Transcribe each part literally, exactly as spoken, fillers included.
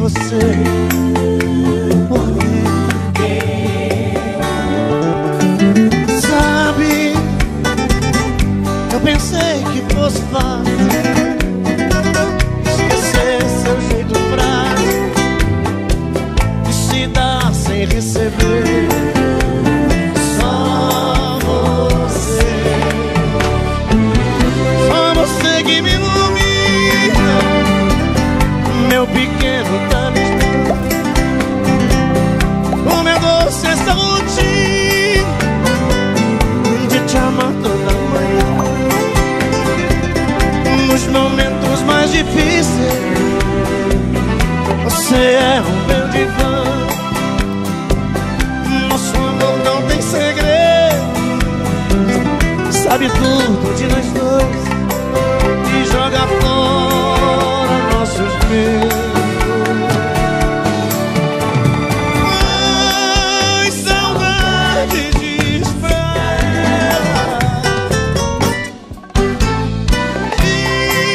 você por mim. Sabe, eu pensei que fosse fácil esquecer seu jeito frágil e se dar sem receber. Só você, só você que me ilumina, meu pequeno talismã, o meu doce essa rotina de te amar toda manhã. Nos momentos mais difíceis, você é o meu divã. Nosso amor não tem segredo, sabe tudo de nós dois e joga fora nossos medos. Ai, saudade de esperar,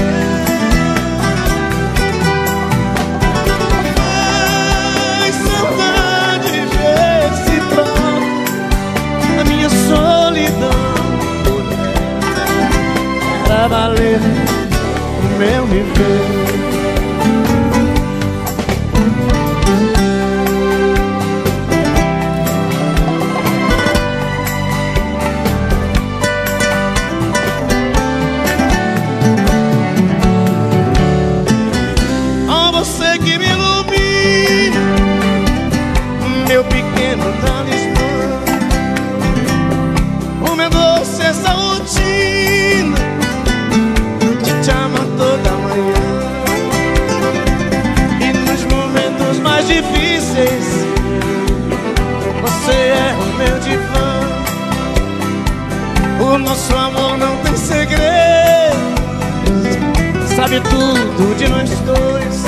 diz pra ela aparecer. Ai, saudade reciproca, a minha solidão pra valer o meu viver. Oh, você que me ilumina, meu pequeno talismã, o meu doce é essa rotina que te ama toda manhã. E nos momentos mais difíceis, você é o meu divã. O nosso amor não tem segredo, sabe tudo de nós dois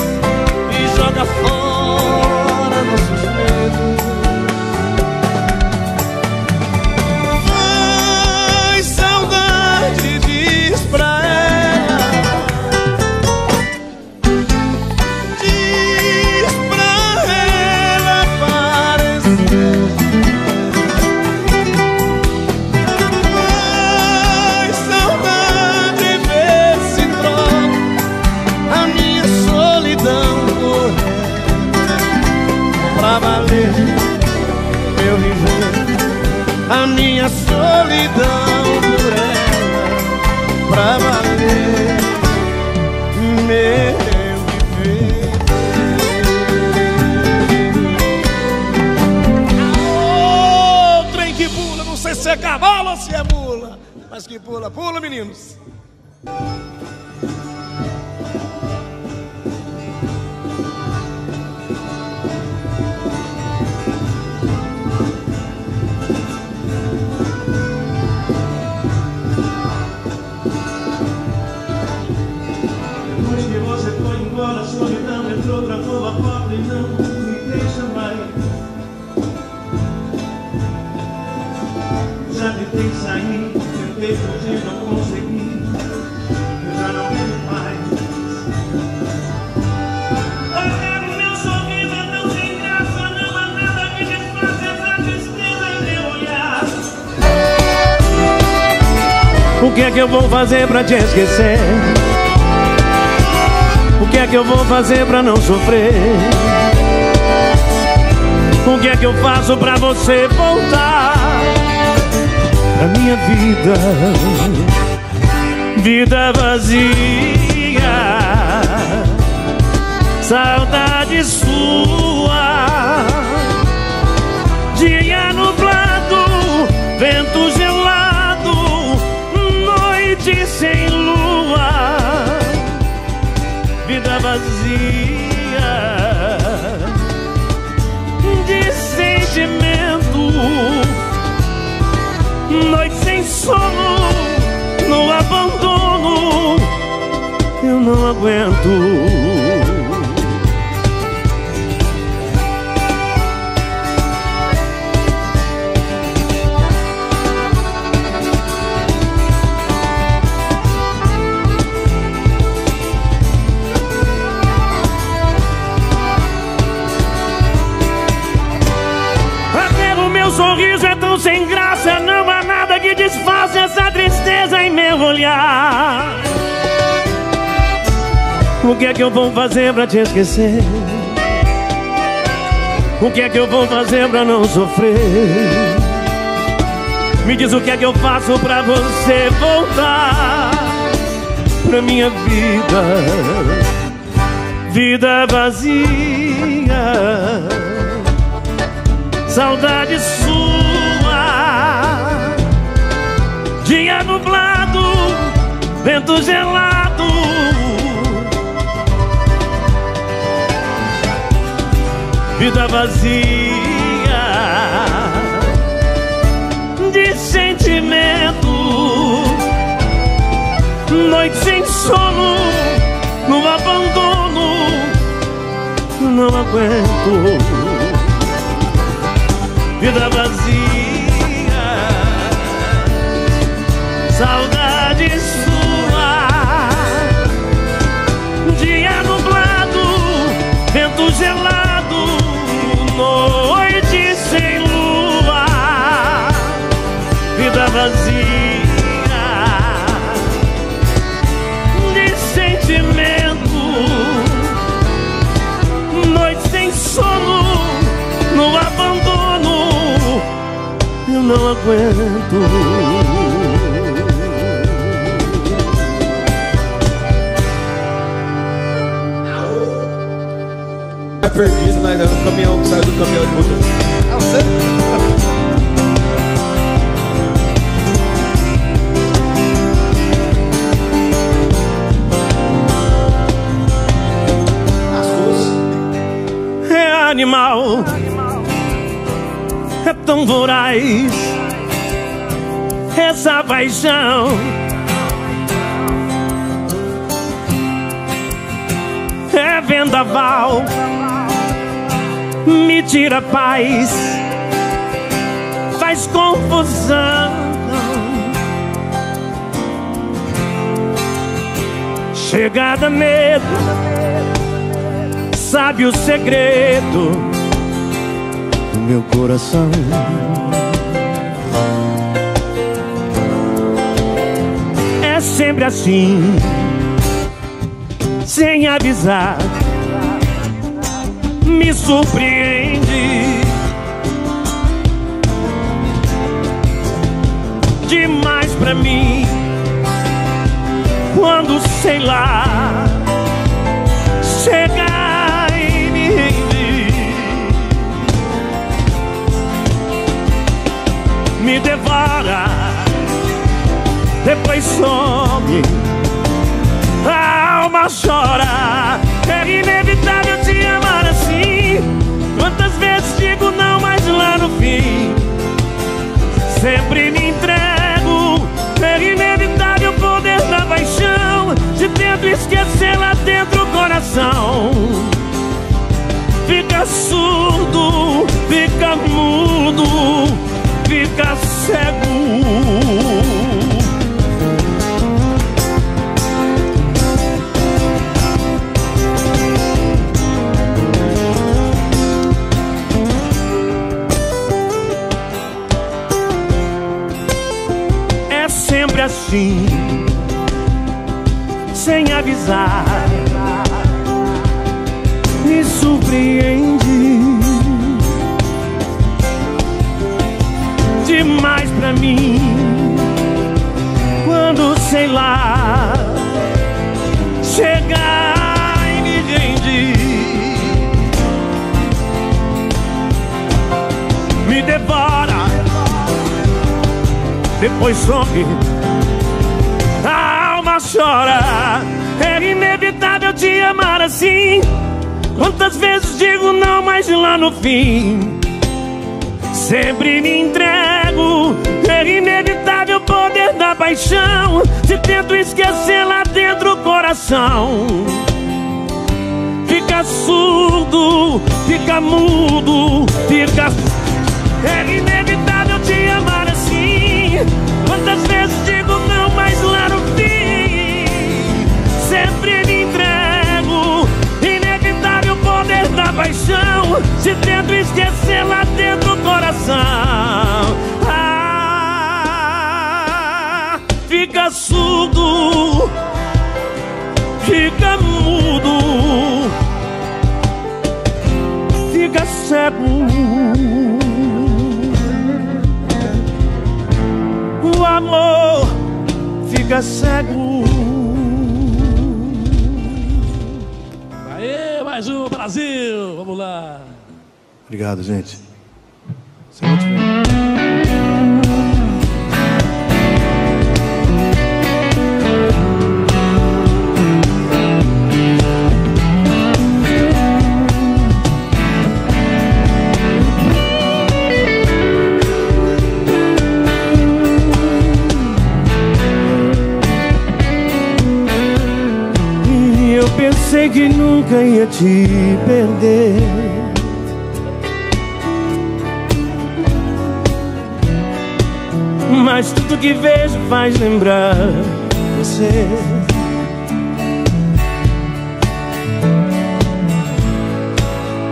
e joga fora nossos medos. Ai, saudade diz pra ela, diz pra ela aparecer. Ai, saudade reciproca, a minha solidão por ela pra valer meu viver. A minha solidão por ela pra valer meu viver. Ô, trem que pula, não sei se é cavalo ou se é mula, mas que pula, pula, meninos. Depois que você foi embora, a solidão entrou, trancou a porta e não me deixa mais. Já tentei sair, tentei fugir, não consegui. Eu já não quero mais olhar o meu sorriso, é tão sem graça. Não há nada que desfaça essa tristeza em meu olhar. O que é que eu vou fazer pra te esquecer? O que é que eu vou fazer pra não sofrer? O que é que eu faço pra você voltar pra minha vida? Vida vazia, saudade sua. Dia nublado, vento gelado, noite sem lua. Vida vazia de sentimento, noite sem sono, no abandono. Eu não aguento. sorriso é tão sem graça, não há nada que disfarce essa tristeza em meu olhar. O que é que eu vou fazer pra te esquecer? O que é que eu vou fazer pra não sofrer? Me diz o que é que eu faço pra você voltar pra minha vida, vida vazia. Saudade sua, dia nublado, vento gelado. Vida vazia de sentimento, noite sem sono, no abandono, não aguento. Vida vazia, saudade sua, dia nublado, vento gelado. Noite sem lua, vida vazia de sentimento, noite sem sono, no abandono, eu não aguento. Perdido, mas é um caminhão que sai do caminhão de motor. É você? As ruas. É animal, é tão voraz essa paixão. É vendaval, me tira a paz, faz confusão. Chegada medo, sabe o segredo do meu coração. É sempre assim, sem avisar, me surpreende demais pra mim. Quando, sei lá, chegar e me rendir, me devora, depois some, a alma chora. É inevitável te amar assim. Quantas vezes digo não, mas lá no fim sempre me entrego. É inevitável o poder da paixão, te tento esquecer lá dentro o coração. Fica surdo, fica mudo, fica cego. Sempre assim, sem avisar, me surpreende demais pra mim. Quando, sei lá, chegar e me rende, me devora, depois some, a alma chora. É inevitável te amar assim. Quantas vezes digo não, mas lá no fim sempre me entrego. É inevitável o poder da paixão, te tento esquecer lá dentro o coração. Fica surdo, fica mudo, fica... É inevitável te amar assim. Quantas vezes digo não, mas lá no fim sempre me entrego. Inevitável o poder da paixão, te tento esquecer lá dentro do coração. Ah, fica surdo, fica mudo, fica cego. O amor fica cego. Aê, mais um Brasil, vamos lá. Obrigado, gente. Isso é muito Sei que nunca ia te perder. Mas tudo que vejo faz lembrar você.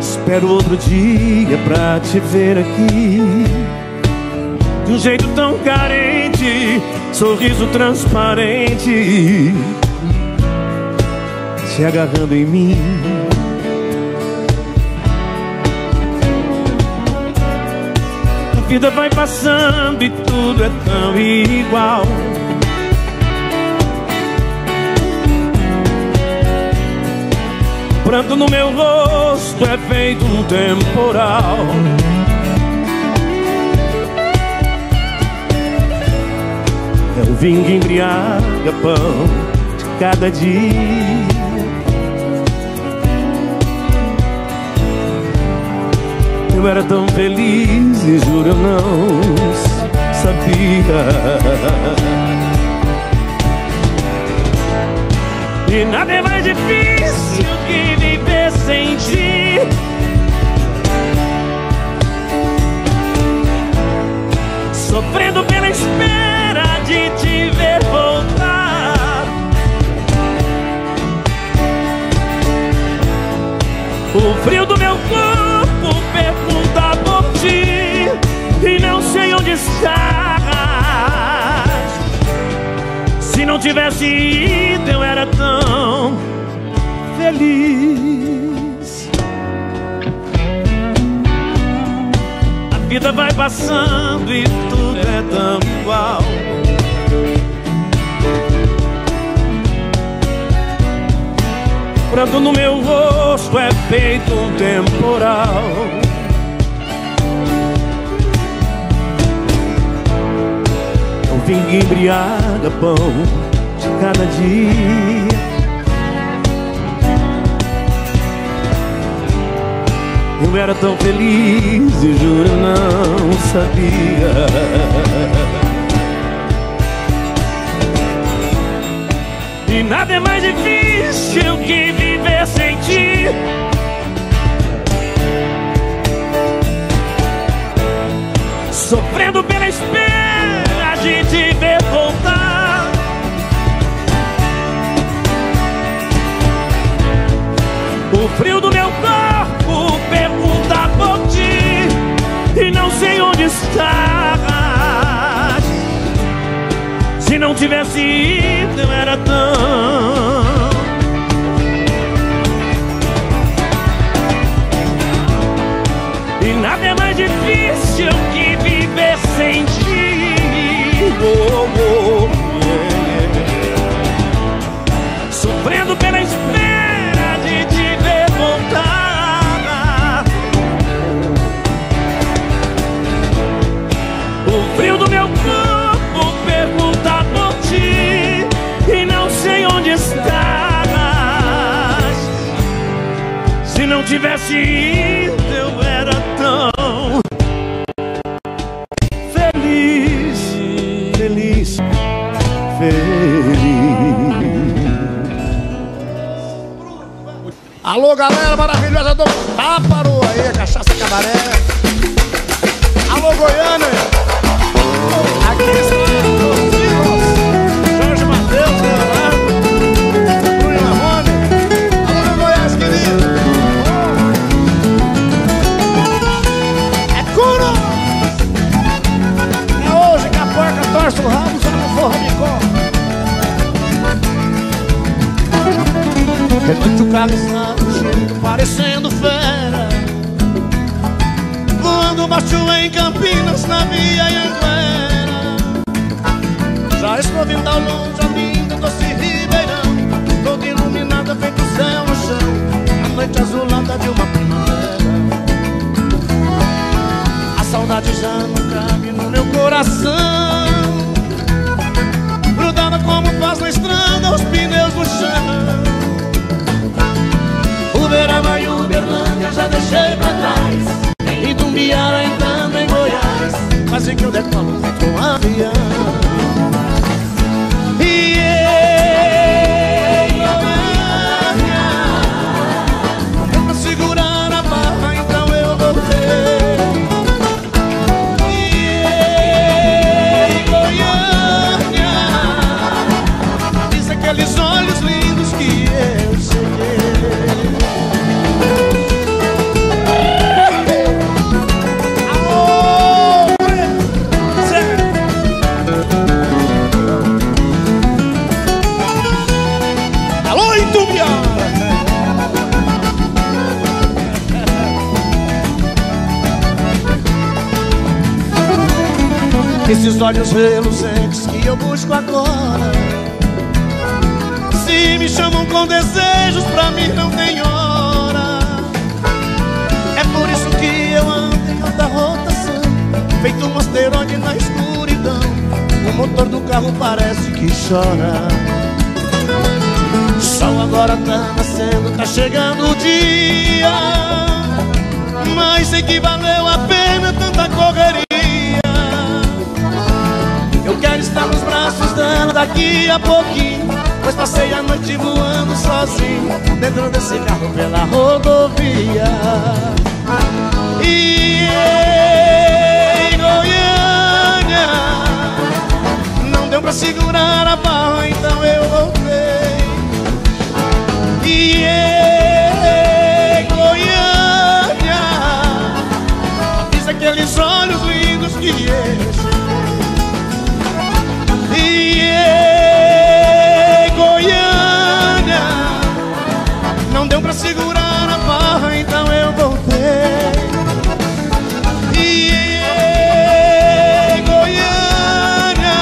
Espero outro dia pra te ver aqui. De um jeito tão carente, sorriso transparente, se agarrando em mim. A vida vai passando e tudo é tão igual. O pranto no meu rosto é feito um temporal. É o vinho que embriaga pão de cada dia. Eu era tão feliz e juro eu não sabia. E nada é mais difícil que viver sem ti. Sofrendo pela espera de te ver voltar. O frio do meu corpo pergunta por ti e não sei onde estás. Se não tivesse ido eu era tão feliz. A vida vai passando e tudo é tão igual. Pranto no meu rosto é feito um temporal. É um vinho que embriaga pão de cada dia. Eu era tão feliz e juro eu não sabia. E nada é mais difícil que viver sem ti. Sofrendo pela espera de te ver voltar. O frio do meu corpo pergunta por ti e não sei onde estás. Se não tivesse ido eu era tão... E nada é mais difícil que viver sem ti. Oh, oh, oh. Sofrendo pela espera de te ver voltar. O frio do meu corpo pergunta por ti e não sei onde estás. Se não tivesse ido eu era tão feliz, feliz, feliz. Alô, galera maravilhosa do Páparo, aí, Cachaça Cabaré. Alô, Goiânia. Aqui está Jorge e Mateus, Leonardo, Bruno e Marrone. Alô, meu Goiás, querido. Ele muito cabisbaixo, parecendo fera, voando baixo em Campinas, na Via Anguera. Já estou vindo ao longe, a linda doce Ribeirão, toda iluminada, feito o céu no chão, a noite azulada de uma primavera. A saudade já não cabe no meu coração, grudada como faz na estrada, os pneus no chão. Uberaba e Uberlândia já deixei pra trás, em Itumbiara entrando em Goiás, mas em que o decolo ficou um avião. E eu, Goiânia, tenta segurar a barra, então eu vou ter. E eu, Goiânia, diz aqueles olhos lindos que eu cheguei. Esses olhos reluzentes que eu busco agora, se me chamam com desejos, pra mim não tem hora. É por isso que eu ando em alta rotação, feito um asteroide na escuridão. O motor do carro parece que chora. O sol agora tá nascendo, tá chegando o dia, mas sei que valeu a pena tanta correria. Eu quero estar nos braços dela daqui a pouquinho, pois passei a noite voando sozinho, dentro desse carro pela rodovia. E em Goiânia não deu pra segurar a barra, então eu voltei. E em Goiânia fiz aqueles olhos lindos que eu cheguei. Não deu pra segurar a barra, então eu voltei. E em Goiânia,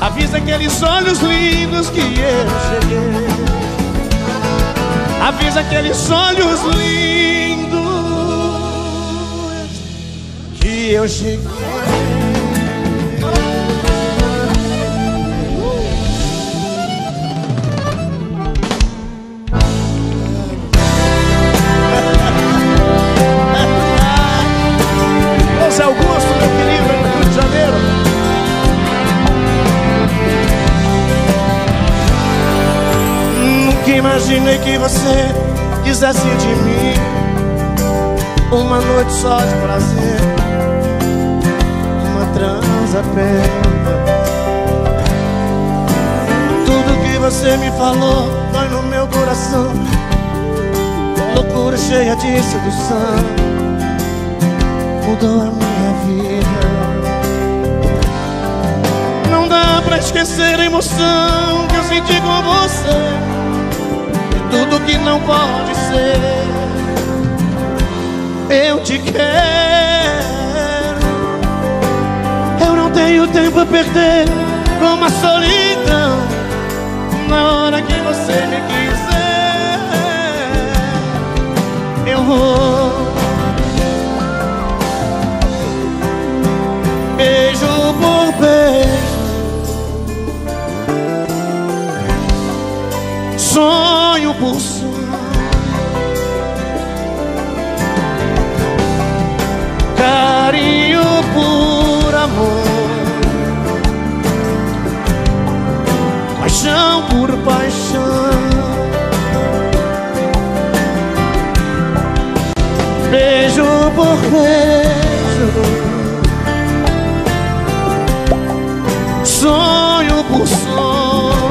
avisa aqueles olhos lindos que eu cheguei. Avisa aqueles olhos lindos que eu cheguei. Imaginei que você quisesse de mim uma noite só de prazer, uma transa apenas. Tudo que você me falou foi no meu coração, loucura cheia de sedução, mudou a minha vida. Não dá pra esquecer a emoção que eu senti com você, tudo que não pode ser. Eu te quero, eu não tenho tempo a perder com a solidão. Na hora que você me quiser, eu vou. Beijo por beijo, sonho por sonho, carinho por amor, paixão por paixão. Beijo por beijo, sonho por sonho,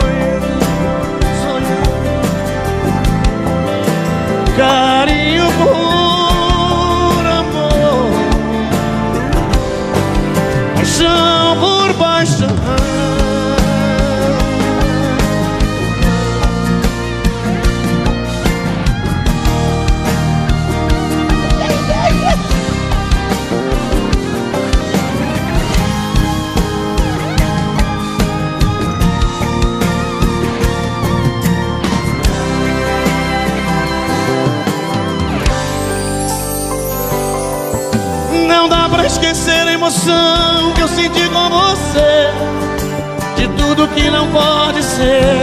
carinho por amor, paixão por paixão. Não dá pra esquecer a emoção que eu senti com você, de tudo que não pode ser.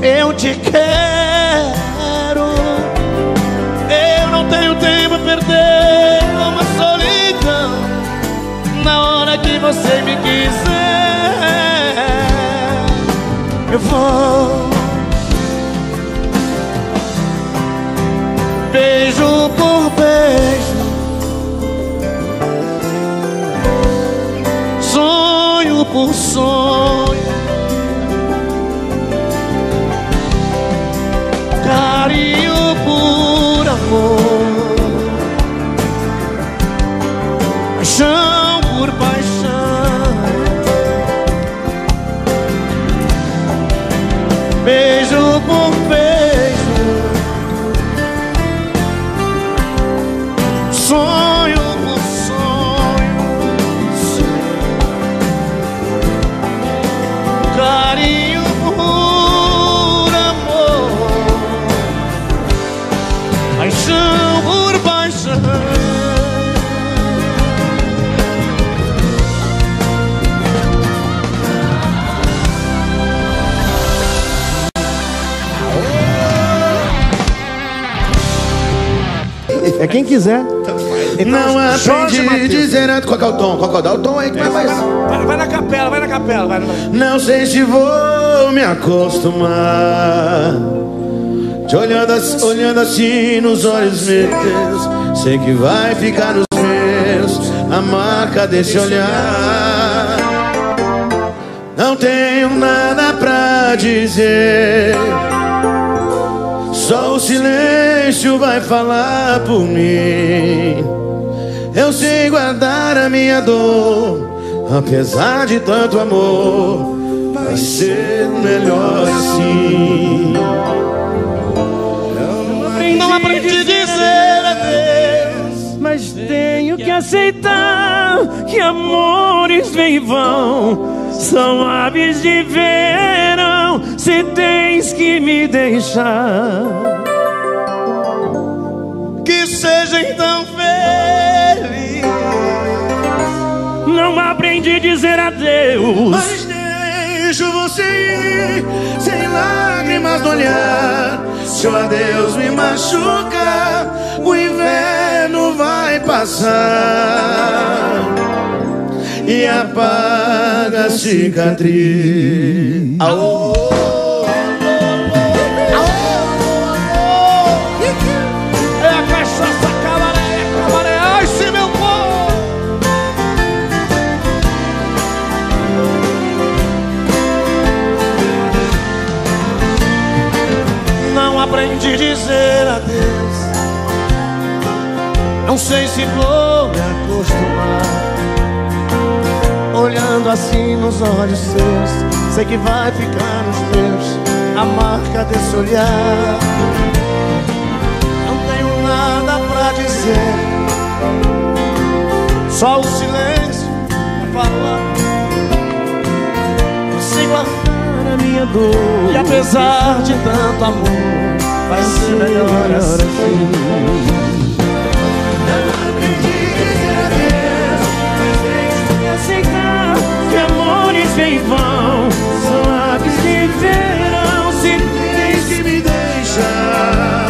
Eu te quero, eu não tenho tempo a perder. Uma solidão na hora que você me quiser. Eu vou. Beijo por beijo, sonho por sonho, carinho por amor, paixão por paixão, beijo por beijo, sonho por sonho, sonho, carinho por amor, paixão por paixão. É quem quiser. Então, não há Jorge Mateus dizer antes. Qual que é o tom? Qual que é o tom? O tom aí que vai mais. Vai, vai na capela, vai na capela. Vai, vai. Não sei se vou me acostumar. Te olhando, olhando assim nos olhos meus. Sei que vai ficar nos meus a marca desse olhar. Não tenho nada pra dizer. Só o silêncio vai falar por mim. Eu sei guardar a minha dor. Apesar de tanto amor, vai ser melhor assim. Não aprendi a dizer adeus, mas tenho que aceitar que amores vêm e vão. São aves de verão. Se tens que me deixar, que seja então feliz. Não aprendi a dizer adeus, mas deixo você ir, sem lágrimas no olhar. Se o adeus me machuca, o inverno vai passar e apaga a cicatriz. Aô! É a cachaça, cabaré, cabaré, ai, se meu povo. Não aprendi a dizer adeus. Não sei se vou me acostumar. Olhando assim nos olhos seus, sei que vai ficar nos meus a marca desse olhar. Não tenho nada pra dizer, só o silêncio pra falar. Consigo guardar a minha dor, e apesar de tanto amor, vai ser melhor assim. Vem vão, são aves de verão. Se tens que me deixar,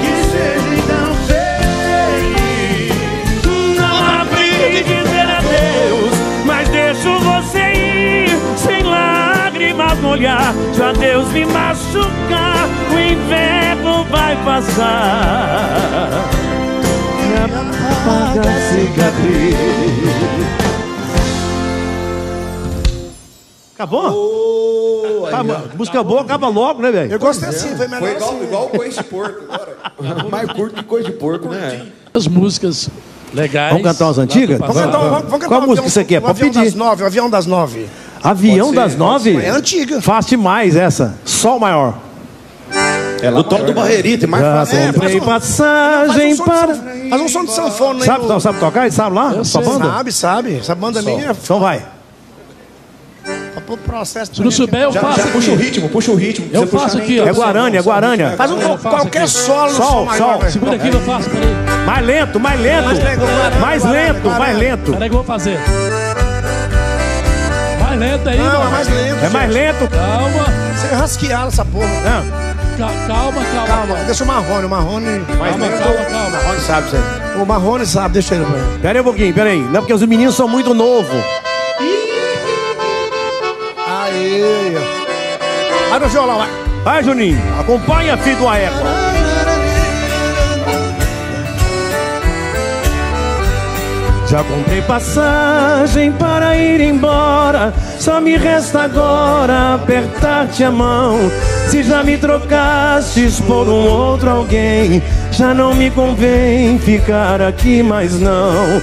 que seja tão feliz. Não aprendi a dizer adeus, mas deixo você ir, sem lágrimas no olhar. Se adeus me machucar, o inverno vai passar e apaga a cicatriz. Acabou? Oh, tá, música boa, acaba logo, né, velho? Eu gosto assim, é. Foi melhor. Foi igual, assim. Igual coisa de porco agora. Mais curto que coisa de porco, né? As músicas legais. Vamos cantar umas antigas? Vamos cantar, vamos, vamos cantar. Qual um música avião, você quer? Pode pedir. Avião das nove, avião das nove. Avião das nove? É antiga. Faz demais essa. Sol maior. É do Tom do Barreirito, é mais fácil. É, faz um, passagem faz um para... Sanfone, faz um som de sanfona. Sabe, no... sabe tocar? Sabe lá? Sua banda? Sabe, sabe. Essa banda minha... Então vai. Para o processo. Se não souber, eu faço. Já, já puxa o ritmo, puxa o ritmo. Eu faço aqui, ó. É Guarânia, é Guarânia. Faz um qualquer solo. Sol, sol. Segura aqui, eu faço. Mais lento, mais lento. Mais lento, mais lento. Peraí que eu vou fazer. Mais lento aí, mano. É mais lento. É mais lento. Calma. Você rasquearam essa porra. Não. Calma, calma. Calma, deixa o Marrone, o Marrone. Calma, calma, calma. O Marrone sabe, você. O Marrone sabe, deixa ele. Pera aí um pouquinho, pera aí. Não, porque os meninos são muito novos. Aê! Vai no violão, vai. Vai, Juninho. Acompanha, filho do Aéco. Já comprei passagem para ir embora. Só me resta agora apertar-te a mão. Se já me trocastes por um outro alguém, já não me convém ficar aqui mais não.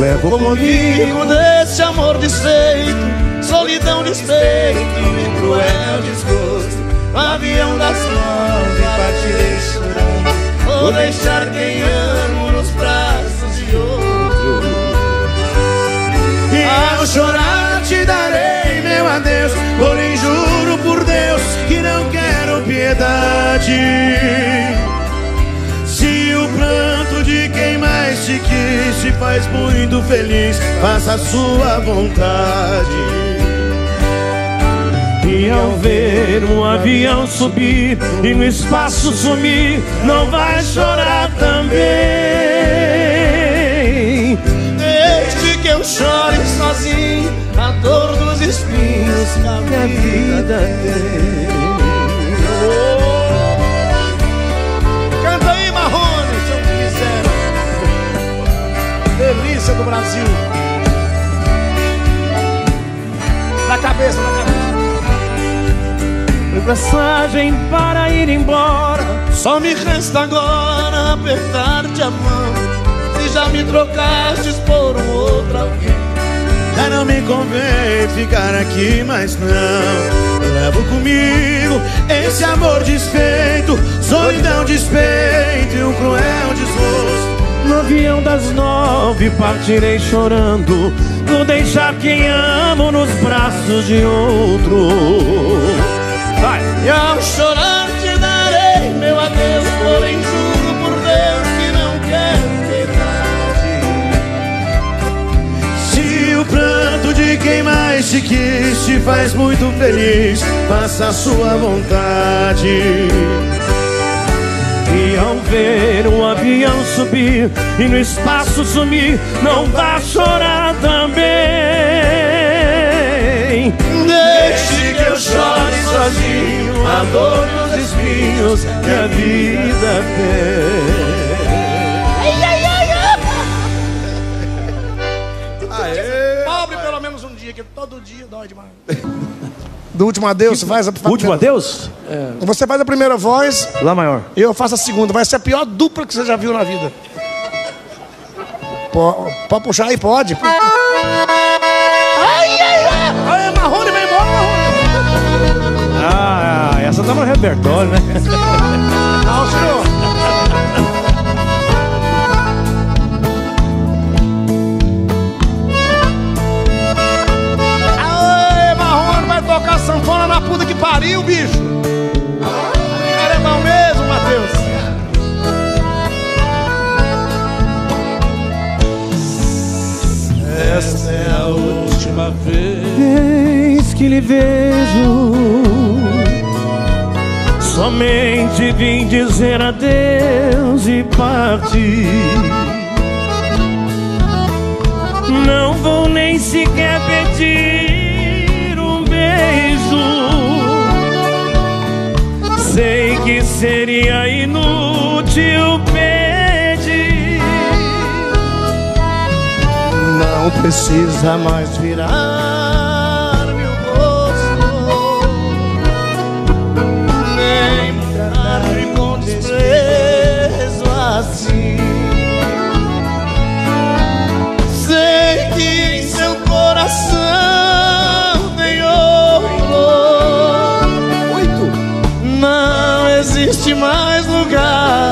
Levo comigo desse amor desfeito, solidão, despeito e cruel desgosto. Avião das mãos e partirei chorando. Vou deixar quem amo nos braços de outro. E ao chorar te darei meu adeus, porém juro por Deus que não quero piedade. Se o pranto de quem mais te quis te faz muito feliz, faça a sua vontade. E ao ver um avião subir e no espaço sumir, não vai chorar também. Desde que eu chore sozinho a dor dos espinhos que a vida tem. Canta aí, Marrone, se eu quiser. Delícia do Brasil. Na cabeça, na cabeça. Passagem para ir embora, só me resta agora apertar-te a mão. Se já me trocastes por um outro alguém, já não me convém ficar aqui mais não. Levo comigo esse amor desfeito, solidão, despeito e um cruel desgosto. No avião das nove partirei chorando, vou deixar quem amo nos braços de outro. Vai. E ao chorar te darei meu adeus, porém juro por Deus que não quero piedade. Se o pranto de quem mais te quis te faz muito feliz, faça a sua vontade. E ao ver um avião subir e no espaço sumir, não vá chorar também. Deixe que eu chore sozinho a dor dos espinhos que a vida tem. Ai, ai, ai, ai. Pobre pelo menos um dia, que todo dia dói demais. Do último adeus, você faz a... Último adeus? É. Você faz a primeira voz... Lá maior. E eu faço a segunda. Vai ser a pior dupla que você já viu na vida. Pode, pode puxar aí? Pode. Ai, ai, ai. Ai, Marrone, vem embora. Ah, essa tá no repertório, né? Não, senhor. Aê, Marrone, vai tocar sanfona na puta que pariu, bicho. Cara, é mal mesmo, Mateus. Esta é a última vez que lhe vejo. Somente vim dizer adeus e partir. Não vou nem sequer pedir um beijo. Sei que seria inútil pedir. Não precisa mais virar desprezo assim. Sei que em seu coração tem outro. Não existe mais lugar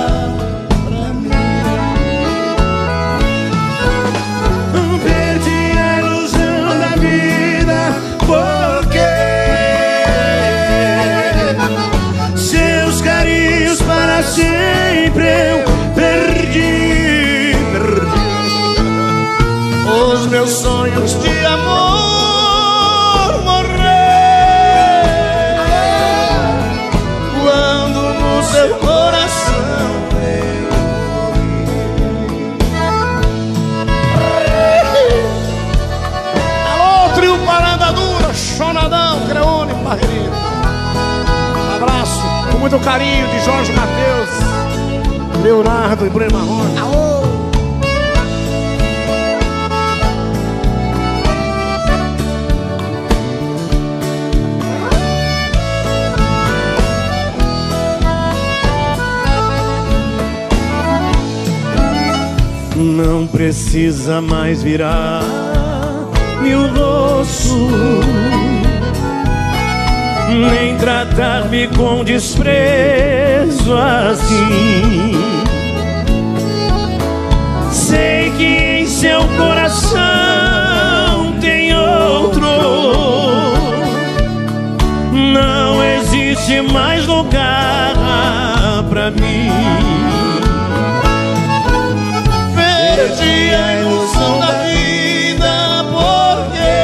pra mim. Perdi a ilusão da vida porque seu coração eu ouvi. Alô, trio Parada Dura, Chonadão, Creone, Parreirinho. Abraço com muito carinho de Jorge e Mateus, Leonardo e Bruno e Marrone. Alô. Não precisa mais virar meu rosto, nem tratar-me com desprezo assim. Sei que em seu coração tem outro, não existe mais lugar pra mim. Perdi a ilusão da vida porque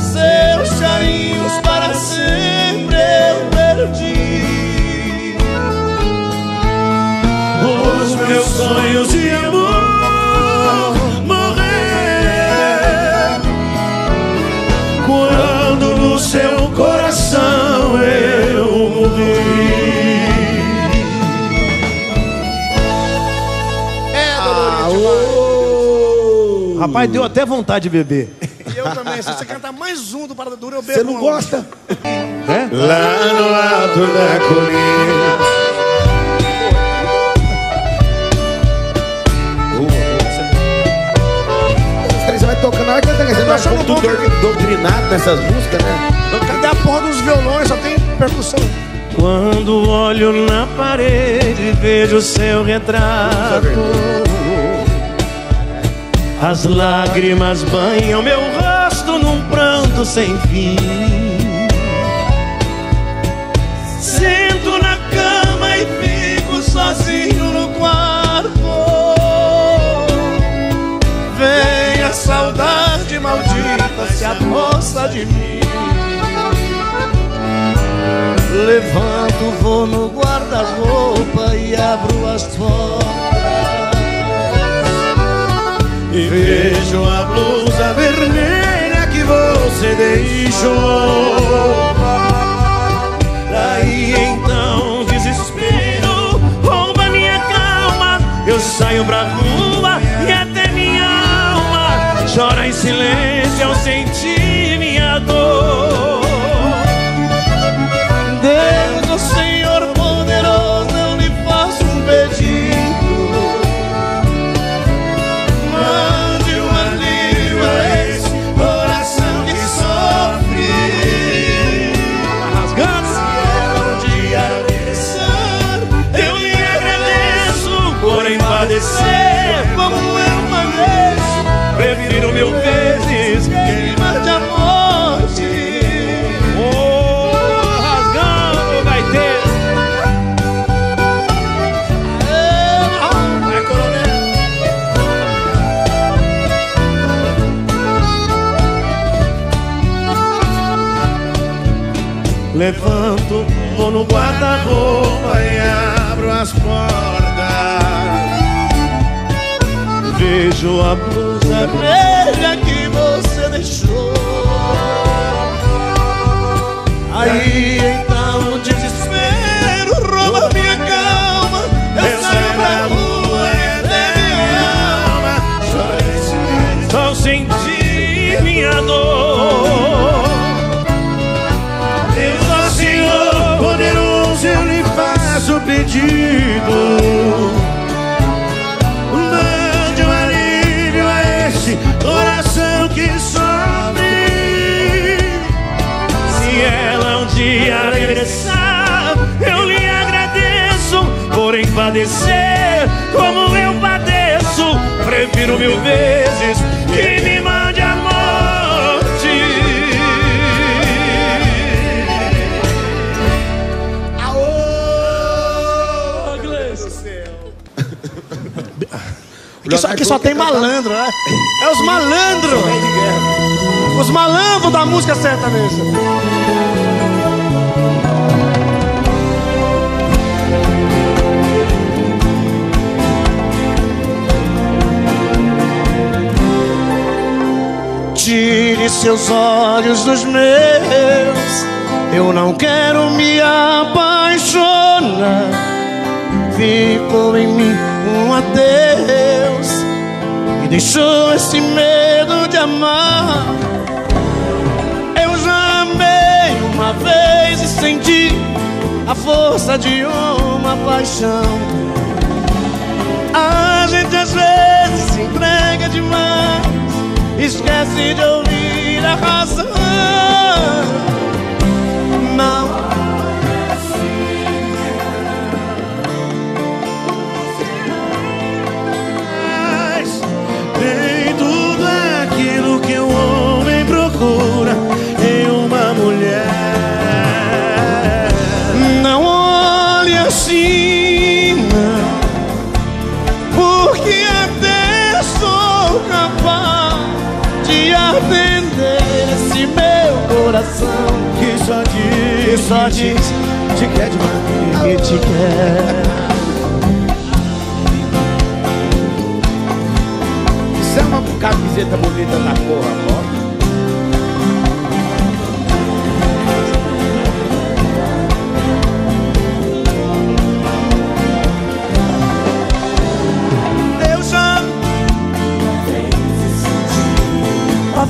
seus carinhos para sempre eu perdi. Os meus sonhos de amor morreram quando no seu coração eu morri. Rapaz, deu até vontade de beber. E eu também. Se você cantar mais um do Parada Dura, eu bebo. Você não gosta? É? Lá no alto da colina. Os três vai tocando. Vai cantando. Você tá achando doutrinado nessas músicas, né? Cadê a porra dos violões? Só tem percussão. Quando olho na parede, vejo seu retrato. As lágrimas banham meu rosto num pranto sem fim. Sento na cama e fico sozinho no quarto. Vem a saudade maldita, se aposta de mim. Levanto, vou no guarda-roupa e abro as portas. E vejo a blusa vermelha que você deixou. Daí então desespero rouba minha calma. Eu saio pra rua e até minha alma chora em silêncio ao sentir minha dor. Deus, o Senhor poderoso, não lhe faço um pedido. Como eu padeço, prefiro mil vezes queimar de morte. Oh, rasgando o gaiteiro. É, coronel. Levanto, vou no guarda-roupa e abro as portas. Vejo a blusa velha que você deixou. Aí então o desespero rouba minha calma. Eu saio pra rua e até minha alma só sentir minha dor. Deus, Senhor poderoso, eu lhe faço o pedido. Coração que sofre. Se ela um dia regressar, eu lhe agradeço. Porém padecer como eu padeço, prefiro mil vezes que me mande a morte. Aô, Iglesias. Que só, que só tem malandro, né? É os malandros! Os malandros da música sertaneja. Tire seus olhos dos meus. Eu não quero me apaixonar. Ficou em mim um adeus e deixou esse medo de amar. Eu já amei uma vez e senti a força de uma paixão. A gente às vezes se entrega demais, esquece de ouvir a razão. Não é assim. Tem tudo aquilo que um homem procura em uma mulher. Não olhe assim, não, porque até sou capaz de atender esse meu coração que só diz, que só diz, te quer demais, que te quer. Isso é uma camiseta bonita da porra, agora.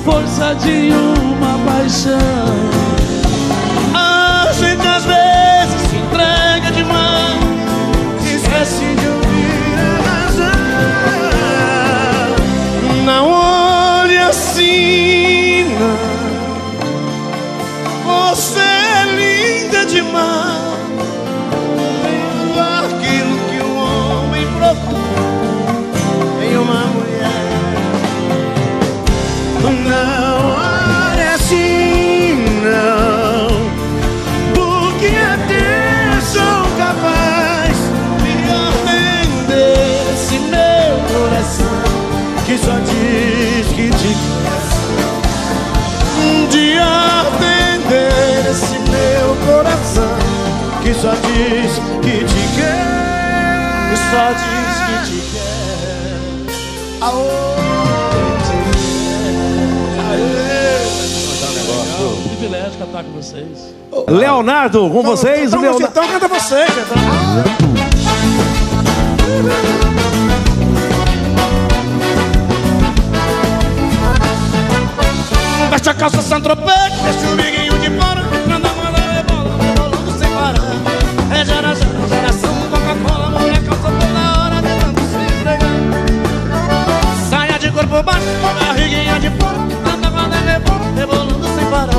Força de uma paixão. A gente às vezes se entrega demais, esquece de ouvir a razão. Não olhe assim, não. Você é linda demais. Tudo aquilo que o homem procura em uma mulher. Não olhe assim, não, porque até sou capaz de atender esse meu coração que só diz que te quer. De atender esse meu coração que só diz que te quer, que só diz que te quer. Aô! É um privilégio cantar com vocês. Leonardo, com então, vocês? Então, Leonardo. Então canta vocês. Então. Ah. Veste a calça Saint-Tropez, veste o biguinho de fora, manda manda rebola, rebolando sem parar. É geração, geração Coca-Cola, mulher calça toda hora, tentando se entregar. Saia de corpo baixo, barriguinha de fora. Rebolando sem parar.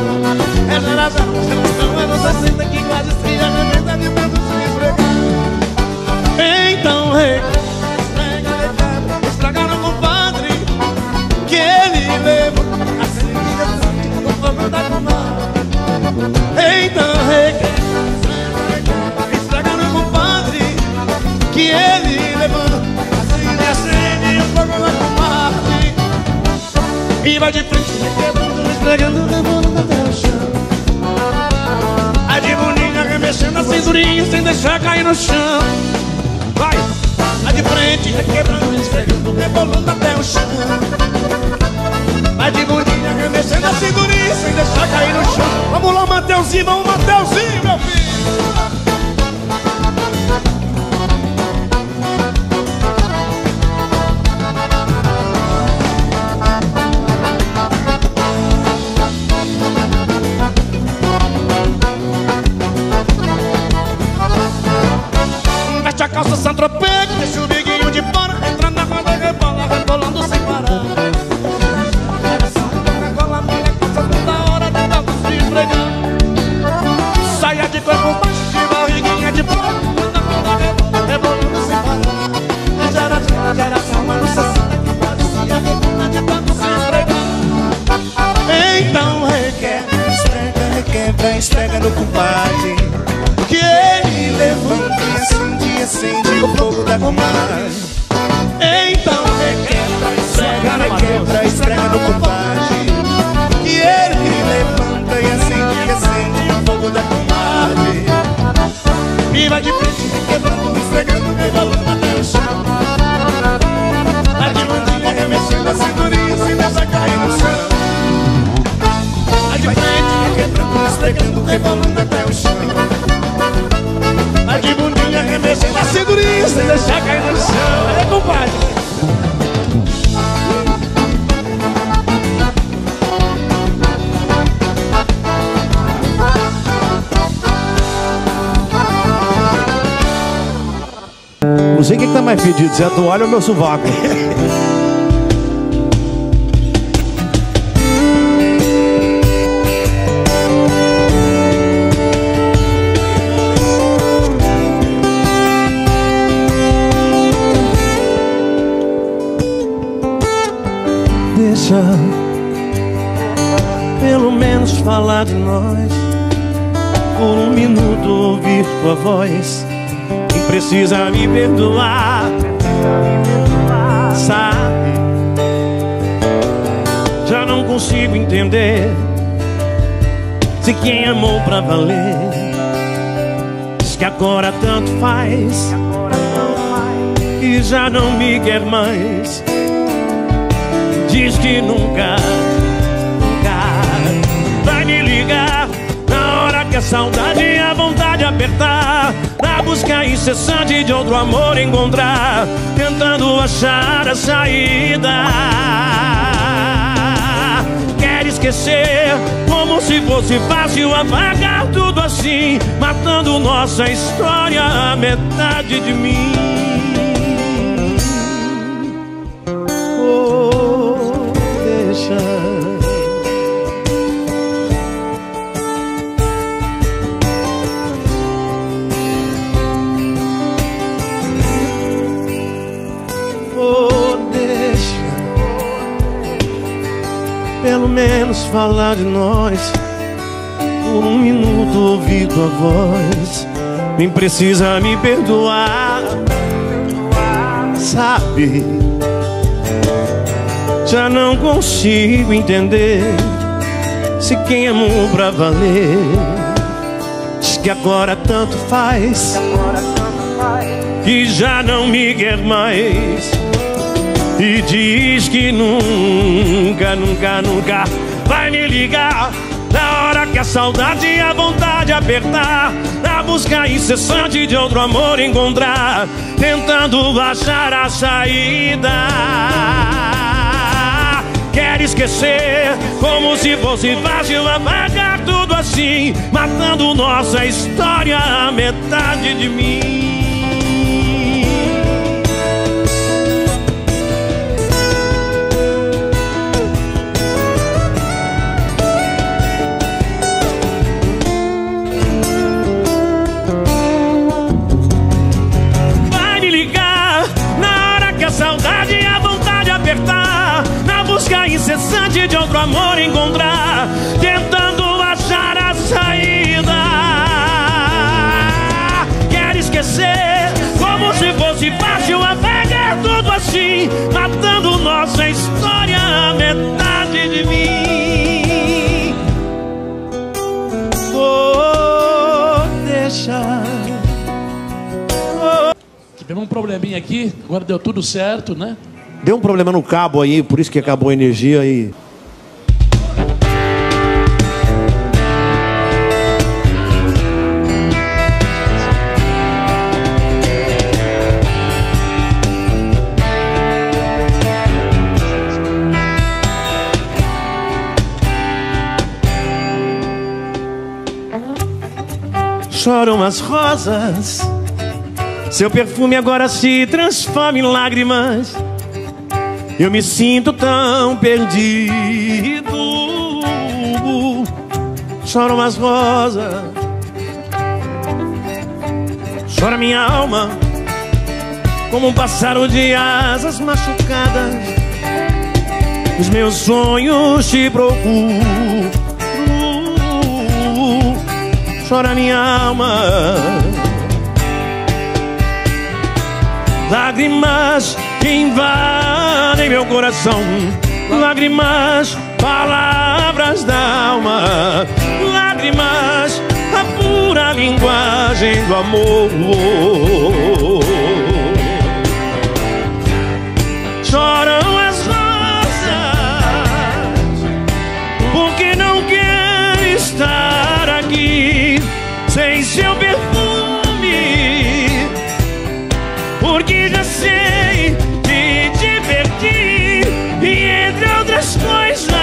É geração, geração, é nossa senta que quase se arrebenta de tanto se esfregar. Então, rei, estrega, estragaram o compadre que ele levou a cerveja no fogo da comadre. Então, rei, estragaram o compadre que ele levou a cerveja no fogo da comadre. E vai de frente, requebrando, esfregando, rebolando até o chão. A de boninha remexendo a cinturinha sem deixar cair no chão. Vai! A de frente, requebrando, esfregando, rebolando até o chão. A de boninha remexendo a cinturinha sem deixar cair no chão. Vamos lá, Mateuzinho, vamos, Mateuzinho, meu filho! Calça Saint-Tropez, deixa o biguinho de fora, entra na roda e rebola, rebolando sem parar. Coca-Cola, mulher, calça toda hora, tentando se esfregar. Saia de corpo baixo, de barriguinha de fora, entra na roda e rebola, rebolando sem parar. A geração, a geração, mas não se sabe que pode se arrebentar de tanto se esfregar. Então requebra, esfrega, requebra, esfrega no compadre que ele levanta e acende. Acende o fogo da comadre. Então requebra, esfrega, requebra, esfrega no compadre que ele levanta e acende, acende o fogo da comadre. E vai de frente, requebrando, esfregando, rebolando até o chão. A de mandinha remexendo a cinturinha sem deixar cair no chão. rebolando, rebolando até o chão. Tá de bundinha remexendo a cinturinha sem deixar cair no chão. Olha, compadre. Não sei o que tá mais pedido, se é a toalha ou meu sovaco. Deixa pelo menos falar de nós, por um minuto ouvir tua voz. Quem precisa me perdoar, sabe? Já não consigo entender se quem amou pra valer diz que agora tanto faz e já não me quer mais. Diz que nunca, nunca vai me ligar na hora que a saudade e a vontade apertar, na busca incessante de outro amor encontrar, tentando achar a saída. Quer esquecer como se fosse fácil, apagar tudo assim, matando nossa história a metade de mim. Oh, oh, deixa pelo menos falar de nós, por um minuto ouvir tua voz. Nem precisa me perdoar, sabe? Já não consigo entender se quem amou pra valer diz que agora tanto faz que já não me quer mais. E diz que nunca, nunca, nunca vai me ligar na hora que a saudade e a vontade apertar, na busca incessante de outro amor encontrar, tentando achar a saída. Quer esquecer como se fosse fácil, apagar tudo assim, matando nossa história a metade de mim. Vai me ligar na hora que a saudade e a vontade apertar, busca incessante de outro amor encontrar, tentando achar a saída. Quer esquecer como se fosse fácil, apagar tudo assim, matando nossa história a metade de mim. Oh, deixa. Oh. Tivemos um probleminha aqui, agora deu tudo certo, né? Deu um problema no cabo aí, por isso que acabou a energia aí. Choram as rosas, seu perfume agora se transforma em lágrimas. Eu me sinto tão perdido. Choram as rosas, chora minha alma, como um pássaro de asas machucadas. Os meus sonhos te procuro. Chora minha alma, lágrimas que invadem meu coração, lágrimas, palavras da alma, lágrimas, a pura linguagem do amor. Choram as rosas porque não quer estar aqui. sem seu perfume, porque já sei que te perdi e entre outras coisas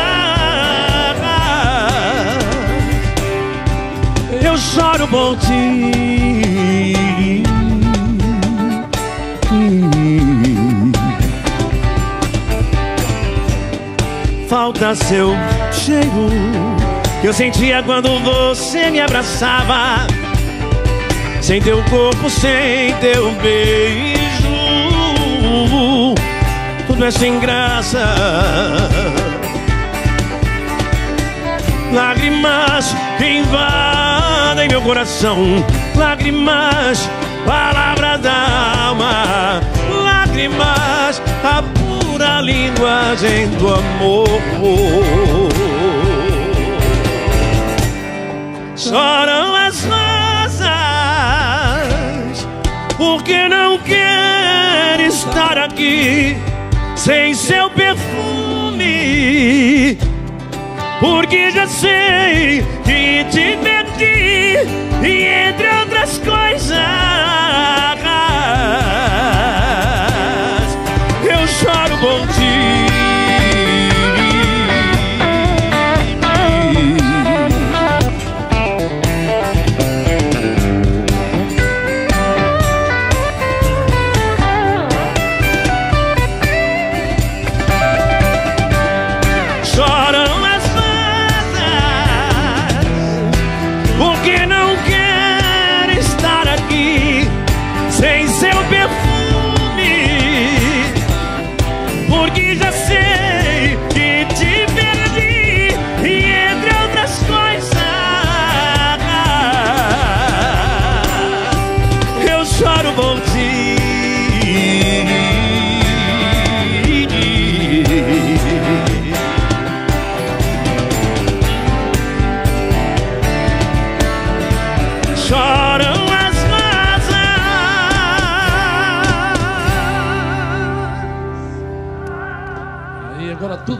eu choro por ti. Falta seu cheiro que eu sentia quando você me abraçava, sem teu corpo, sem teu beijo, tudo é sem graça. Lágrimas que invadem meu coração, lágrimas, palavra da alma, lágrimas, a pura linguagem do amor. Choram as rosas porque não quer estar aqui, sem seu perfume, porque já sei que te perdi e entre outras coisas eu choro por ti.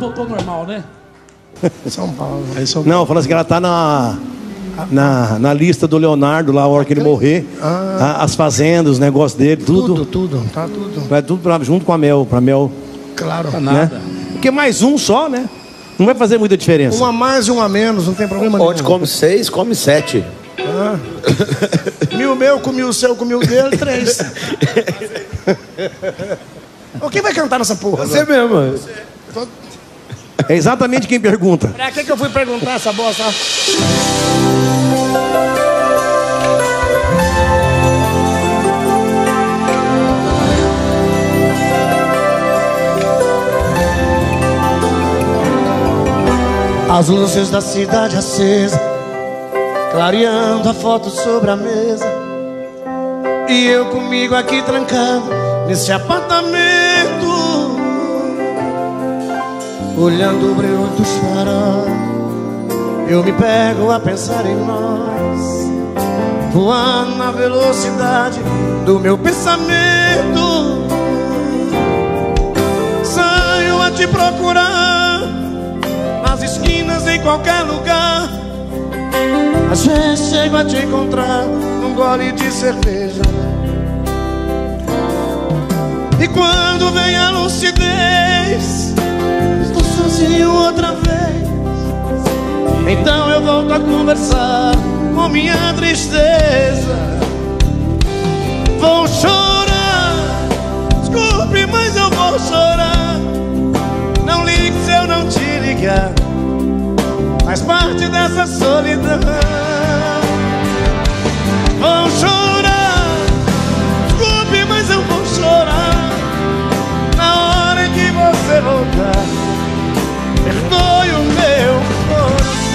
Voltou normal, né? São Paulo. É São Paulo. Não, falando assim que ela tá na, na, na lista do Leonardo, lá a hora que ele morrer. Ah. A, as fazendas, os negócios dele, tudo. Tudo, tudo, tá tudo. Vai tudo pra, junto com a Mel, pra Mel. Claro. Pra nada. Né? Porque mais um só, né? Não vai fazer muita diferença. Um a mais, um a menos, não tem problema nenhum. Onde come seis, come sete. Ah. Mil meu, comi o seu, comi o dele, três. Quem vai cantar nessa porra? Você agora? Mesmo. Você. Tô... É exatamente quem pergunta. Pra que que eu fui perguntar essa bosta? As luzes da cidade acesa, clareando a foto sobre a mesa, e eu comigo aqui trancado nesse apartamento, olhando o brilho do farol, eu me pego a pensar em nós, voando na velocidade do meu pensamento. Saio a te procurar nas esquinas, em qualquer lugar. Às vezes chego a te encontrar num gole de cerveja, e quando vem a lucidez, sozinho outra vez. Então eu volto a conversar com minha tristeza. Vou chorar, desculpe, mas eu vou chorar. Não ligue se eu não te ligar, faz parte dessa solidão. Vou chorar, desculpe, mas eu vou chorar. Na hora que você voltar, perdoe o meu coração.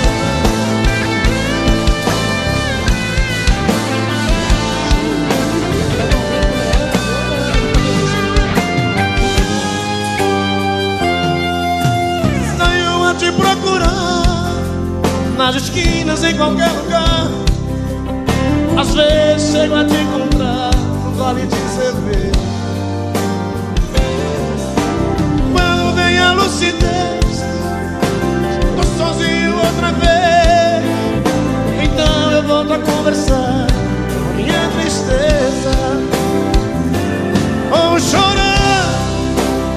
Saio a te procurar nas esquinas, em qualquer lugar. Às vezes chego a te encontrar num gole de cerveja. Quando vem a lucidez, sozinho outra vez, então eu vou volto a conversar com minha tristeza. Vou chorar,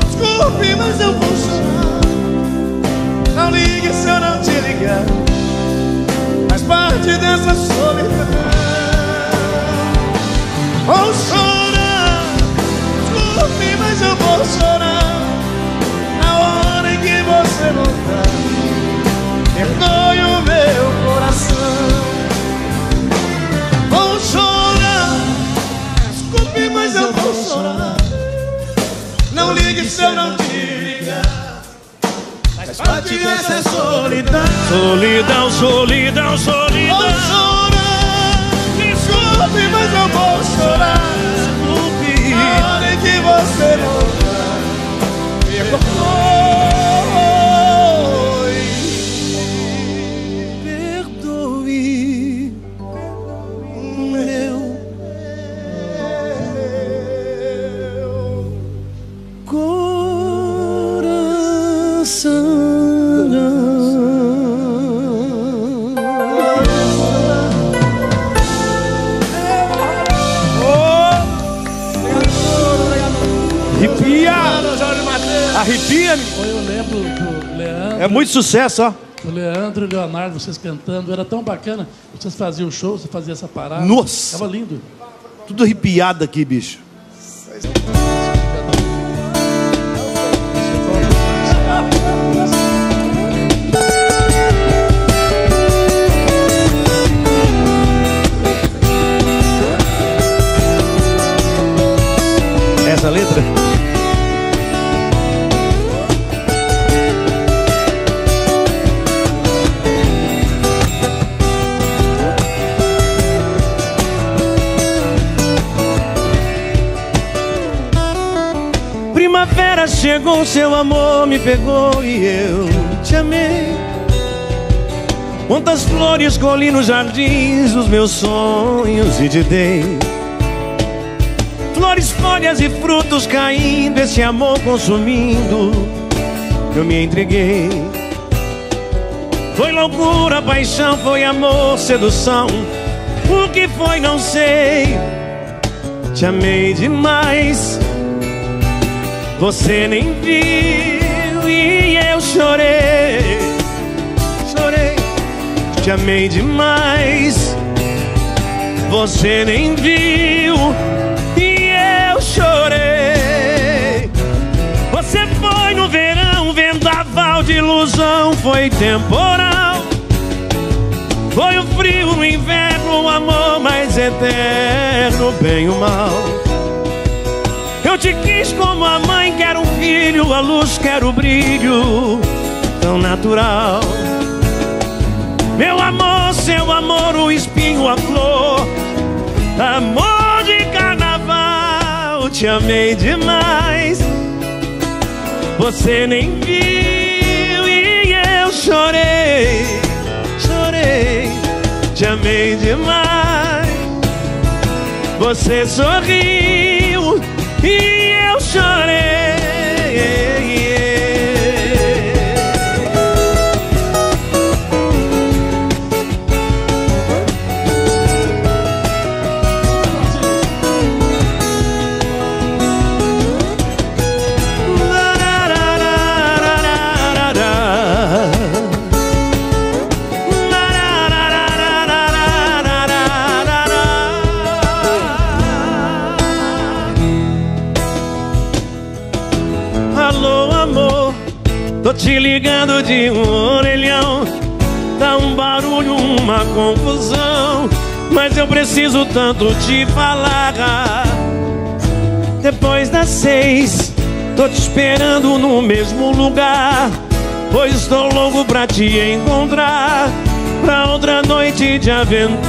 desculpe, mas eu vou chorar. Não ligue se eu não te ligar, faz parte dessa solidão. Vou chorar, desculpe, mas eu vou chorar. Na hora em que você voltar, perdoe o meu coração. Vou chorar, desculpe, mas eu vou chorar. Não ligue se eu não te ligar, faz parte dessa solidão. Solidão, solidão, solidão. Vou chorar, desculpe, mas eu vou chorar. Desculpe, na hora em que você voltar, perdoe, perdoe, meu coração. Arrepia-me. Eu lembro do Leandro. É muito sucesso, ó. O Leandro e o Leonardo, vocês cantando. Era tão bacana. Vocês faziam o show, você fazia essa parada. Nossa! Tava lindo. Tudo arrepiado aqui, bicho. Essa letra? Chegou seu amor, me pegou e eu te amei. Quantas flores colhi nos jardins dos meus sonhos e te dei. Flores, folhas e frutos caindo, esse amor consumindo, eu me entreguei. Foi loucura, paixão, foi amor, sedução. O que foi, não sei. Te amei demais, você nem viu e eu chorei, chorei. Te amei demais, você nem viu e eu chorei. Você foi no verão, vendaval de ilusão, foi temporal. Foi o frio no inverno, o amor mais eterno, bem ou mal. Eu te quis como a mãe quer um filho, a luz quer o brilho tão natural. Meu amor, seu amor, o espinho, a flor, amor de carnaval. Te amei demais, você nem viu e eu chorei, chorei. Te amei demais, você sorriu e eu chorei. Tô te ligando de um orelhão, tá um barulho, uma confusão, mas eu preciso tanto te falar. Depois das seis, tô te esperando no mesmo lugar, pois estou louco pra te encontrar, pra outra noite de aventuras.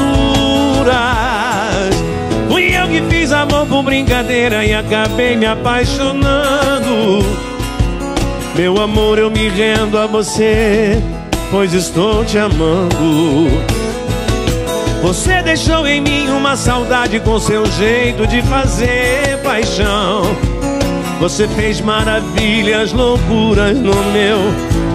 Fui eu que fiz amor por brincadeira e acabei me apaixonando. Meu amor, eu me rendo a você, pois estou te amando. Você deixou em mim uma saudade com seu jeito de fazer paixão. Você fez maravilhas, loucuras no meu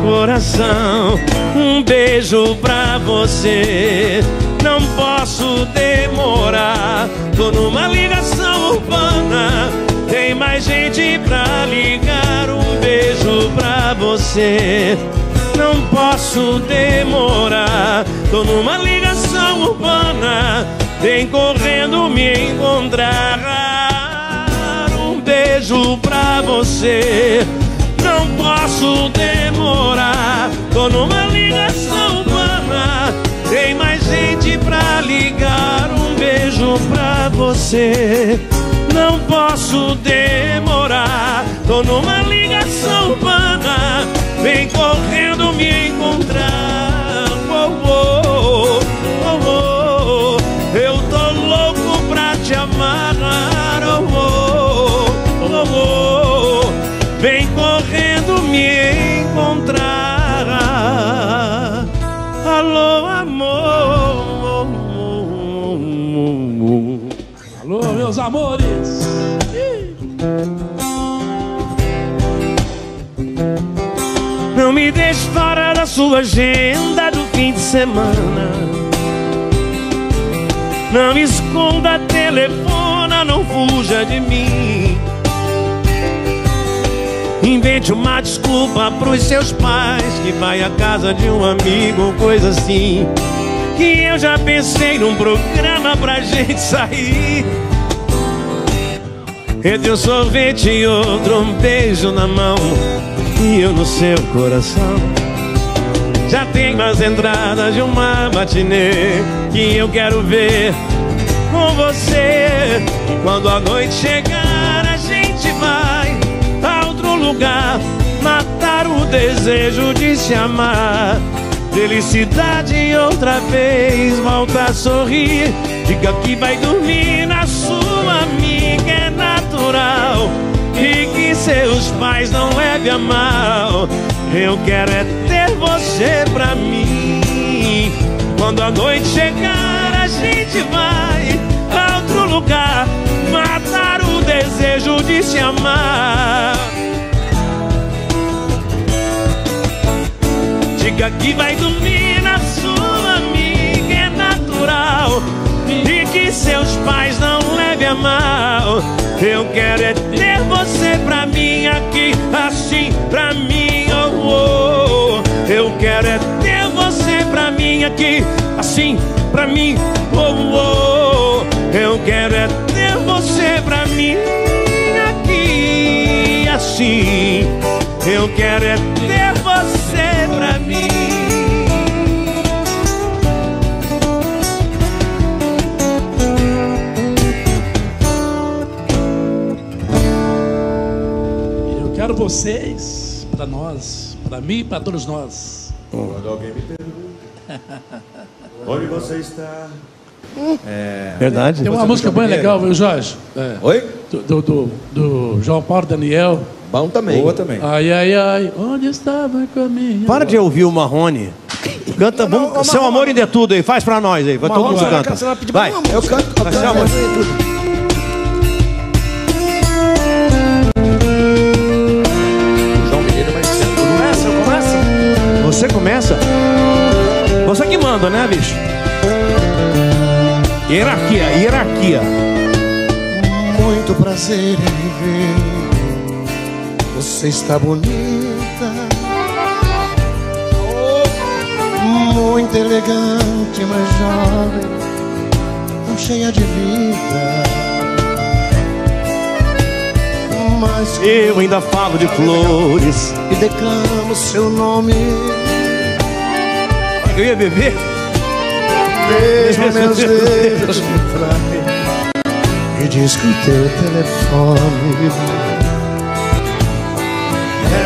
coração. Um beijo pra você, não posso demorar. Tô numa ligação urbana, tem mais gente pra ligar. Um beijo pra você, não posso demorar. Tô numa ligação urbana, vem correndo me encontrar. Um beijo pra você, não posso demorar. Tô numa ligação urbana, tem mais gente pra ligar. Um beijo pra você, não posso demorar. Tô numa ligação urbana, vem correndo me encontrar. Oh, oh, oh, oh. Eu tô louco pra te amar. Oh, oh, oh, oh. Vem correndo me encontrar. Alô, amor. Alô, meus amores. Não me deixe fora da sua agenda do fim de semana. Não me esconda, telefona, não fuja de mim. Invente uma desculpa pros seus pais que vai à casa de um amigo ou coisa assim. Que eu já pensei num programa pra gente sair. Entre um sorvete e outro, um beijo na mão e eu no seu coração. Já tenho as entradas de uma matinê que eu quero ver com você. Quando a noite chegar, a gente vai a outro lugar matar o desejo de se amar. Felicidade outra vez, volta a sorrir. Diga que vai dormir na sua amiga, é natural. E que seus pais não levem a mal. Eu quero é ter você pra mim. Quando a noite chegar, a gente vai a outro lugar matar o desejo de se amar. Diga que vai dormir na sua amiga, é natural. E que seus pais não levem a mal. Eu quero é ter você pra mim aqui, assim pra mim, oh, oh. Eu quero é ter você pra mim aqui, assim pra mim, oh, oh. Eu quero é ter você pra mim aqui, assim. Eu quero é ter você pra mim. Para vocês, para nós, para mim e para todos nós. Quando alguém me pergunta onde você está, é... Verdade. Tem uma você música bem legal, viu, Jorge? É. Oi? Do, do, do João Paulo Daniel. Bom também. Boa também. Ai, ai, ai, onde estava comigo? Para de ouvir o Marrone. Canta não, não, bom, não, Seu Amor Ainda É Tudo aí, faz para nós aí. Vai, todo mundo canta. Vai, eu canto. Vai, Seu Amor Ainda É Tudo. Você começa? Você que manda, né, bicho? Hierarquia, hierarquia. Muito prazer em ver. Você está bonita, muito elegante, mas jovem, tão cheia de vida. Mas eu ainda falo de flores e declamo seu nome. Eu ia beber. Mesmo meus dedos me traem e diz que o teu telefone é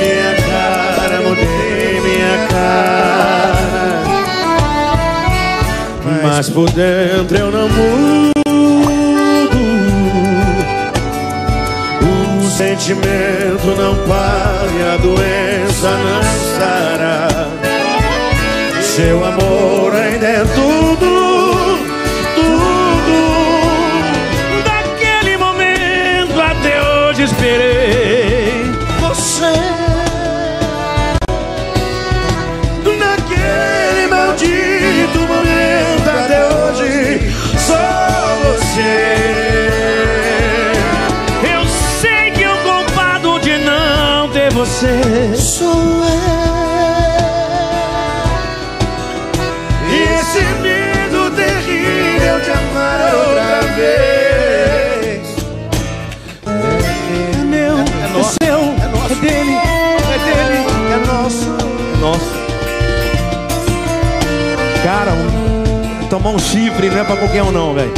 minha cara, mudei minha cara, mas por dentro eu não mudo. O sentimento não para e a doença não sará. Seu amor ainda é tudo, tudo. Daquele momento até hoje esperei você. Naquele maldito momento você sou eu. E esse medo terrível de amar outra vez é meu, é seu, é dele, é dele, é nosso, é nosso. Cara, um, tomar um chifre não é pra qualquer um não, velho.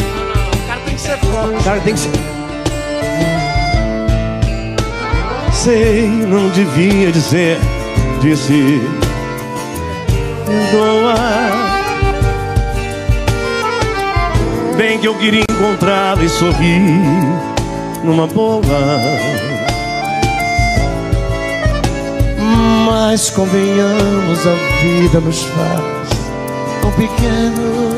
O cara tem que ser forte. O cara tem que ser... Sei, não devia dizer, disse, doa. Bem que eu queria encontrá-lo e sorrir numa boa, mas convenhamos, a vida nos faz tão pequenos.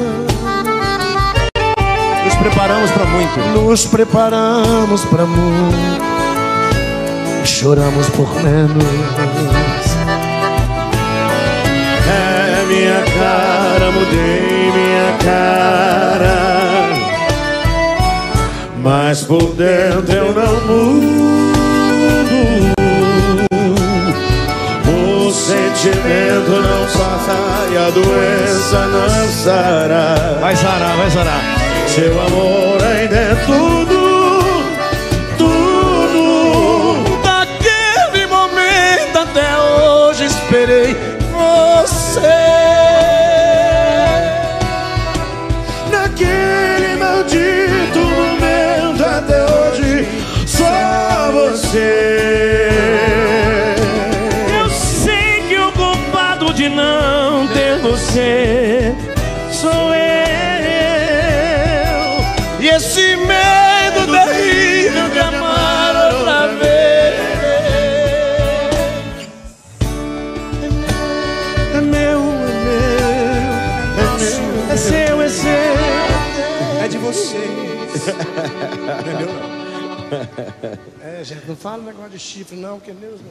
Nos preparamos pra muito. Nos preparamos pra muito. Choramos por menos. É minha cara, mudei minha cara, mas por dentro eu não mudo. O sentimento não sai, a doença não sará. Vai sarar, vai sarar. Seu amor ainda é tudo. Esperei você naquele maldito momento. Até hoje só você. Eu sei que o culpado de não ter você sou eu. E esse medo terrível de amar outra vez. Vocês. Entendeu? É, gente, não fala negócio de chifre, não, que é mesmo.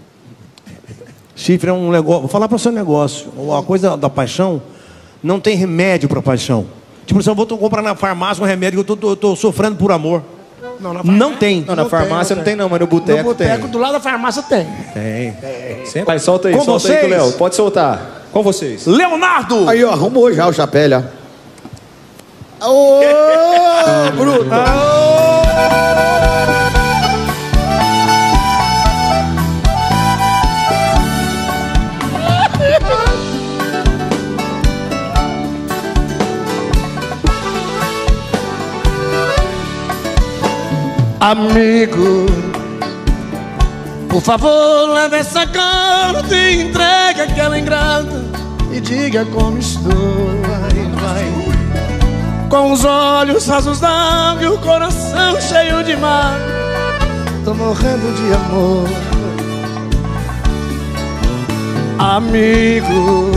Chifre é um negócio. Vou falar para o seu negócio. A coisa da paixão não tem remédio para paixão. Tipo, se eu vou comprar na farmácia um remédio que eu tô, tô, tô sofrendo por amor. Não, na farmácia, não tem. Não, na não farmácia tem, não tem, não, mas no boteco tem. No boteco do lado da farmácia tem. Tem. É. Sempre. Aí, solta aí, com solta vocês? Aí, Léo. Pode soltar. Com vocês. Leonardo! Aí, ó, arrumou já o chapéu, ó. Ô, Bruno! Amigo, por favor, leve essa carta e entregue aquela ingrata e diga como estou. Aí vai. Com os olhos rasos d'água e o coração cheio de mar, tô morrendo de amor. Amigo,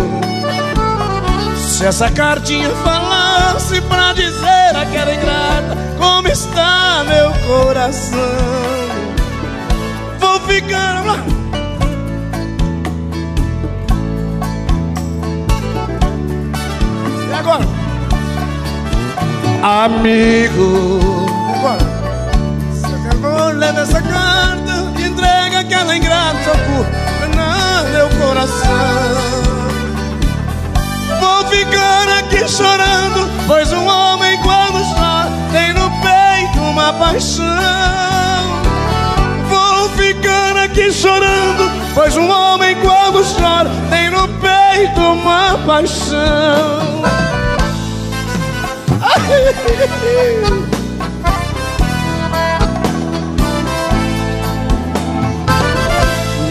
se essa cartinha falasse pra dizer aquela ingrata como está meu coração, vou ficar lá. E agora? Amigo, agora, se eu quero, leva essa carta e entrega aquela ingrata por na meu coração. Vou ficar aqui chorando, pois um homem quando chora tem no peito uma paixão. Vou ficar aqui chorando, pois um homem quando chora tem no peito uma paixão.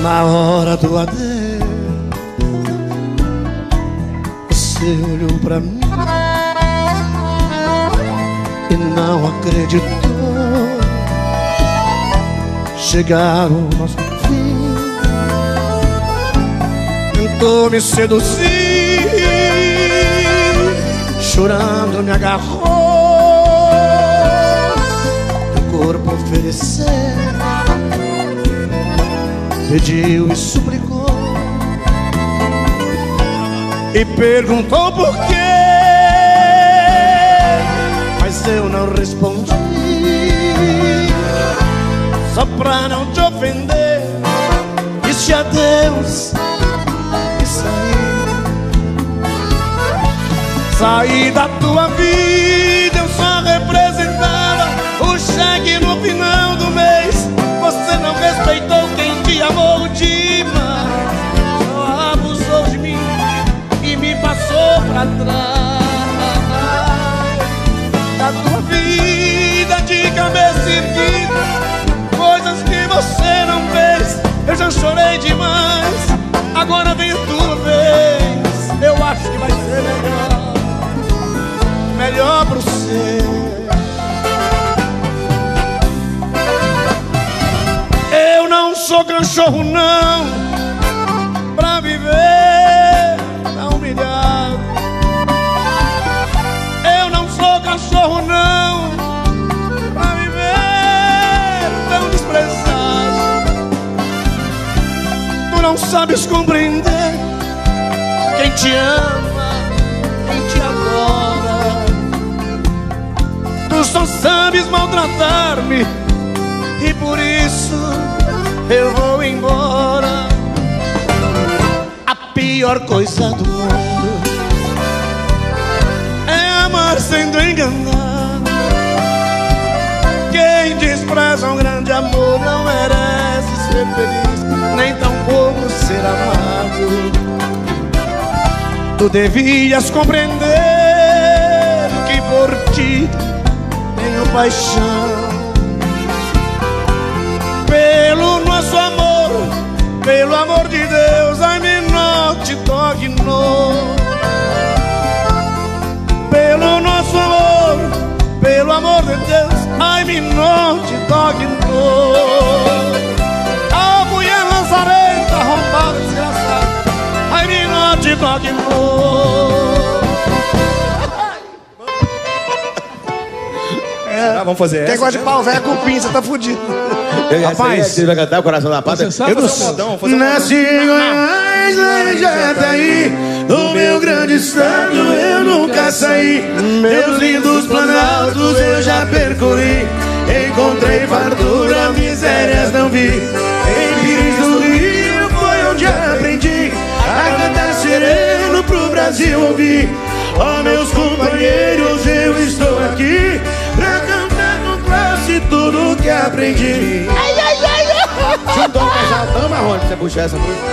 Na hora do adeus, você olhou pra mim e não acreditou chegar o nosso fim. Tentou me seduzir, chorando me agarrou, o corpo ofereceu, pediu e suplicou e perguntou por quê, mas eu não respondi, só pra não te ofender. este adeus e saí. Saí da tua vida, eu só representava o cheque no final do mês. Você não respeitou quem te amou demais, só abusou de mim e me passou pra trás. Da tua vida de cabeça erguida, coisas que você não fez. Eu já chorei demais, agora vem a tua vez. Eu acho que vai ser melhor, melhor pro ser. Eu não sou cachorro não, pra viver tão humilhado. Eu não sou cachorro não, pra viver tão desprezado. Não sabes compreender quem te ama, quem te adora. Tu só sabes maltratar-me e por isso eu vou embora. A pior coisa do mundo é amar sendo enganado. Quem despreza um grande amor não merece ser feliz, nem tão pouco ser amado. Tu devias compreender que por ti tenho paixão. Pelo nosso amor, pelo amor de Deus, ai menor, te toque não. Pelo nosso amor, pelo amor de Deus, ai menor, te toque não. De toque é. Ah, vamos fazer essa. Quem gosta de pau velho com pinça tá fudido. Eu, rapaz, você vai cantar o coração da pata? Eu não sei. Nasci mais aleijada aí do meu grande estado, eu nunca saí. Meus lindos planaltos eu já percorri. Encontrei fartura, misérias não vi. Em Pires do Rio foi onde aprendi a cantar sereno pro Brasil ouvir. Ó, oh, meus companheiros, eu estou aqui pra cantar com classe tudo que aprendi. Ai, ai, ai, ai. Juntou um cajadão, Marrone, pra você puxar essa música.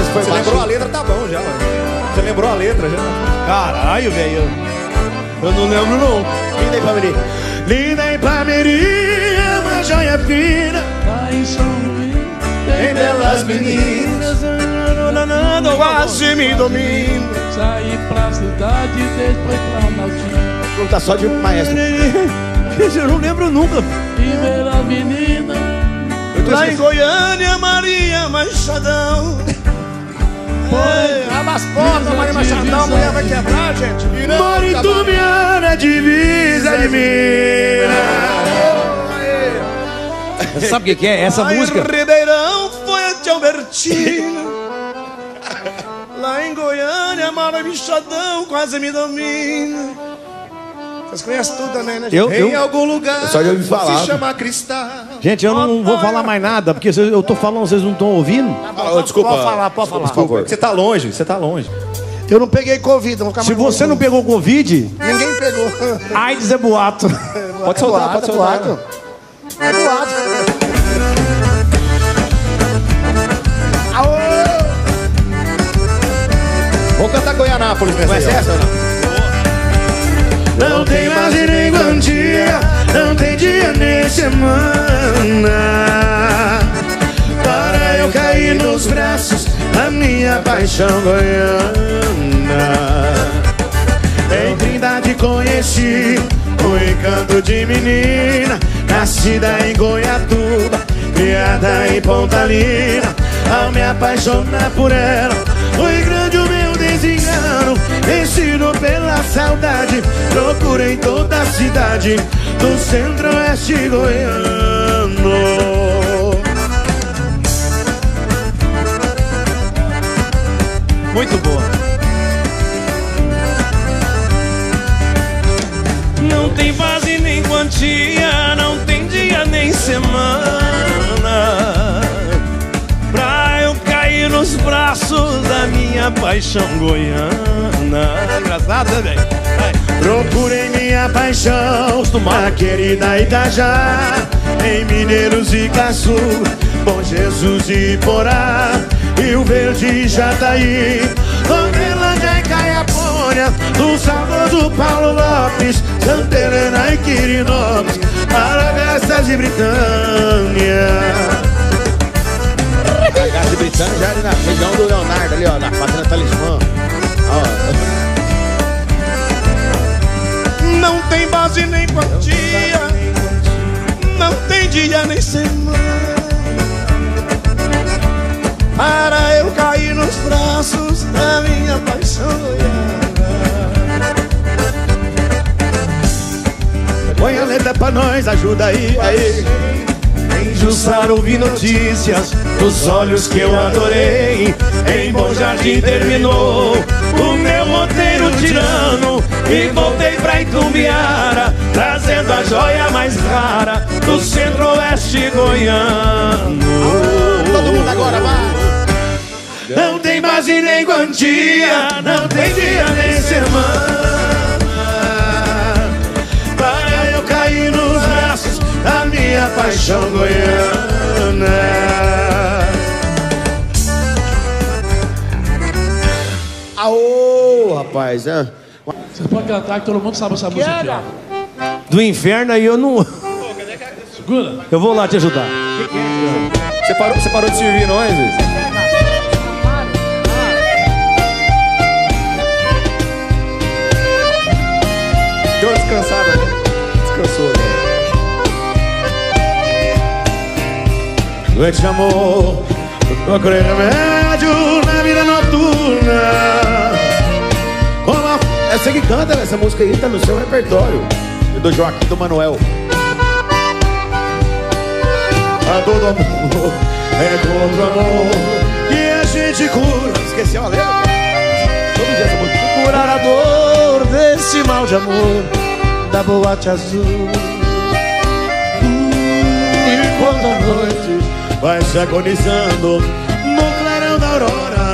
Esse foi você baixo. Lembrou a letra, tá bom já, mano. Você lembrou a letra já? Caralho, velho. Eu não lembro, não. Linda Ipameri. Linda Ipameri, uma joia fina. Vai sorrir. Tem belas meninas, Leonardo quase me domina. Saí pra cidade, depois pra Maldita. Não tá só de maestro. Eu não lembro nunca. E belas meninas. Lá em Goiânia, Maria Machadão. Abra as portas, Maria Machadão, a mulher vai quebrar, gente. Mora em Tubiana, divisa de Minas. Você sabe o que, que é essa lá música? Lá em Ribeirão foi até Albertina. Lá em Goiânia, Mara Bichadão quase me domina. Vocês conhecem tudo também, né, gente? Eu, eu, em algum lugar só de ouvir falar. Se chama Cristal. Gente, eu não vou falar mais nada, porque eu tô falando, vocês não estão ouvindo. Ah, pode, desculpa. Pode falar, pode desculpa, falar. Desculpa. Você tá longe, você tá longe. Eu não peguei Covid, não vou ficar mais. Se você longe. Não pegou Covid... Ninguém pegou. AIDS é boato. Pode soltar, pode soltar. É do lado. Vou cantar Goianápolis, né? Vai ser essa ou não? Não tem mais nem bom dia, não tem dia nem semana para eu cair nos braços da minha paixão goiana. Em Trindade conheci o encanto de menina, nascida em Goiatuba, criada em Pontalina. Ao me apaixonar por ela, foi grande o meu desengano. Vencido pela saudade, procurei toda a cidade do centro-oeste goiano. Muito boa. Não tem base nem quantia, não tem dia nem semana braços a minha paixão goiana. É engraçado também. Procurei minha paixão na querida Itajá, em Mineiros e Caçu, Bom Jesus e Porá, Rio Verde e Jataí, Vanderlândia e Caiapônia, do saudoso Paulo Lopes, Santa Helena e Quirinópolis, Aragastas e Britânia. Aragastas e Britânia já ali na região do Leonardo, ali ó, na Fazenda Talismã. Ó. Não tem base nem quantia, não tem dia nem semana para eu cair nos braços da minha paixão goiana. Põe a letra pra nós, ajuda aí, aí. Em Jussara ouvi notícias dos olhos que eu adorei, em Bom Jardim terminou o meu roteiro tirano, e voltei pra Itumbiara trazendo a joia mais rara do centro-oeste goiano. Todo mundo agora, vai! Não tem base nem quantia, não tem dia nem semana para eu cair nos braços da minha paixão goiana. Aô, rapaz! É. Você pode cantar que todo mundo sabe essa música aqui, ó. Do inferno aí eu não... Segura! Eu vou lá te ajudar. Que que é isso? Você parou, você parou de servir nós, Luiz? Deu uma descansada, né? Descansou, né? Noite de amor, procurei remédio na vida noturna. Olá, é você que canta essa música aí, tá no seu repertório. Do Joaquim, do Manuel. A dor do amor é contra o amor que a gente cura. Esqueceu a letra? Todo dia essa música. Curar a dor desse mal de amor da boate azul. E quando a noite vai se agonizando no clarão da aurora,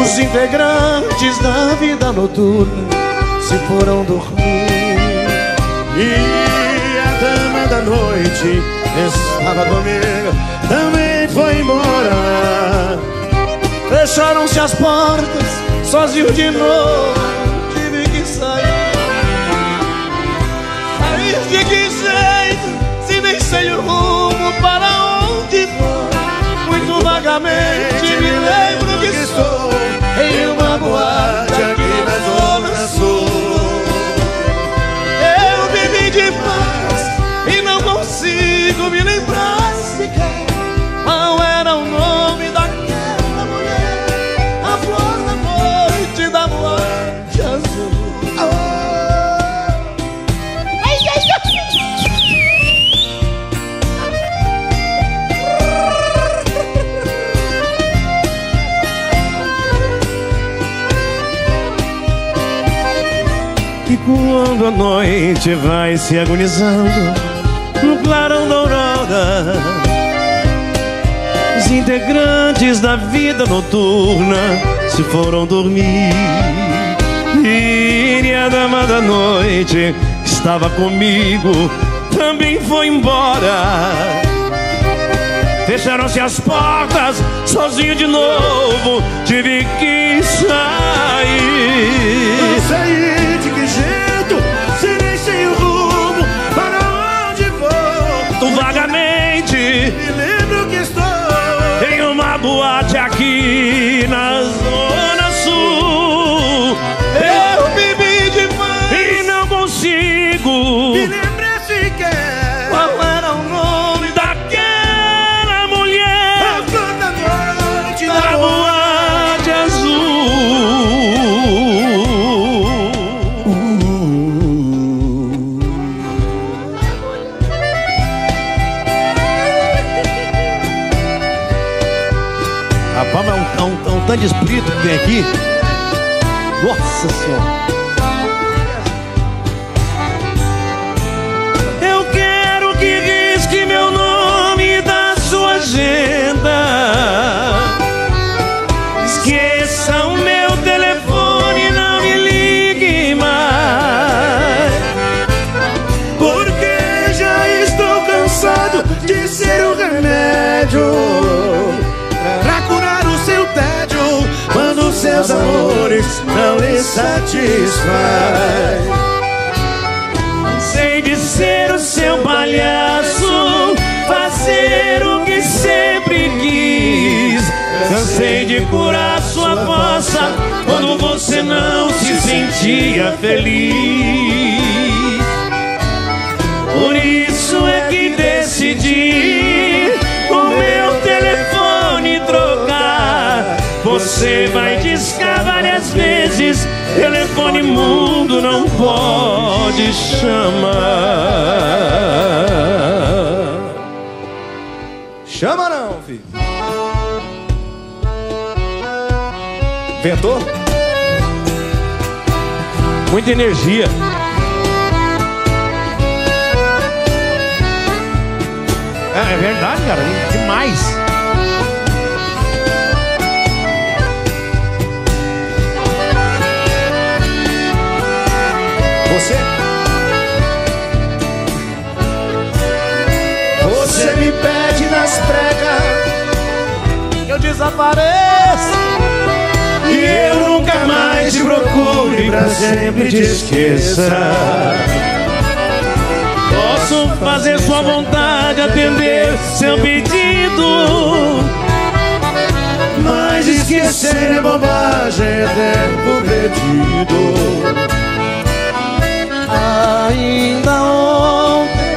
os integrantes da vida noturna se foram dormir e da noite estava comigo, também foi embora. Fecharam-se as portas, sozinho de novo tive que sair. Sair de que jeito, se nem sei o rumo para onde vou? Muito vagamente me lembro que estou em uma boate aqui na Zona Sul. Eu vivi de paz e não consigo me lembrar sequer qual era o nome daquela mulher, a flor da noite da boate azul. E quando a noite vai se agonizando no clarão da aurora, os integrantes da vida noturna se foram dormir e a dama da noite que estava comigo também foi embora. Fecharam-se as portas, sozinho de novo tive que sair. Não sei de que jeito, se nem sei o rumo para vagamente me lembro que estou em uma boate aqui na Zona Sul. Eu bebi demais e não consigo me lembrar sequer qual era o nome daquela mulher, a flor da noite da boate azul. É um, um, um tanto de espírito que tem aqui. Nossa Senhora. Eu quero que risque meu nome da sua agenda, lhe satisfaz. Sei de ser o seu palhaço, fazer o que sempre quis. Cansei de curar sua força quando você não se sentia feliz. Por isso é que decidi o meu telefone trocar. Você vai discar várias vezes, telefone mudo não pode chamar. Chama não, filho. Ventou? Muita energia. É, é verdade, cara, é demais. Você Você me pede nas pregas que eu desapareça, e eu nunca mais te procure, pra sempre te esqueça. Posso fazer sua vontade, atender seu pedido, mas esquecer é bobagem, é tempo perdido. Ainda ontem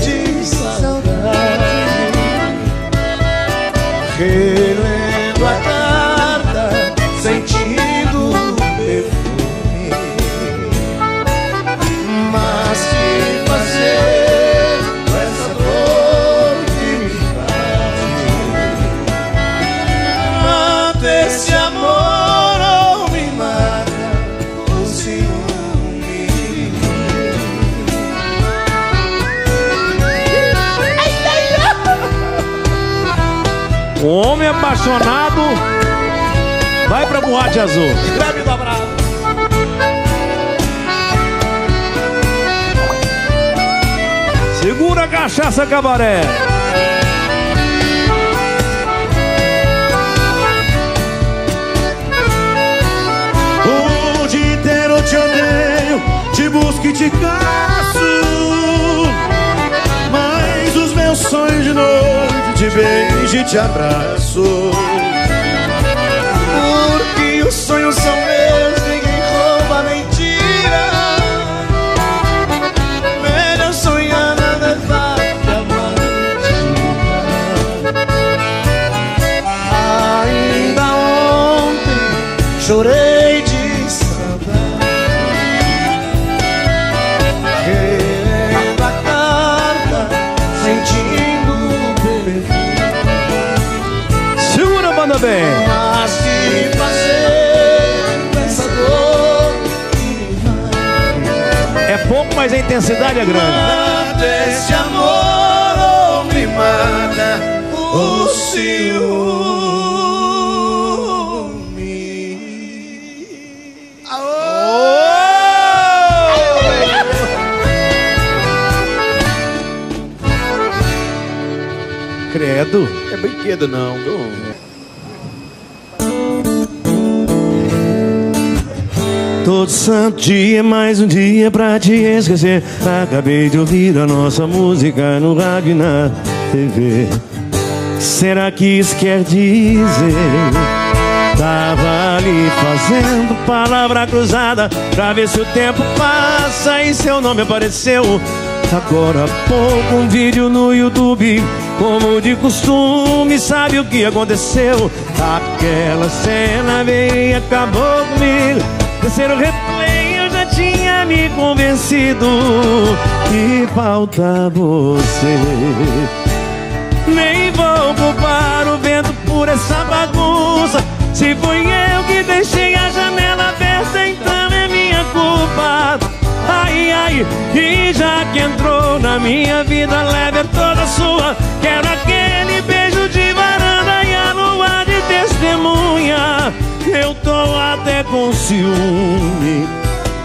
de saudade, relendo a carta, sentindo o perfume. Mas um homem apaixonado vai pra boate azul. Grave dobrado. Segura a cachaça, cabaré. O dia inteiro eu te odeio, te busco e te caço, mas os meus sonhos de novo te beijo e te abraço. Porque os sonhos são meus, ninguém rouba mentira. Melhor sonhar, nada é fácil, amar. Ainda ontem chorei de saudade, querendo a carta, senti. Manda bem. Mas se fazer com essa dor que vai, é pouco, mas a intensidade é grande. Mata esse amor ou me mata o ciúme. Aô! Credo. É brinquedo não, viu? Todo santo dia, mais um dia pra te esquecer. Acabei de ouvir a nossa música no rádio e na tê vê. Será que isso quer dizer? Tava ali fazendo palavra cruzada pra ver se o tempo passa e seu nome apareceu. Agora há pouco um vídeo no YouTube, como de costume, sabe o que aconteceu? Aquela cena veio e acabou comigo. Terceiro replay eu já tinha me convencido que falta você. Nem vou culpar o vento por essa bagunça. Se fui eu que deixei a janela aberta, então é minha culpa. Ai, ai, e já que entrou na minha vida, leve é toda sua. Quero aquele beijo de varanda e a lua de testemunha. Eu tô até com ciúme,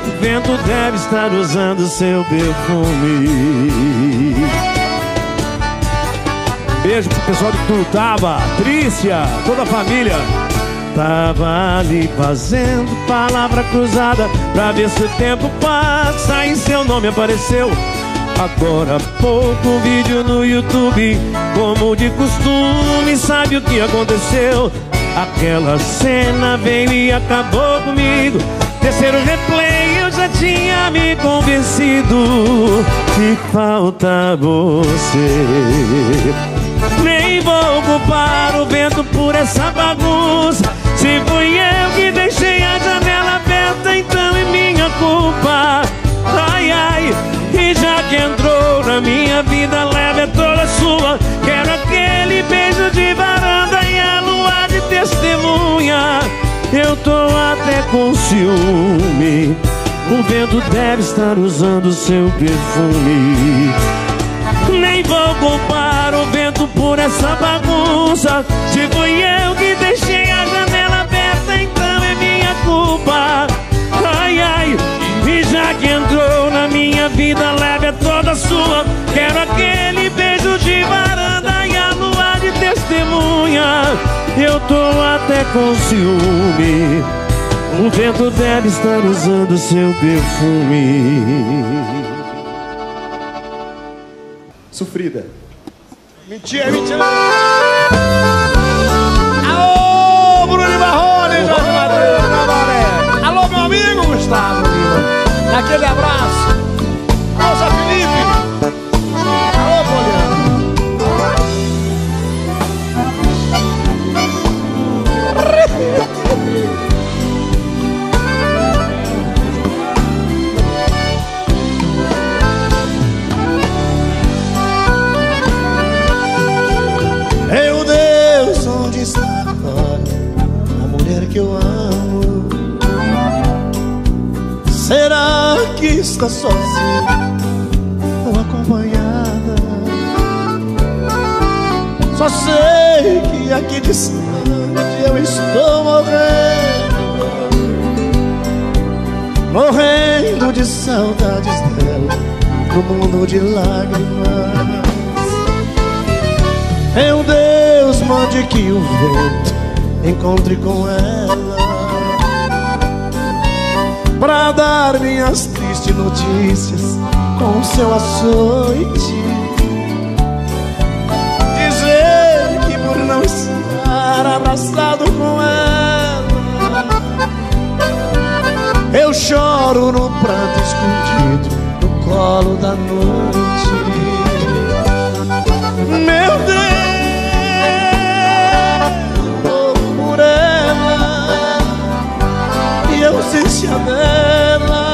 o vento deve estar usando seu perfume. Beijo pro pessoal de Tutaba, Trícia, toda a família. Tava ali fazendo palavra cruzada pra ver se o tempo passa e seu nome apareceu. Agora há pouco um vídeo no YouTube, como de costume, sabe o que aconteceu? Aquela cena veio e acabou comigo. Terceiro replay eu já tinha me convencido que falta você. Nem vou culpar o vento por essa bagunça. Se fui eu que deixei a janela aberta, então é minha culpa. Ai, ai, e já que entrou na minha vida, leva é toda sua. Quero aquele beijo de varanda e a lua de testemunha. Eu tô até com ciúme. O vento deve estar usando seu perfume. Nem vou culpar o vento por essa bagunça. Se fui eu que deixei a janela aberta, então é minha culpa. Ai, ai, e já que entrou na minha vida, leve é toda sua. Quero aquele beijo de varanda e a lua de testemunha. Eu tô até com ciúme. O vento deve estar usando seu perfume. Sofrida. Mentira, mentira. Alô, Bruno e Marrone, Jorge e Mateus. Alô, meu amigo Gustavo. Aquele abraço. Alô, Zé Felipe. Alô, Poliano. Que eu amo, será que está sozinha ou acompanhada? Só sei que aqui distante eu estou morrendo, morrendo de saudades dela, no mundo de lágrimas. Meu Deus, mande que o vento encontre com ela pra dar minhas tristes notícias com o seu açoite. Dizer que por não estar abraçado com ela eu choro no pranto escondido no colo da noite. Meu Deus, a ausência dela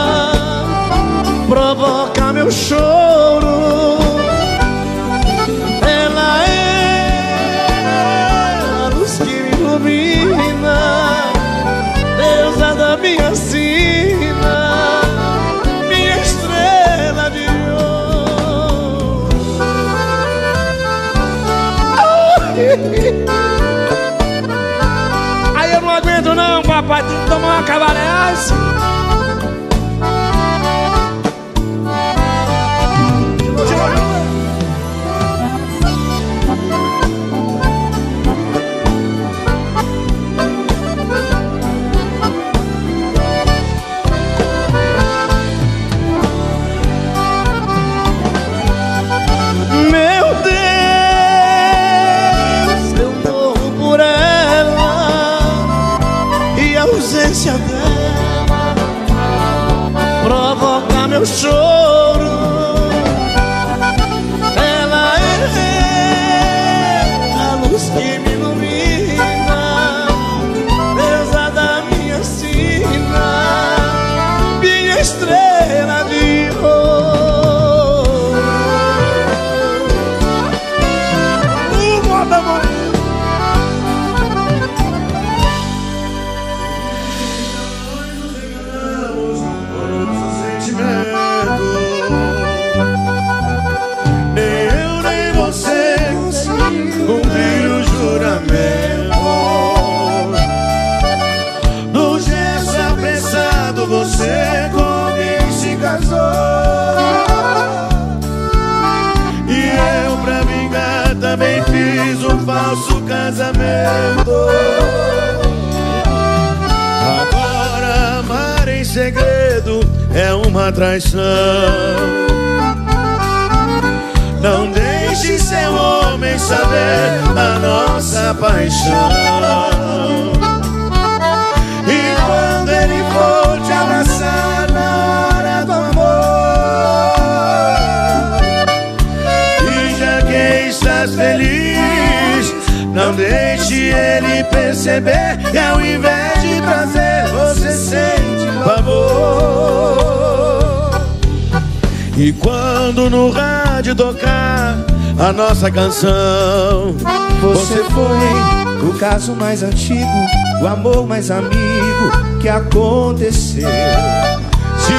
provoca meu choro. Ela é a luz que me ilumina, deusa da minha sina, minha estrela de ouro. Não, papai, tem que tomar uma cavalhaça. Meu Deus, eu morro por ela. A ausência dela provoca meu choro. Ela é a luz que me ilumina, deusa da minha sina, minha estrela de ouro. O moda morrer. No gesto apressado você com alguém se casou, e eu pra vingar também fiz um falso casamento. segredo é uma traição. Não deixe seu homem saber a nossa paixão. E quando ele for te abraçar na hora do amor, e já que estás feliz, não deixe ele perceber que ao invés de prazer você sente pavor. E quando no rádio tocar a nossa canção, você foi o caso mais antigo, o amor mais amigo que aconteceu. Se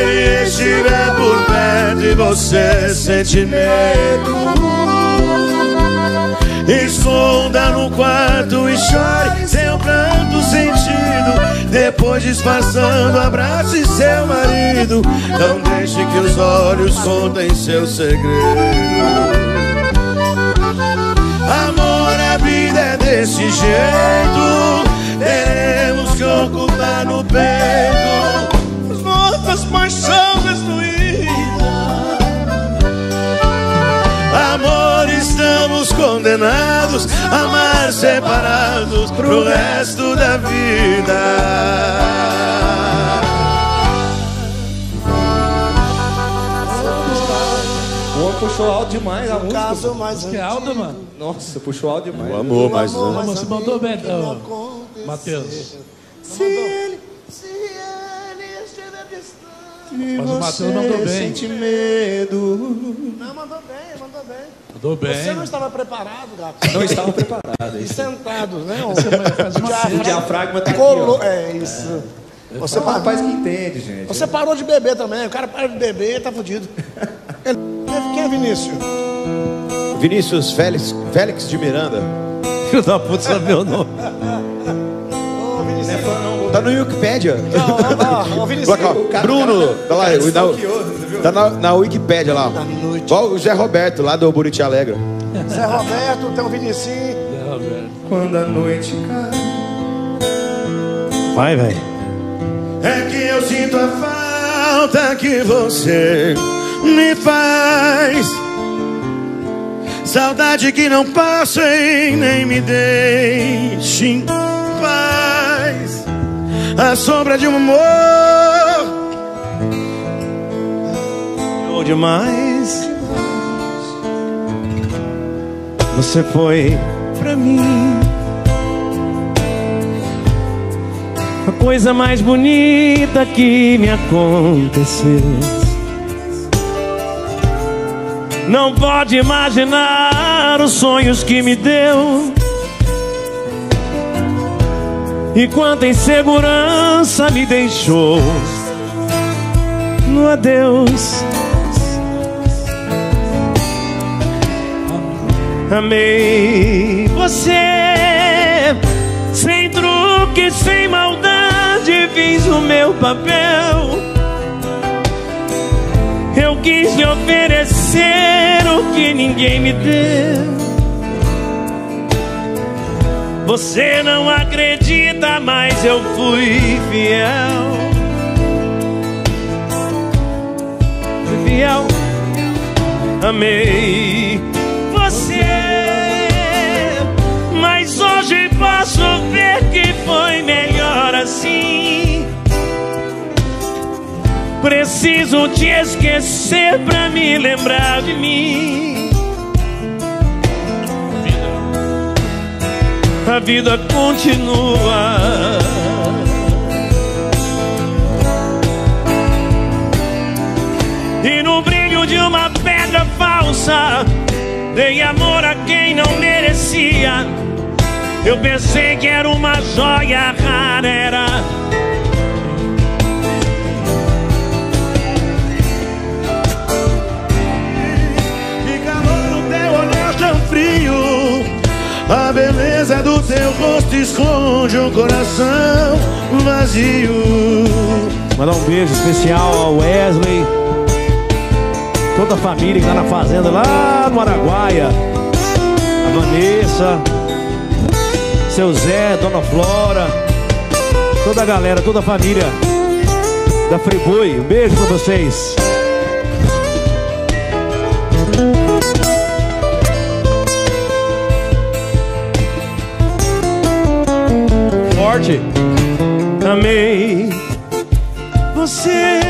ele estiver por perto e você sente medo, esconda no quarto e chore seu pranto sentido, depois disfarçando, abrace seu marido. Não deixe que os olhos contem seu segredo. Amor, a vida é desse jeito, teremos que ocultar no peito as nossas paixões destruídas. Amor, estamos condenados a amar separados pro resto da vida. Pô, puxou alto demais a música. Caso mais antigo. Que alto, mano. Nossa, puxou alto demais. O amor mais antigo. Você mandou bem, então, Mateus. Se ele, se ele estiver distante, mas o Mateus mandou bem. Sente medo. Não, mandou bem. Mandou bem. Você não estava preparado, gato? Não estava preparado. E sentado, né? O diafragma tá colou. É isso. É. Você é um rapaz que entende, gente. Você parou de beber também. O cara para de beber e tá fudido. Quem é Vinícius? Vinícius Félix, Félix de Miranda. Filho da puta, sabe meu nome. Ô, Vinícius. Tá no Wikipedia. Não, ó, Vinícius. Bruno, tá lá, o Hidalgo. Tá na, na Wikipédia lá. Ó, o Zé Roberto, lá do Buriti Alegre. Zé Roberto, tem o Vinicinho. Quando a noite cai. Vai, velho. É que eu sinto a falta que você me faz. Saudade que não passa e nem me deixe em paz. A sombra de um amor demais. Você foi pra mim a coisa mais bonita que me aconteceu. Não pode imaginar os sonhos que me deu e quanta insegurança me deixou no adeus. Amei você sem truque, sem maldade, fiz o meu papel. Eu quis lhe oferecer o que ninguém me deu. Você não acredita, mas eu fui fiel. Fiel. Amei você, mas hoje posso ver que foi melhor assim. Preciso te esquecer pra me lembrar de mim. A vida continua. E no brilho de uma pedra falsa dei amor a quem não merecia. Eu pensei que era uma joia rara, era. Que calor o teu olhar tão frio. A beleza do teu rosto esconde um coração vazio. Mandar um beijo especial ao Wesley, toda a família que tá na fazenda lá no Araguaia. A Vanessa, seu Zé, Dona Flora, toda a galera, toda a família. da Fribui. Um beijo pra vocês. Forte. Amei você,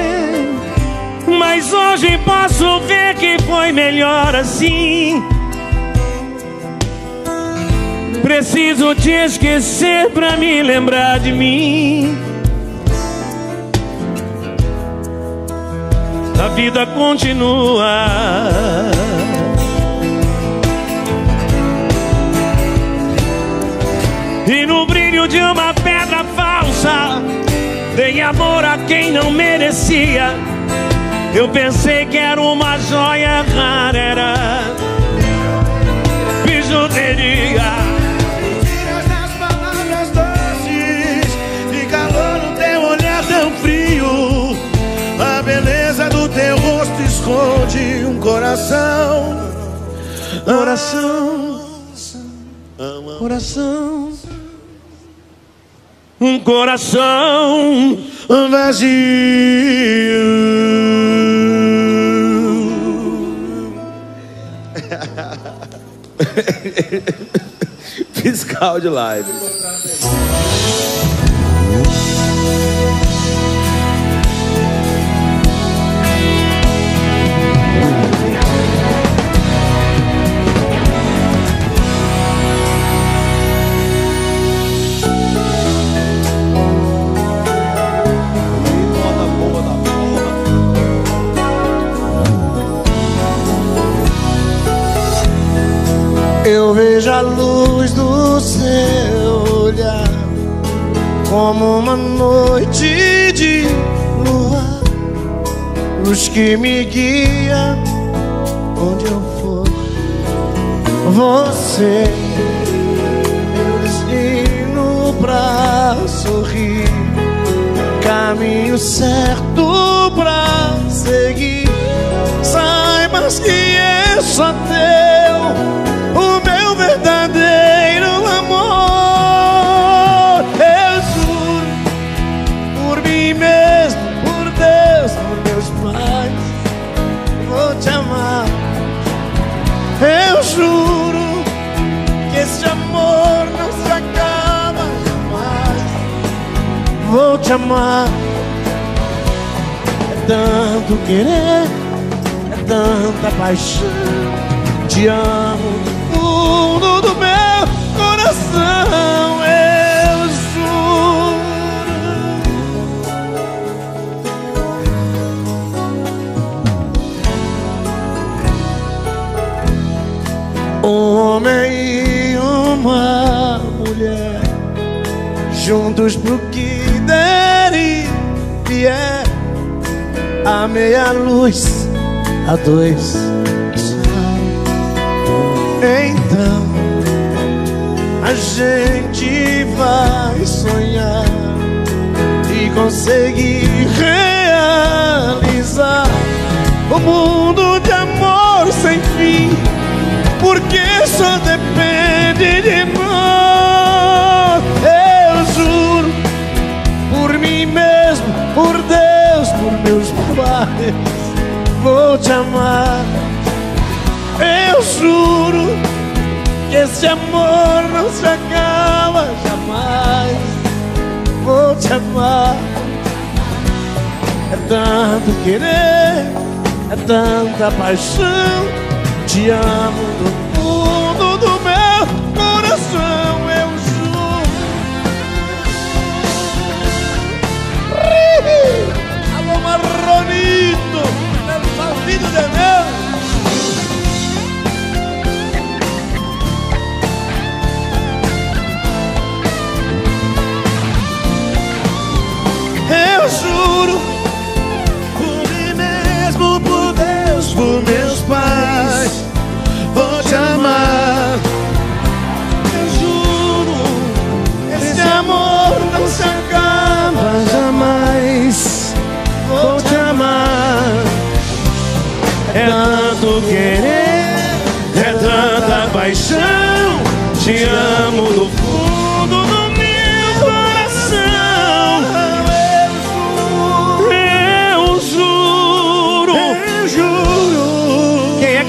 mas hoje posso ver que foi melhor assim. Preciso te esquecer pra me lembrar de mim. A vida continua. E no brilho de uma pedra falsa, dei amor a quem não merecia. Eu pensei que era uma joia rara, era bijuteria. Esconde um coração, coração, coração, um coração vazio. Fiscal de live. Eu vejo a luz do seu olhar como uma noite de lua, luz que me guia onde eu for. Você meu destino pra sorrir, caminho certo pra seguir. Saibas que é só teu o meu verdadeiro amor. Eu juro por mim mesmo, por Deus, por meus pais, vou te amar. Eu juro que esse amor não se acaba jamais. Vou te amar. É tanto querer, é tanta paixão. Te amo do meu coração, eu juro. Um homem e uma mulher juntos pro que der e vier. A meia luz, a dois. Então a gente vai sonhar e conseguir realizar um mundo de amor sem fim, porque só depende de nós. Eu juro por mim mesmo, por Deus, por meus pais, vou te amar. Eu juro que esse amor não se acaba jamais. Vou te amar. É tanto querer, é tanta paixão. Te amo do fundo do meu coração, eu juro. Alô, Marronito, meu filho de Deus. Eu juro por mim mesmo, por Deus, por meus pais, vou te amar. Eu juro, esse amor não se acaba jamais. Vou te amar. É tanto querer, é tanta paixão. Te amo do fundo do meu coração.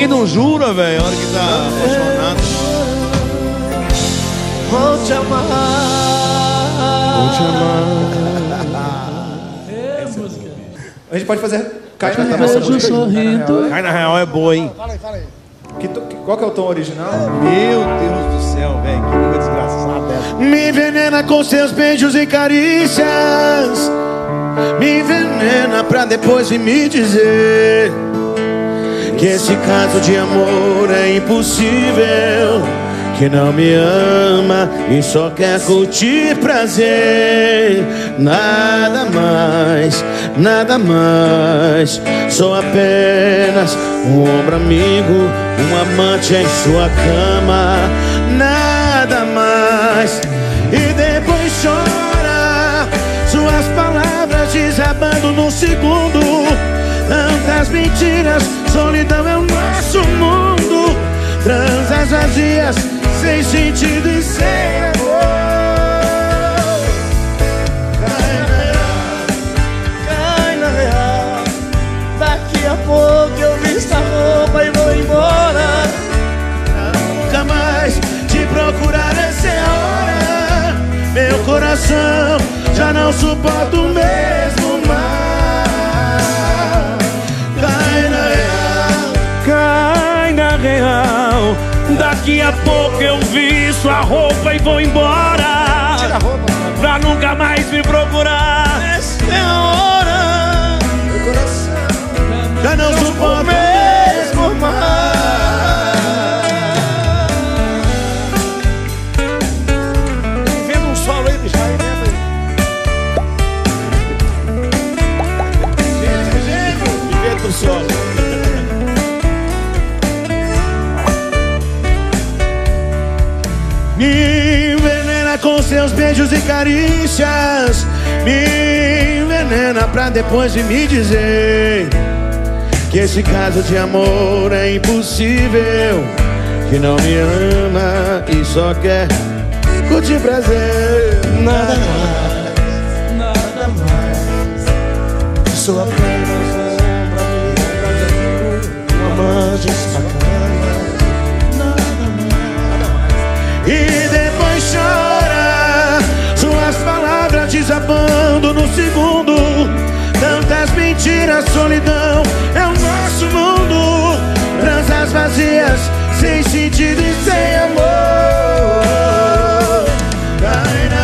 Quem não jura, velho, a hora que tá apaixonado. Vou te amar, vou te amar. É, essa música. A gente pode fazer. Cai na real, essa música aí. Cai na real é boa, hein? Fala aí, fala aí. Que to... Qual que é o tom original? Meu Deus do céu, velho. Que língua desgraçada essa. Me envenena com seus beijos e carícias. Me envenena pra depois vir me dizer que esse caso de amor é impossível, que não me ama e só quer curtir prazer. Nada mais, nada mais. Sou apenas um ombro amigo, um amante em sua cama. Nada mais. E depois chora, suas palavras desabando num segundo. Tantas mentiras, solidão é o nosso mundo. Transas vazias, sem sentido e sem amor. Cai na real, cai na real. Daqui a pouco eu visto a roupa e vou embora. Nunca mais te procurar essa hora. Meu coração já não suporta o mesmo mar. Cai na real, cai na real. Daqui a pouco eu visto a roupa e vou embora. Tira a roupa, pra nunca mais me procurar. Essa é a hora. Meu coração já não suporta mesmo mais. Vendo um solo aí, bicho. Gente, gente, inventa um solo. Me envenena com seus beijos e carícias. Me envenena pra depois de me dizer que esse caso de amor é impossível, que não me ama e só quer curtir prazer. Nada mais, nada mais. Sou apenas um amante escapado. E depois chora, suas palavras desabando no segundo. Tantas mentiras, solidão é o nosso mundo. Transas vazias, sem sentido e sem amor. Cai na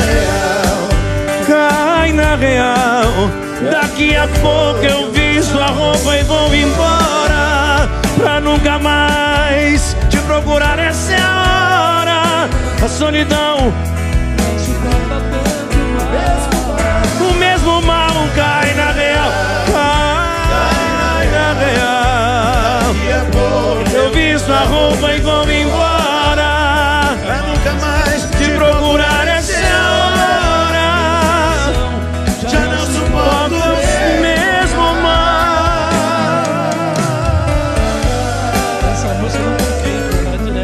real, cai na real. Daqui a pouco eu visto a roupa e vou embora. Pra nunca mais te procurar essa hora. A solidão o mesmo mal. Cai na real, cai na real. Eu visto a roupa e vou embora, pra nunca mais te procurar essa hora. Já não suporto o mesmo mal. Essa música não tem verdade, né?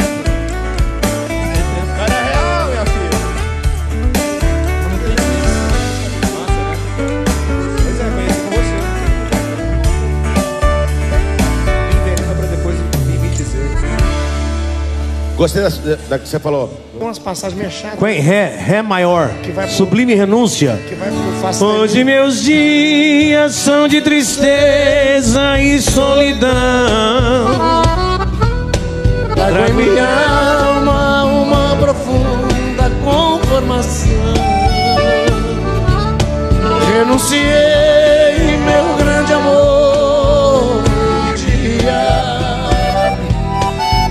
Gostei da, da, da que você falou. Umas passagens meio chatas. Quem? Ré, ré maior. Que vai pro, sublime renúncia. Que vai pro hoje meus dias são de tristeza e solidão. Trai minha alma uma profunda conformação. Renunciei meu grande amor dia.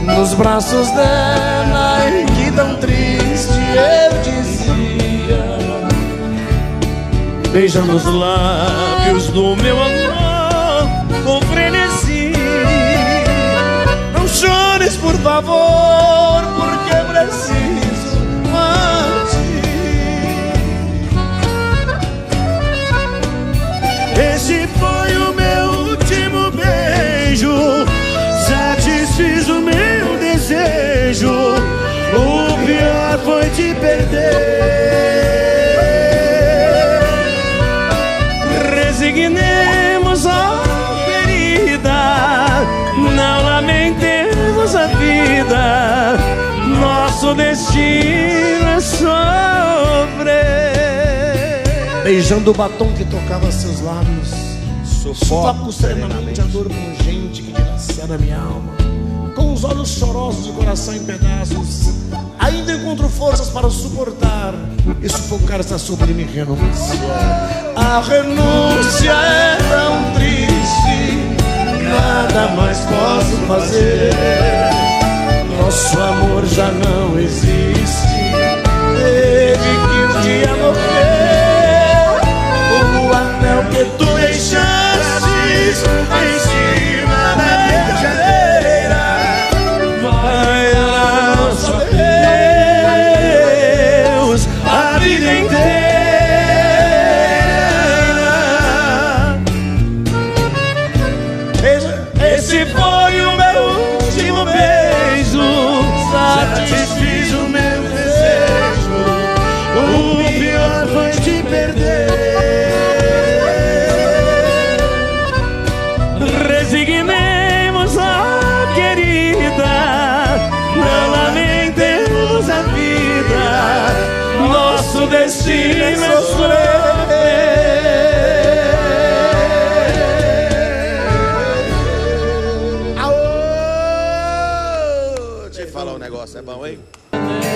Nos braços dela e que tão triste eu dizia, beijando os lábios do meu amor com frenesi. Não chores por favor, porque preciso amar-te. Esse foi o meu último beijo, satisfiz o meu desejo, o pior foi te perder. Resignemos a ferida, não lamentemos. nada, nosso destino é sofrer. Beijando o batom que tocava seus lábios, sufoco serenamente a dor pungente que nascia na minha alma. Com os olhos chorosos e o coração em pedaços, ainda encontro forças para suportar e sufocar essa sublime renúncia. A renúncia é tão triste, nada mais posso fazer. Nosso amor já não existe, teve que um dia morrer. O anel que tu deixaste em cima da minha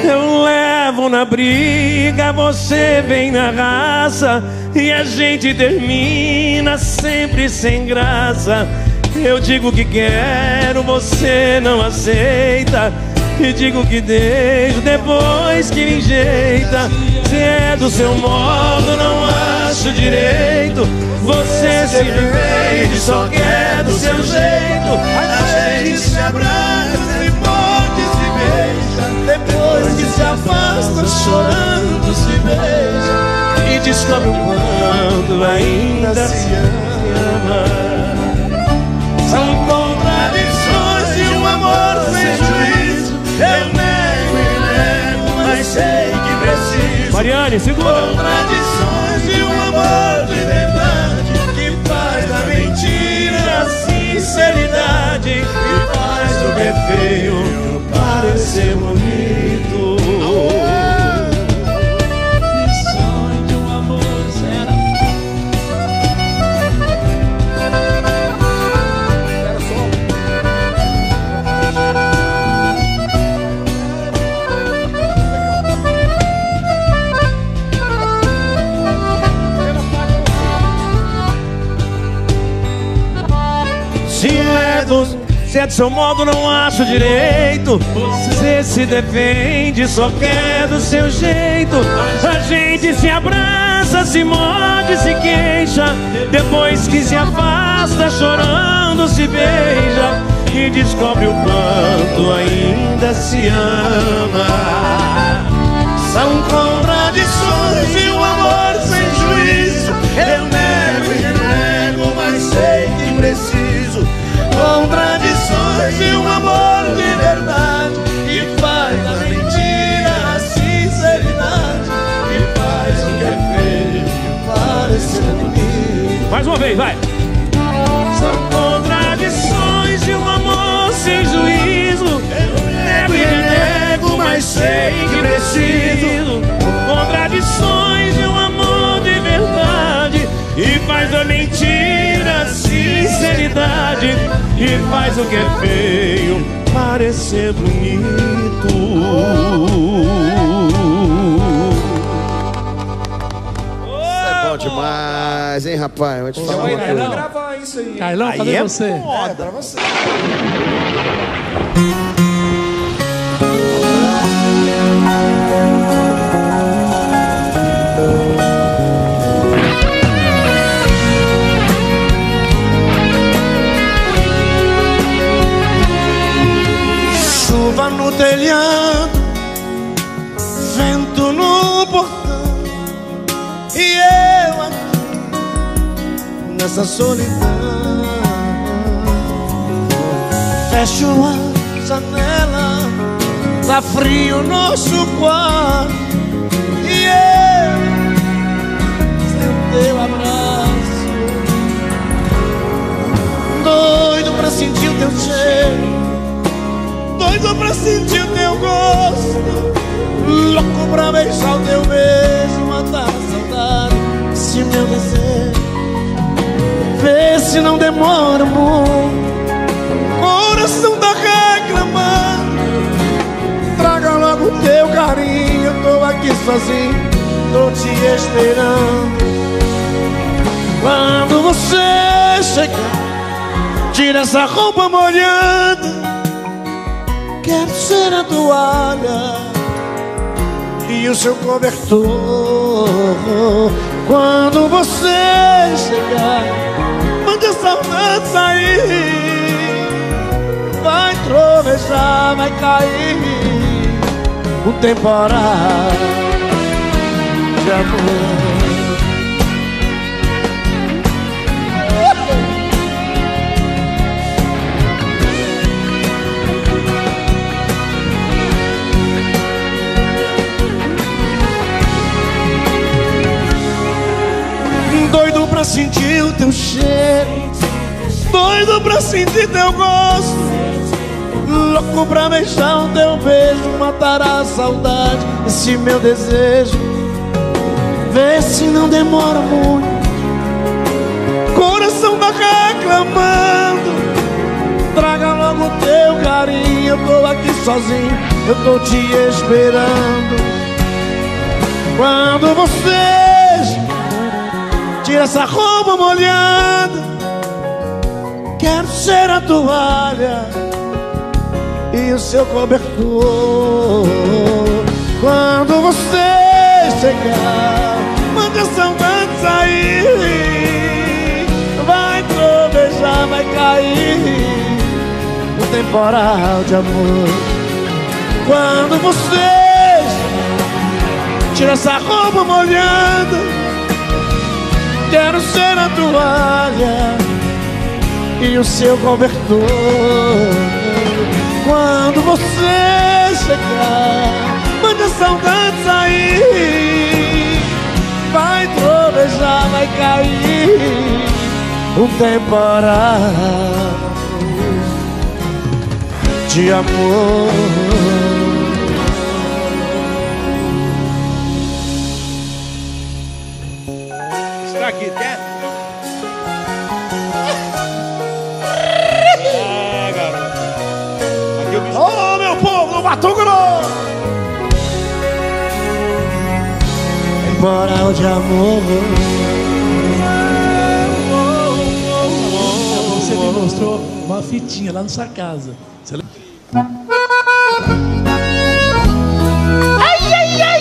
eu levo na briga, você vem na raça, e a gente termina sempre sem graça. Eu digo que quero, você não aceita, e digo que deixo, depois que me enjeita. Se é do seu modo, não acho direito, você se vende, só quer do seu jeito. A gente se abraça e depois que se afasta, chorando se beija e descobre o quanto ainda se ama. São contradições de um amor sem juízo. Eu nego e nego, mas sei que preciso. Mariane, segura. Contradições de um amor de verdade, que faz da mentira sinceridade, que faz do que feio parecer bonito. Sonho de um amor será. Se é dos Se é do seu modo, não acho direito, você se defende, só quer do seu jeito. A gente se abraça, se morde, se queixa, depois que se afasta, chorando se beija e descobre o quanto ainda se ama. São contradições e o amor sem juízo. Eu nego e nego, mas sei que preciso. Contradições e um amor de verdade, que faz da mentira a sinceridade, que faz o que é feio parecer bonito. Mais uma vez, vai! São contradições de um amor sem juízo. Eu nego e nego, mas sei que preciso. Contradições de um amor de verdade, e faz da mentira a sinceridade, e faz o que é feio parecer bonito. É bom demais, hein, rapaz? Eu vou te falar uma coisa. Vamos gravar isso aí. Cailão, aí é você. É, pra você. Chuva no telhado, vento no portão, e eu aqui nessa solidão. Fecho a janela, tá frio nosso quarto, e eu sem teu abraço, doido pra sentir o teu cheiro, doido doido pra sentir teu gosto, louco pra beijar o teu beijo, matar a saudade se meu desejo. Vê se não demora muito, coração tá reclamando, traga logo o teu carinho, eu tô aqui sozinho, tô te esperando. Quando você chegar, tira essa roupa molhada, quero ser a toalha e o seu cobertor. Quando você chegar, manda a saudade sair, vai trovejar, vai cair um temporal de amor. Doido pra sentir o teu cheiro, doido pra sentir teu gosto, louco pra beijar o teu beijo, matará a saudade, esse meu desejo. Vê se não demora muito, coração tá reclamando, traga logo o teu carinho, eu tô aqui sozinho, eu tô te esperando. Quando você tira essa roupa molhada, quero ser a toalha e o seu cobertor. Quando você chegar, manda a saudade sair, vai trovejar, vai cair um temporal de amor. Quando você tira essa roupa molhada, quero ser a toalha e o seu cobertor. Quando você chegar, manda a saudade sair, vai trovejar, vai cair um temporal de amor. Aqui, até. Ah, garoto. Ô, oh, meu povo, no Mato Grosso! Temporal de amor. Você me mostrou uma fitinha lá na sua casa. Você... Ai, ai, ai!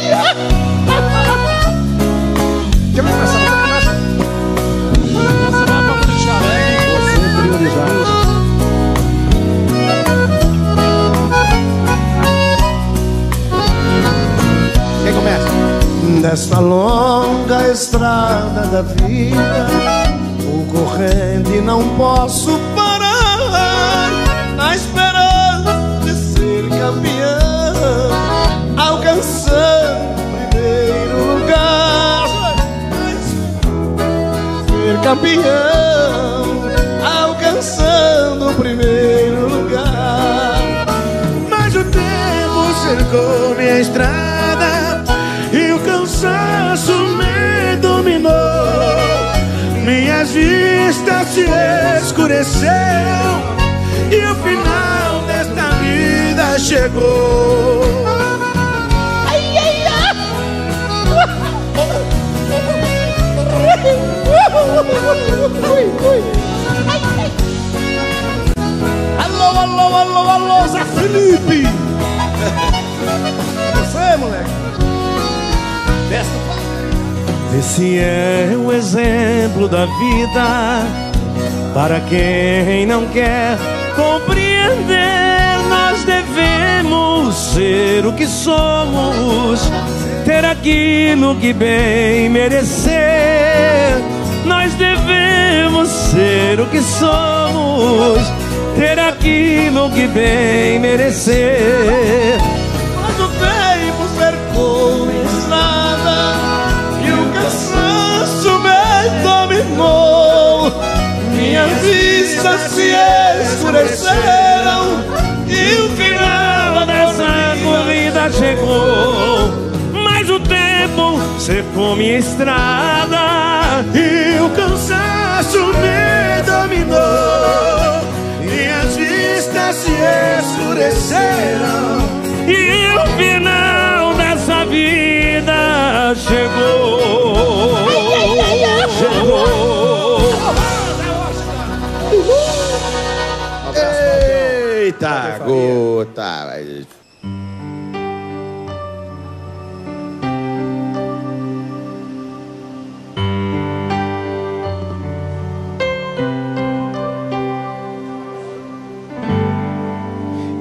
Deixa eu passar. Quem começa? Nesta longa estrada da vida, vou correndo e não posso parar, na esperança de ser campeão, alcançando o primeiro lugar, ser campeão, alcançando o primeiro lugar. Mas o tempo cercou minha estrada e o cansaço me dominou. Minhas vistas se escureceu e o final desta vida chegou. Ai, ai, ai. Alô, alô, alô, alô, Zé Felipe! Você, moleque! Esse é o exemplo da vida para quem não quer compreender. Nós devemos ser o que somos, ter aquilo que bem merecer. Nós devemos ser o que somos, ter aquilo que bem merecer. Mas o tempo cercou minha estrada e o cansaço me dominou. Minhas vistas se escureceram e o final casa chegou, mas o tempo secou minha estrada e o cansaço me dominou. Minhas vistas se escureceram e o final dessa vida chegou. Ai, ai, ai, ai. Chegou. Eita gota.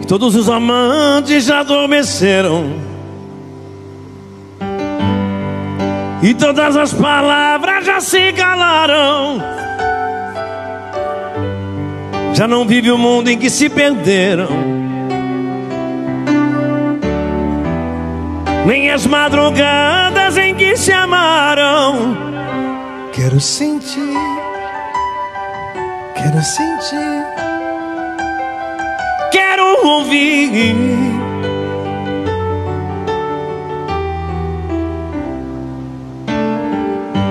Todos os amantes já adormeceram e todas as palavras já se calaram. Já não vive o mundo em que se perderam, nem as madrugadas em que se amaram. Quero sentir, quero sentir, quero ouvir.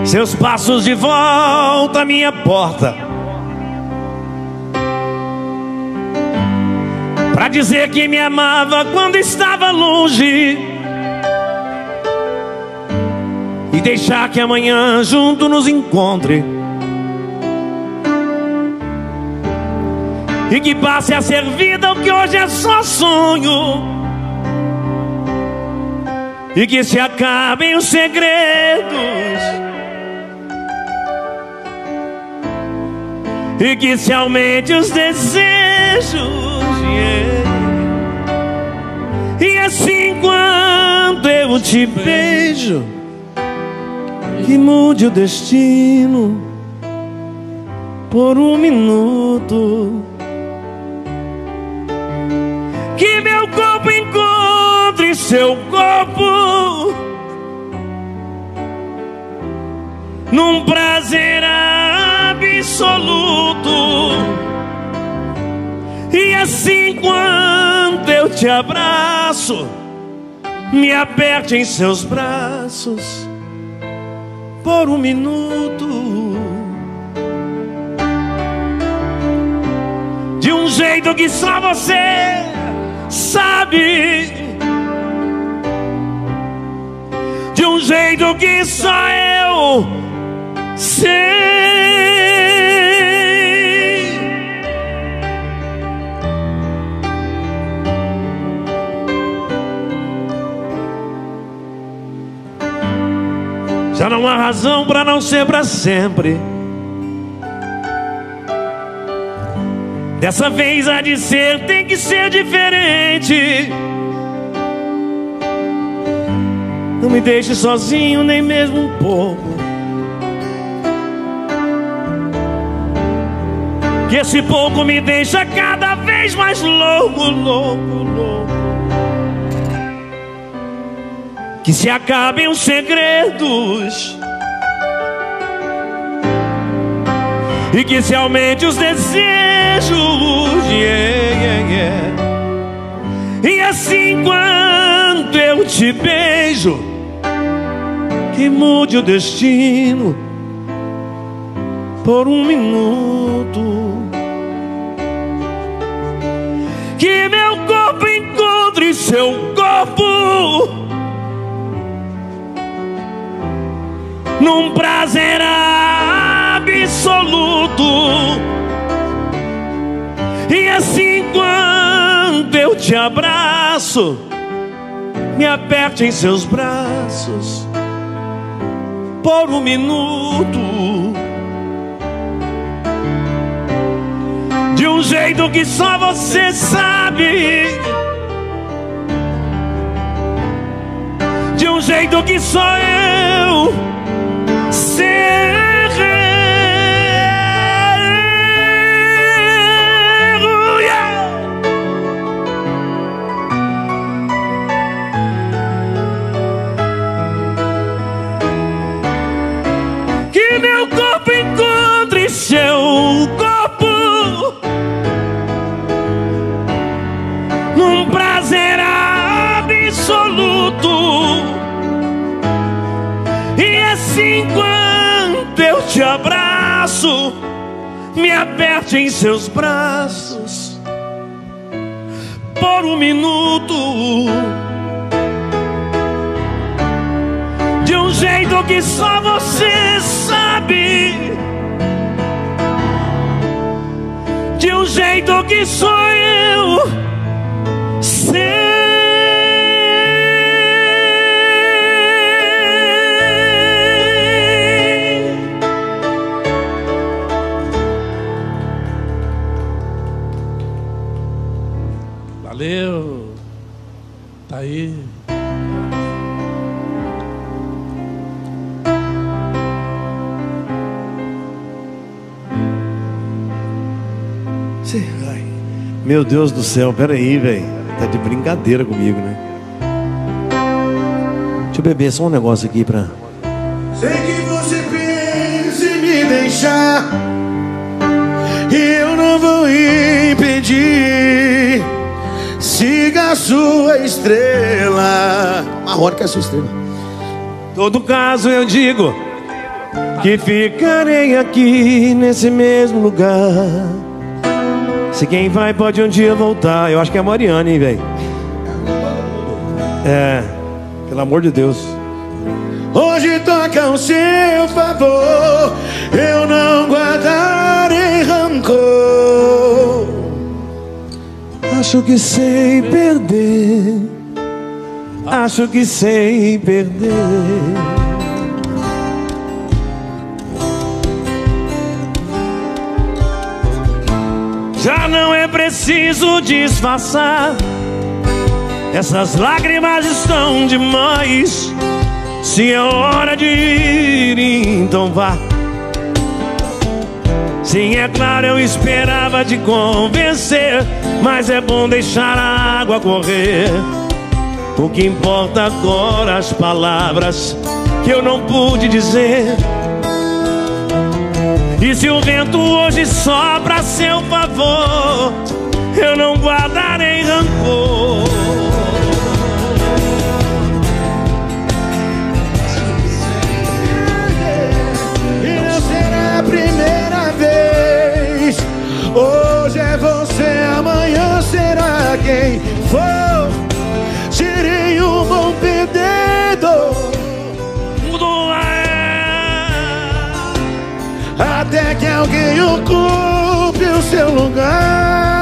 Seus passos de volta à minha porta, pra dizer que me amava quando estava longe, e deixar que amanhã junto nos encontre, e que passe a ser vida o que hoje é só sonho, e que se acabem os segredos, e que se aumente os desejos, yeah. E assim quando eu te beijo, que mude o destino por um minuto, que meu corpo encontre seu corpo num prazer absoluto. E assim quando eu te abraço, me aperte em seus braços por um minuto, de um jeito que só você sabe, de um jeito que só eu sei. Já não há razão pra não ser pra sempre, dessa vez há de ser, tem que ser diferente. Não me deixe sozinho, nem mesmo um pouco, que esse pouco me deixa cada vez mais louco, louco, louco. Que se acabem os segredos e que se aumente os desejos, yeah, yeah, yeah. E assim quando eu te beijo, que mude o destino por um minuto, que meu corpo encontre seu corpo num prazer absoluto. E assim quando eu te abraço, me aperte em seus braços por um minuto, de um jeito que só você sabe, de um jeito que só eu sei. Seu corpo num prazer absoluto. te abraço, me aperte em seus braços por um minuto, de um jeito que só você sabe, de um jeito que sou eu sei. Valeu, tá aí. Ai, meu Deus do céu, peraí, velho. Tá de brincadeira comigo, né? Deixa eu beber só um negócio aqui pra... Sei que você pensa em me deixar, e eu não vou impedir. Siga a sua estrela. Marrone que é a sua estrela. Todo caso eu digo que ficarei aqui nesse mesmo lugar. Se quem vai pode um dia voltar. Eu acho que é a Mariana, hein, velho. É, pelo amor de Deus. Hoje toca o seu favor, eu não guardarei rancor. Acho que sei perder, acho que sei perder. Já não é preciso disfarçar, essas lágrimas estão demais. Se é hora de ir, então vá. Sim, é claro, eu esperava te convencer, mas é bom deixar a água correr. O que importa agora as palavras que eu não pude dizer. E se o vento hoje sopra a seu favor, eu não guardarei rancor. E não será a primeira vez. Hoje é você, amanhã será quem for. Serei um bom perdedor. Mudou até que alguém ocupe o seu lugar.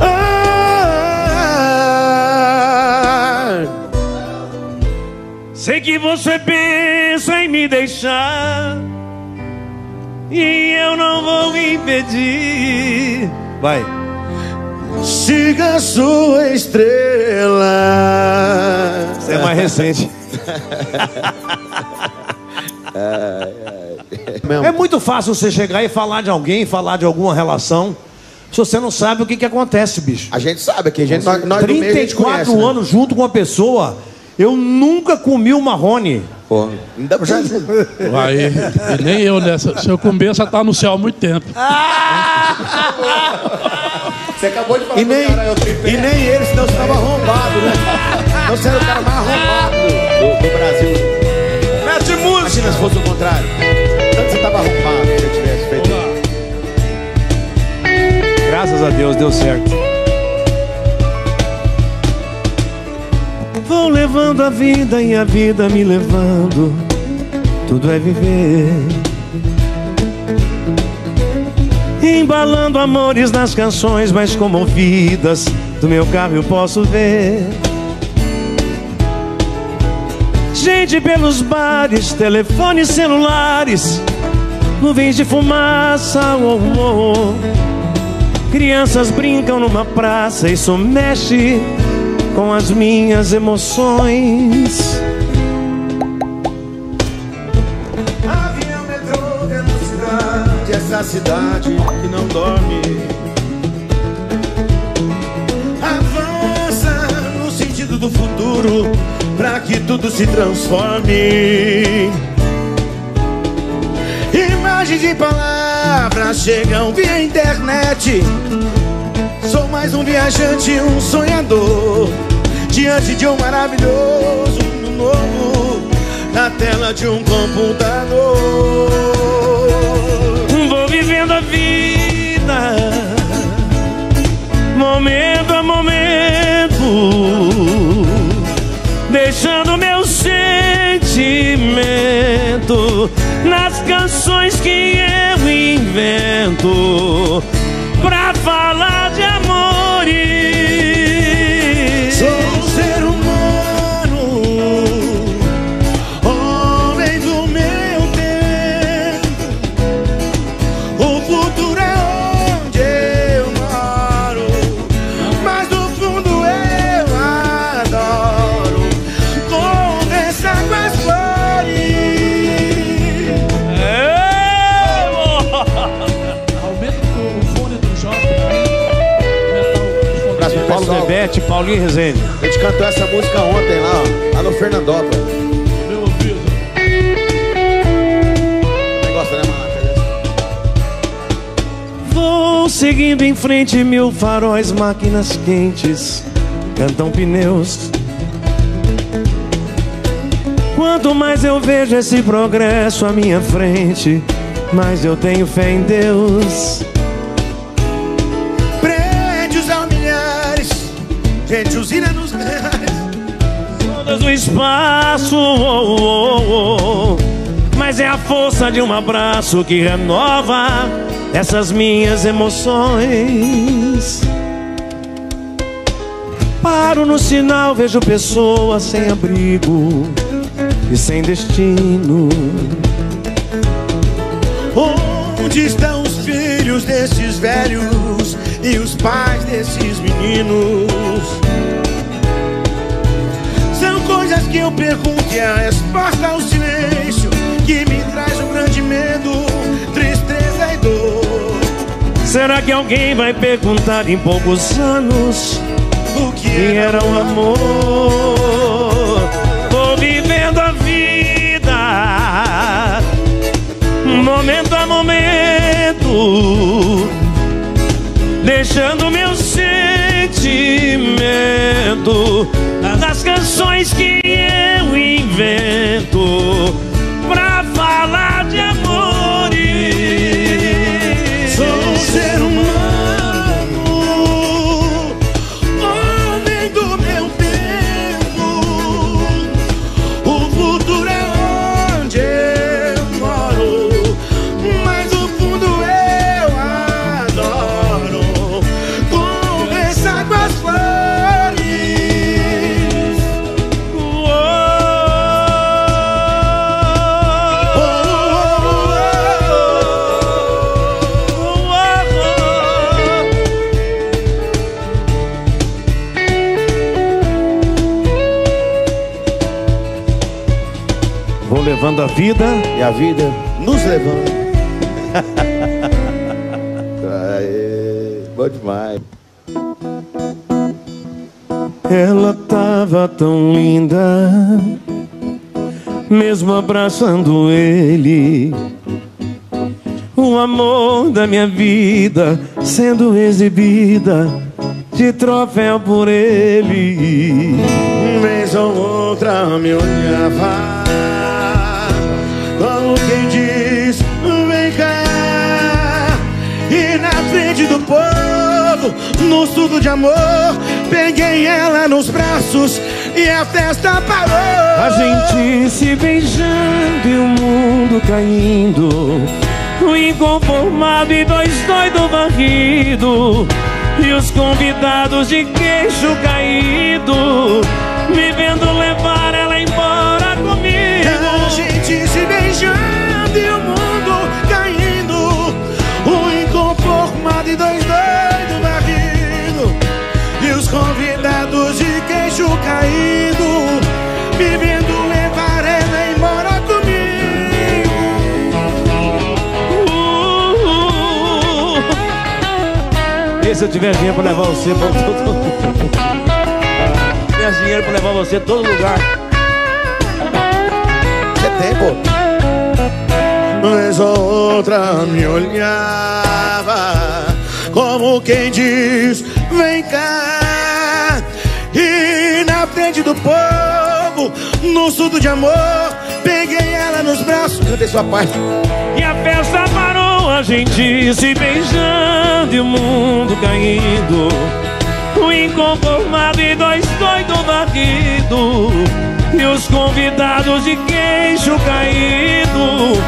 Ah, sei que você pensa em me deixar, e eu não vou impedir. Vai. Siga a sua estrela. Isso é mais recente. É muito fácil você chegar e falar de alguém, falar de alguma relação, se você não sabe o que, que acontece, bicho. A gente sabe que a gente, nós, nós trinta e quatro do meio a gente conhece, né? Anos junto com uma pessoa. Eu nunca comi o Marrone. Pô, ainda já... Vai, e nem eu nessa. Se eu comer, você tá no céu há muito tempo. Você acabou de falar e nem, cara, eu e nem ele, senão você tava arrombado, né? Então você era o cara mais arrombado do, do Brasil. Mete música! Imagina se fosse o contrário. Tanto você tava arrombado se eu tivesse feito. Graças a Deus, deu certo. Vou levando a vida e a vida me levando. Tudo é viver, embalando amores nas canções mais comovidas. Do meu carro eu posso ver gente pelos bares, telefones celulares, nuvens de fumaça, oh, oh, oh. Crianças brincam numa praça, isso mexe com as minhas emoções. Avião, metrô, velocidade, essa cidade que não dorme. Avança no sentido do futuro, pra que tudo se transforme. Imagens e palavras chegam via internet. Sou mais um viajante, um sonhador, diante de um maravilhoso mundo novo. na tela de um computador. Vou vivendo a vida, momento a momento, deixando meu sentimento nas canções que eu invento pra falar de amores. Sou um ser humano, homem do meu tempo. O futuro é onde eu moro, mas no fundo eu adoro conversar com as flores. Eu... Aumenta o fone do Jorge. Próximo, Paulo Bebete, Paulinho Rezende. A gente cantou essa música ontem lá, ó, lá no Fernandópolis. Meu ouvido. Você gosta, né, Maraca? Vou seguindo em frente, mil faróis, máquinas quentes, cantam pneus. Quanto mais eu vejo esse progresso à minha frente, mais eu tenho fé em Deus. Prédios ao milhares, gente, usina nos milhares, ondas do espaço, oh, oh, oh. Mas é a força de um abraço que renova essas minhas emoções. Paro no sinal, vejo pessoas sem abrigo e sem destino. Onde estão os filhos desses velhos e os pais desses meninos? São coisas que eu pergunto e a resposta ao silêncio que me traz um grande medo, tristeza e dor. Será que alguém vai perguntar em poucos anos o que era o amor? Tô vivendo a vida, momento a momento, deixando meu sentimento nas canções que eu invento pra falar de amores. Sou um ser humano, homem do meu tempo. O futuro é onde eu moro, mas no fundo eu adoro conversar com as flores. Oh, oh, oh, oh. Vou levando a vida e a vida nos levando. Aê, bom demais. Ela tava tão linda, mesmo abraçando ele, o amor da minha vida sendo exibida de troféu por ele. Um mês ou outra me olhava como quem diz, vem cá. E na frente do povo, no surto de amor, peguei ela nos braços e a festa parou. A gente se beijando e o mundo caindo, o inconformado e dois doido varrido, e os convidados de queixo caído, me vendo levar ela embora comigo. A gente se beijando e o mundo caindo, o inconformado e dois doido varrido, e os convidados de queixo caído, me vendo levar ela embora comigo. Uh, uh, uh. E se eu tiver dinheiro pra levar você pra todo... Se eu tiver dinheiro pra levar você a todo lugar. Você tem, pô. Mas a outra me olhava como quem diz, vem cá. E na frente do povo, no surto de amor, peguei ela nos braços, cadê sua parte? E a festa parou, a gente se beijando e o mundo caindo, o inconformado e dois doidos varrido, e os convidados de queixo caído,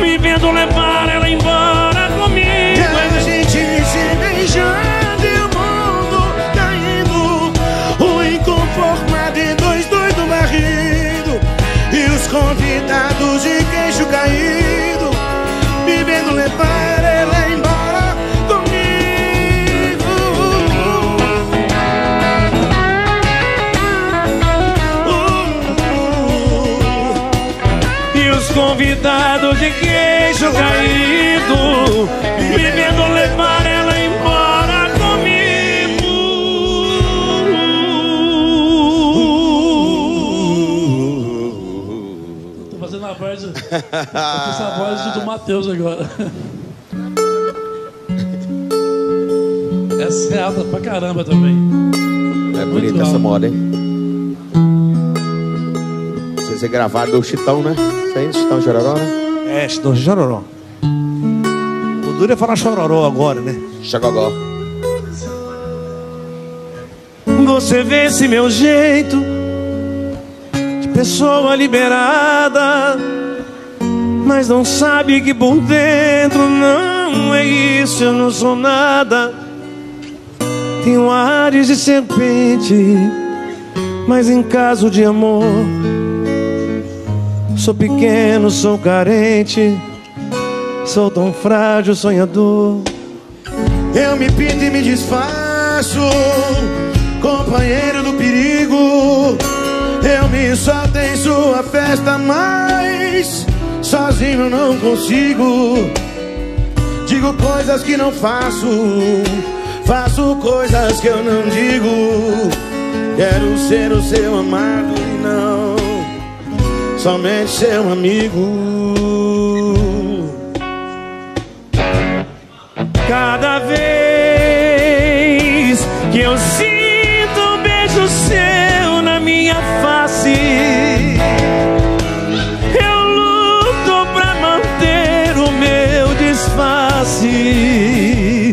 me vendo levar ela embora comigo. E a gente se beijando e o mundo caindo, o inconformado e dois doidos varrido, e os convidados de queixo caído, me vendo levar ela embora. Convidado de queijo caído, me vendo levar ela embora comigo. Tô fazendo a voz, eu fiz a voz do Mateus agora. Essa é alta pra caramba também. É bonita essa moda, hein? Ser gravado do Chitão, né? Isso aí, Chitão Jororó, né? É, Chitão Jororó. O duro é falar chororó agora, né? Chagogó. Você vê esse meu jeito de pessoa liberada, mas não sabe que por dentro não é isso, eu não sou nada. Tenho ares de serpente, mas em caso de amor sou pequeno, sou carente, sou tão frágil, sonhador. Eu me pinto e me disfarço, companheiro do perigo. Eu me solto em sua festa, mas sozinho não consigo. Digo coisas que não faço, faço coisas que eu não digo. Quero ser o seu amado e não somente seu amigo. Cada vez que eu sinto um beijo seu na minha face, eu luto pra manter o meu disfarce e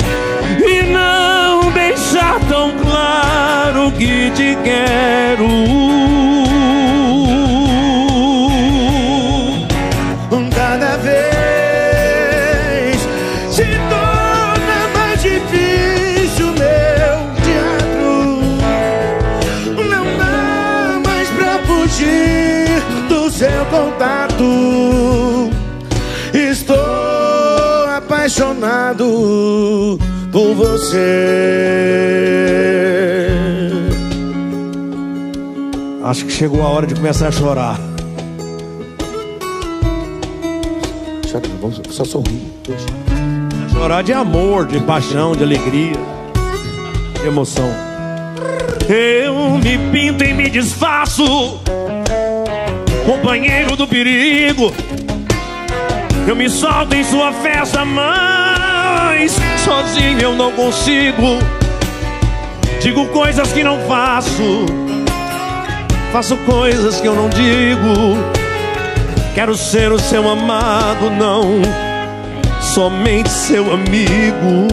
não deixar tão claro que te quero. Estou apaixonado por você. Acho que chegou a hora de começar a chorar. Chora, vamos só sorrir. Chorar de amor, de paixão, de alegria, de emoção. Eu me pinto e me disfarço, companheiro do perigo. Eu me solto em sua festa, mas sozinho eu não consigo. Digo coisas que não faço, faço coisas que eu não digo. Quero ser o seu amado, não somente seu amigo.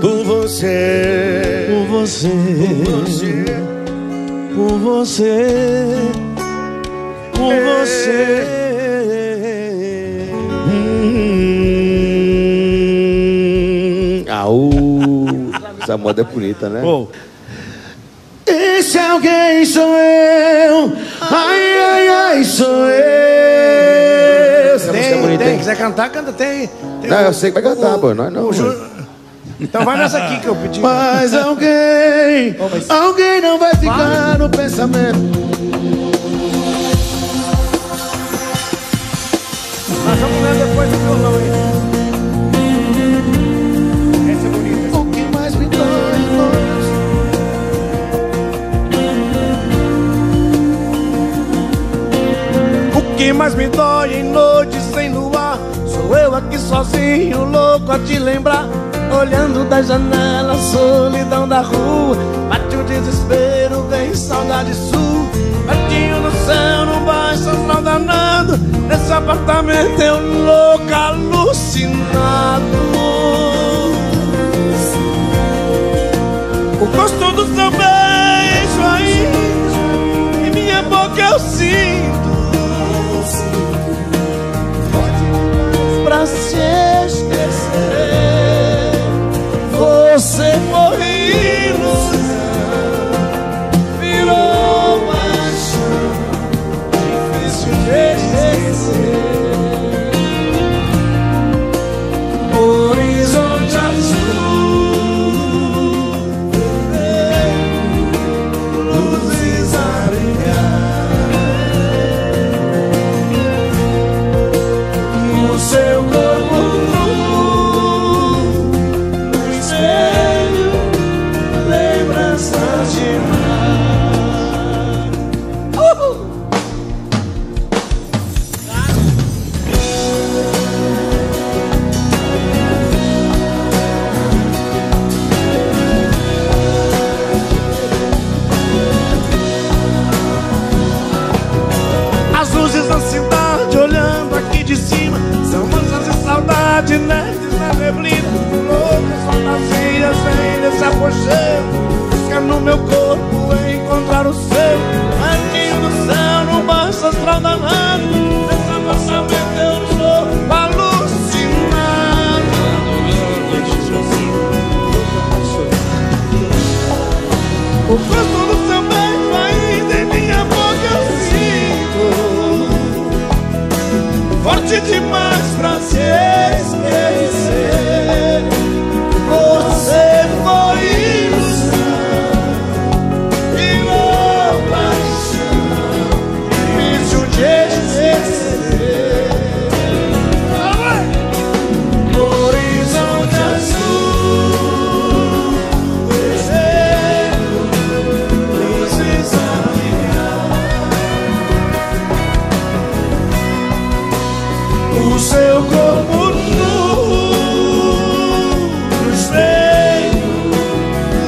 Por você, por você, por você. Hum. Aú, essa moda é bonita, né? Bom, Esse alguém sou eu. Ai, ai, ai, sou eu. Essa tem, música é bonita, tem. Hein? Quiser cantar, canta, tem. tem não, o, eu sei que vai cantar, o, pô. Nós não. não. Então vai nessa aqui que eu pedi. Mas alguém, oh, mas... alguém não vai ficar vai. no pensamento. Nós vamos ler depois do violão aí. Essa é bonita. O que mais me dói é noites. O que mais me dói em noites sem luar. Sou eu aqui sozinho, louco a te lembrar. Olhando da janela, solidão da rua. Bate o desespero, vem saudade sua. Batinho no céu, não baixa não danado. Nesse apartamento eu louco, alucinado. O gosto do seu beijo ainda em minha boca eu sinto. Pra se esquecer você morri, ilusão, virou paixão, difícil de esquecer. Horizonte azul, luzes a brilhar no seu corpo. De cima, são manchas de saudade, nerds na neblina, loucas fantasias vem desse apocheiro, busca no meu corpo encontrar o seu. Antinho do céu, não basta astral danado, nesse apartamento eu sou alucinado. O gosto do seu beijo ainda em minha boca eu sinto. Forte demais pra se esquecer. Você foi ilusão, virou paixão, difícil de esquecer. Horizonte azul, desejo, luzes a o seu corpo nu nos veio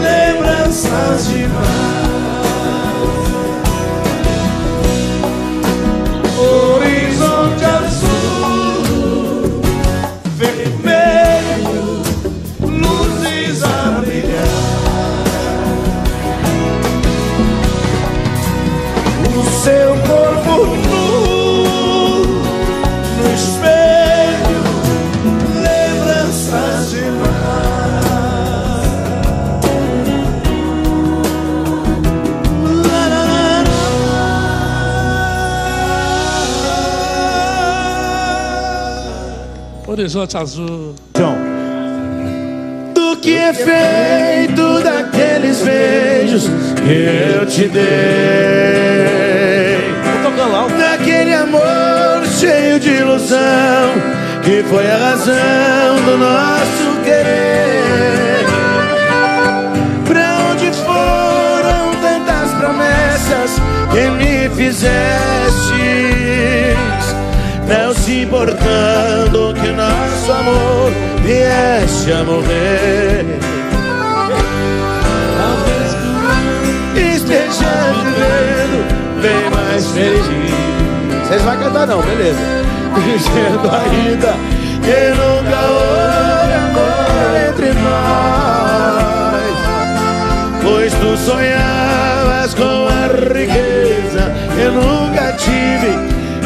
lembranças demais. Horizonte azul, vermelho, luzes a brilhar. O seu corpo nu espelho, lembranças de mar. La, la, la, la. Horizonte azul. John. Do que é feito daqueles beijos que eu te dei? Daquele amor cheio de ilusão que foi a razão do nosso querer. Pra onde foram tantas promessas que me fizestes, não se importando que o nosso amor viesse a morrer. Espejando o dedo, bem mais feliz. Vocês vão cantar não, beleza. Dizendo ainda que nunca houve amor entre nós, pois tu sonhavas com a riqueza eu nunca tive.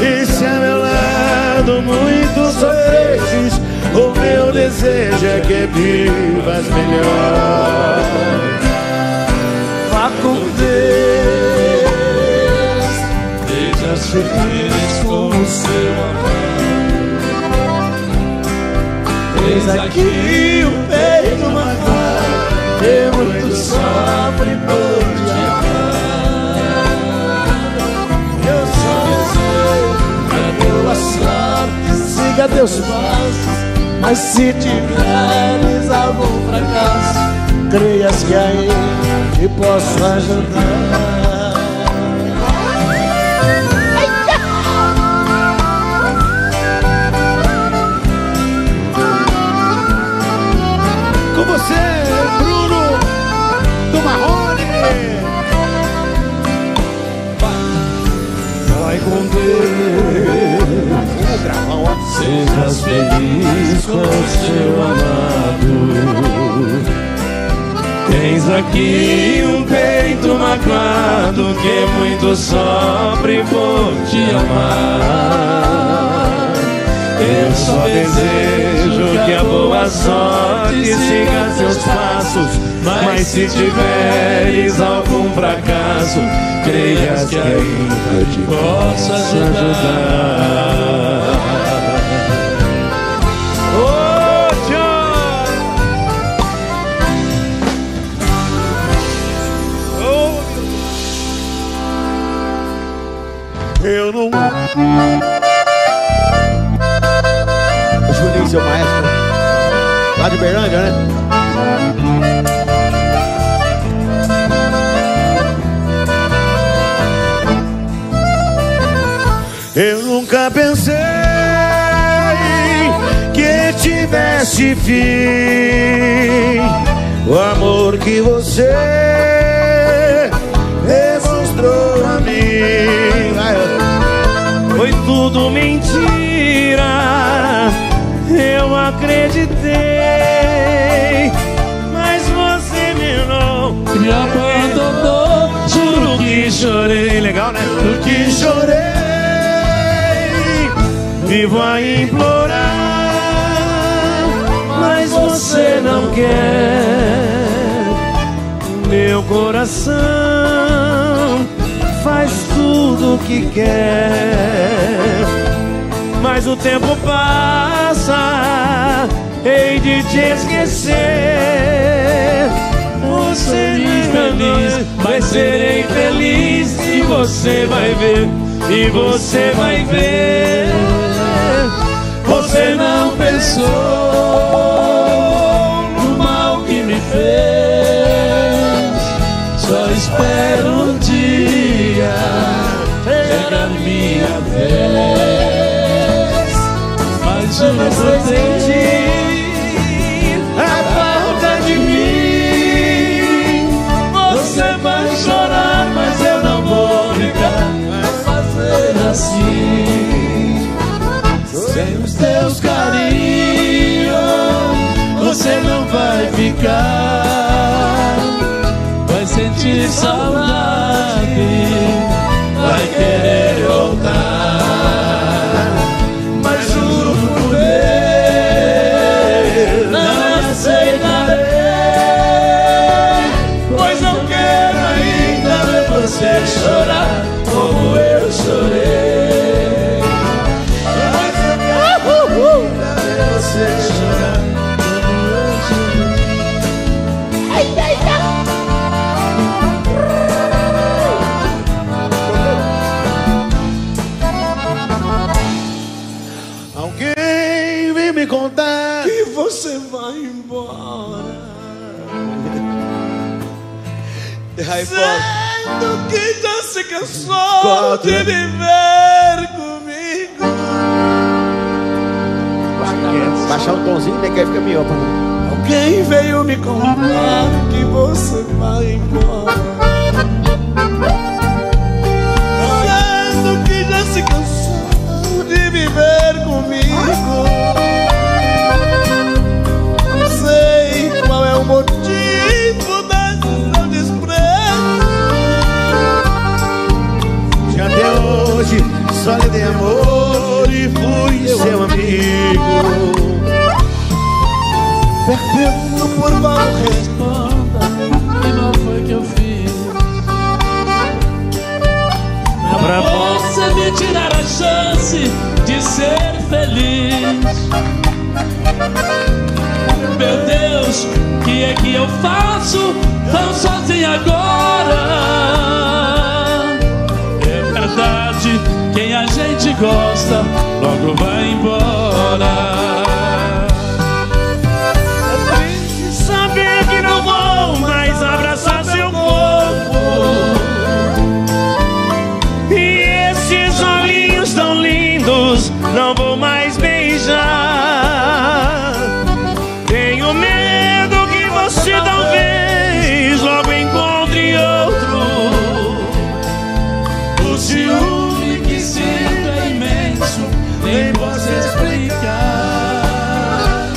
E se a meu lado muito sofrestes, o meu desejo é que vivas melhor. Vá com Deus. feliz com o seu amor. Eis aqui o peito magoado que muito sofre por te amar. Eu só desejo a tua sorte, siga teus passos, mas se tiveres algum fracasso, creias que ainda te posso ajudar. Você, Bruno do Marrone. Vai com Deus, sejas feliz com o seu amado. Tens aqui um peito magoado que muito sofre por te amar. Eu só desejo que a boa sorte siga seus passos, mas se tiveres algum fracasso, creias que ainda te posso ajudar. Oh, Jorge! Oh. Eu não... Seu maestro lá de Berlândia, né? Eu nunca pensei que tivesse fim o amor que você demonstrou a mim. Foi tudo mentira, eu acreditei, mas você me não me abandonou. Juro que chorei, legal, né? Juro que chorei, vivo a implorar, mas você não quer. Meu coração faz tudo o que quer, mas o tempo passa, hei de te esquecer. Você diz feliz, mas serei feliz, e você vai ver, e você vai ver. Você não pensou no mal que me fez. Só espero um dia chegar a minha vez. Mas vou sentir a falta de mim. Você vai chorar, mas eu não vou ficar. Vai fazer assim, sem os teus carinhos você não vai ficar. Vai sentir saudade, vai querer voltar. Você chorar como eu chorei. Mas eu quero ainda ver você chorar como eu chorei. Ai, ai, ai. Alguém vem me contar que você vai embora. Ai, pô, que já se cansou de viver comigo. Baixa, baixar o tomzinho, né? Que aí fica melhor pra mim. Alguém veio me contar que você vai embora. Tanto que já se cansou de viver comigo. Não sei qual é o motivo da decisão de hoje, só lhe dei amor e fui seu amigo. Pergunto por mal, responda, que mal foi que eu fiz? Não pra você me tirar a chance de ser feliz. Meu Deus, o que é que eu faço tão sozinho agora? É verdade, quem a gente gosta logo vai embora. É triste saber que não vou mais abraçar seu corpo, e esses olhinhos tão lindos não vou mais beijar. Tenho medo que você talvez logo encontre outro. O ciúme que sinto é imenso, nem posso explicar.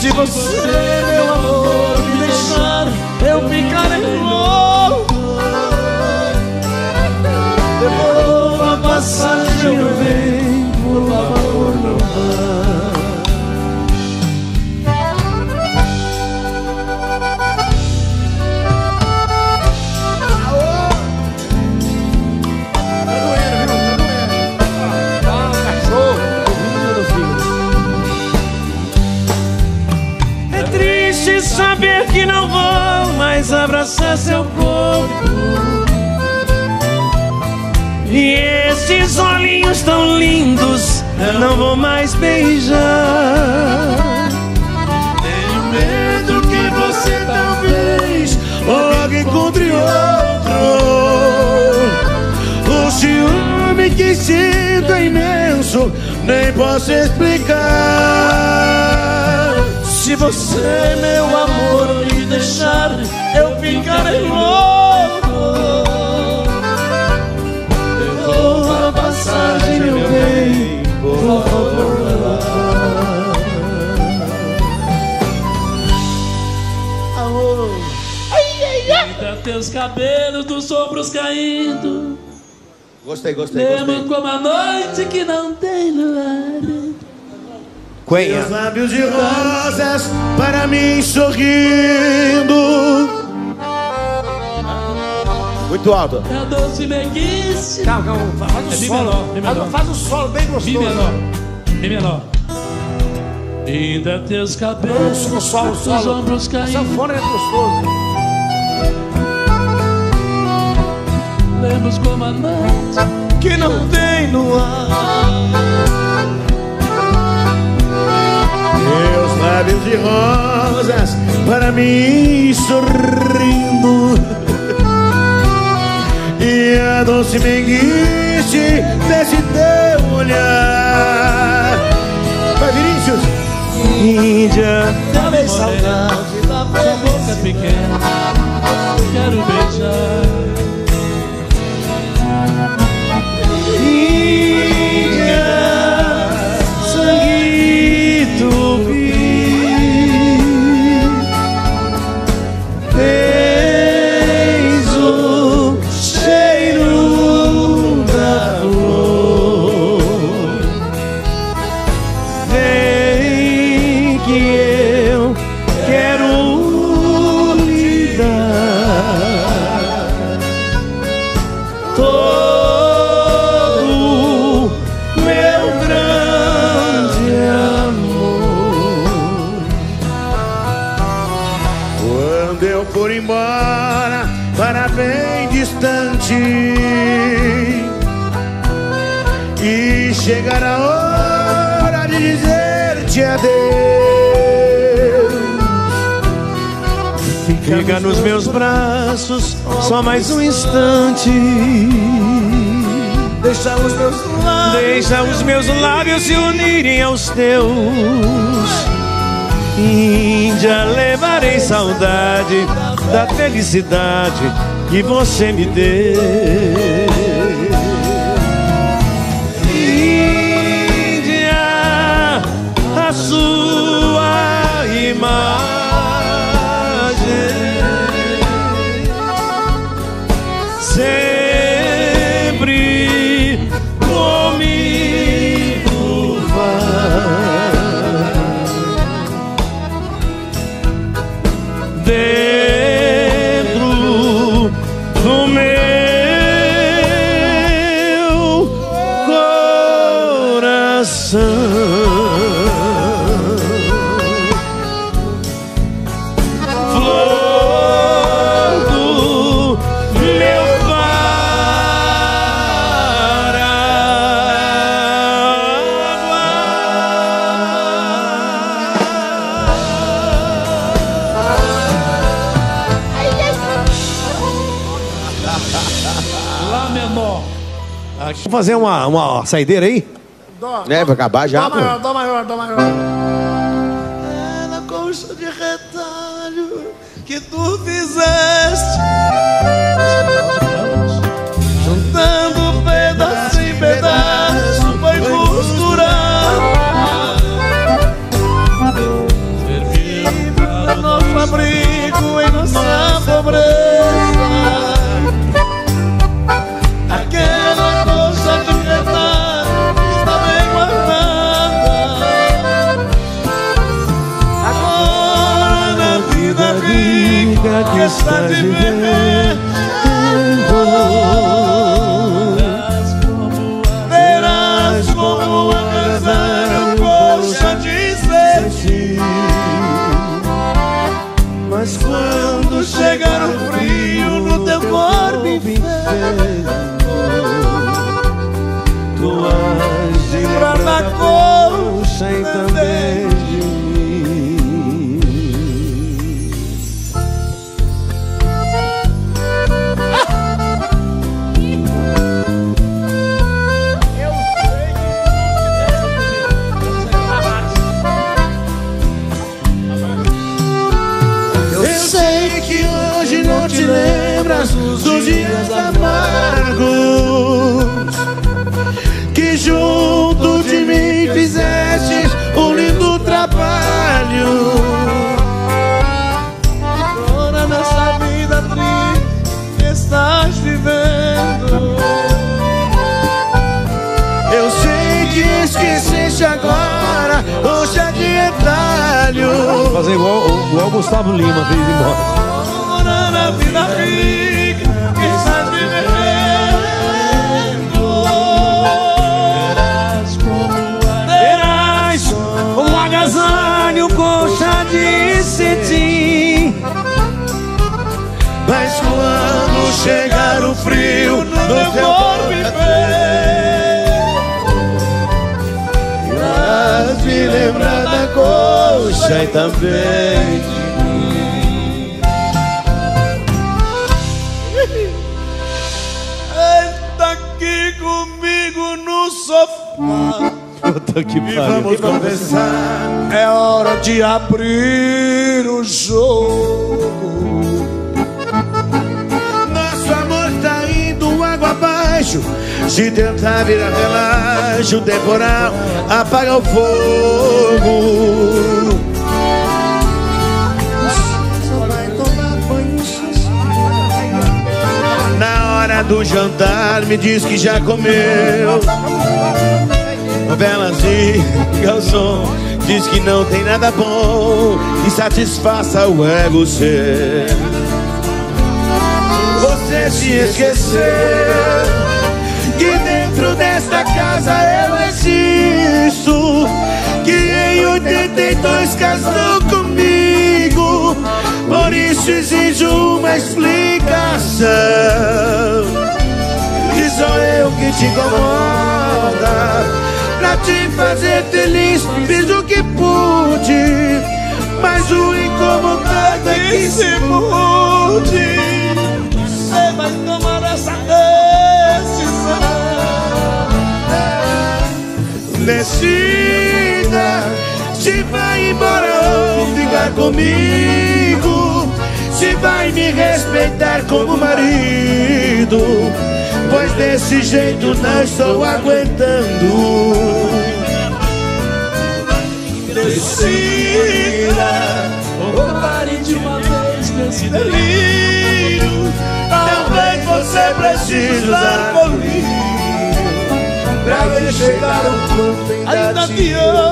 Se você, meu amor, me deixar, eu ficarei louco. Devolva a passagem, eu venho, por favor, não vá. Saber que não vou mais abraçar seu corpo, e esses olhinhos tão lindos não vou mais beijar. Tenho medo que você talvez logo encontre outro. O ciúme que sinto é imenso, nem posso explicar. Se você, meu amor, me deixar, eu ficarei louco. Devolva a passagem, meu bem, por favor, amor. Ainda teus cabelos dos ombros caindo. Gostei, gostei, gostei. Mesmo como a noite que não tem luar. Quenha. Meus lábios de rosas para mim sorrindo. Muito alto. É doce, meguice. Calma, calma. Faz o é solo. Menor, menor. Faz o solo bem gostoso. Bem menor. Ainda teus cabelos. O solo, o solo. Os ombros caindo. Sanfona é gostoso. Lemos como a noite que não tem no ar. Meus lábios de rosas para mim sorrindo, e a doce meiguice desse teu olhar. Vai, Vinícius. Índia, talvez saudade da boca pequena, quero beijar. Índia, fica nos meus braços só mais um instante. Deixa os meus lábios, deixa os meus lábios se unirem aos teus. Índia, levarei saudade da felicidade que você me deu. Sua imagem sempre comigo vai dentro do meu coração. Flor do meu Paraná. Lá menor. Vamos fazer uma, uma saideira aí? Dó, é, vai acabar já. Dó maior, dó maior, dó maior. Ela consta de retalho que tu fizeste, juntando pedaço em pedaço, foi costurando, servir para nosso abrigo em nossa pobreza. Aquela consta de retalho que está de beber, verás como a cansada coxa de sentir. Mas quando chegar o frio no teu corpo inferno, tu has de lembrar da coxa e também de mim. Lembras dos dias amargos que junto de mim fizestes um lindo trabalho. Agora nessa vida triste que estás vivendo, eu sei que esqueceste agora o chá de retalho. Fazer igual o Gustavo Lima fez embora. Na vida rica que estás vivendo, terás um agasalho coxa de cetim. Mas quando chegar o frio no teu corpo e irás me lembrar da coxa e também. Que e vamos conversar. É hora de abrir o jogo. Nosso amor tá indo água abaixo. Se tentar virar relógio temporal, apaga o fogo. Só vai tomar banho sozinho. Na hora do jantar me diz que já comeu. Novelas de garçom diz que não tem nada bom que satisfaça o ego seu. Você se esqueceu que dentro desta casa eu existo, que em oitenta e dois casou comigo. Por isso exijo uma explicação. E sou eu que te incomoda. Pra te fazer feliz, fiz o que pude, mas o incomodado é que se mude. Você vai tomar essa decisão. Decida se vai embora ou ficar comigo, se vai me respeitar como marido, pois desse jeito não estou aguentando. Decida ou pare de uma vez nesse delírio. Talvez você precise usar por mim pra ver chegar ao ponto em que ainda te amo.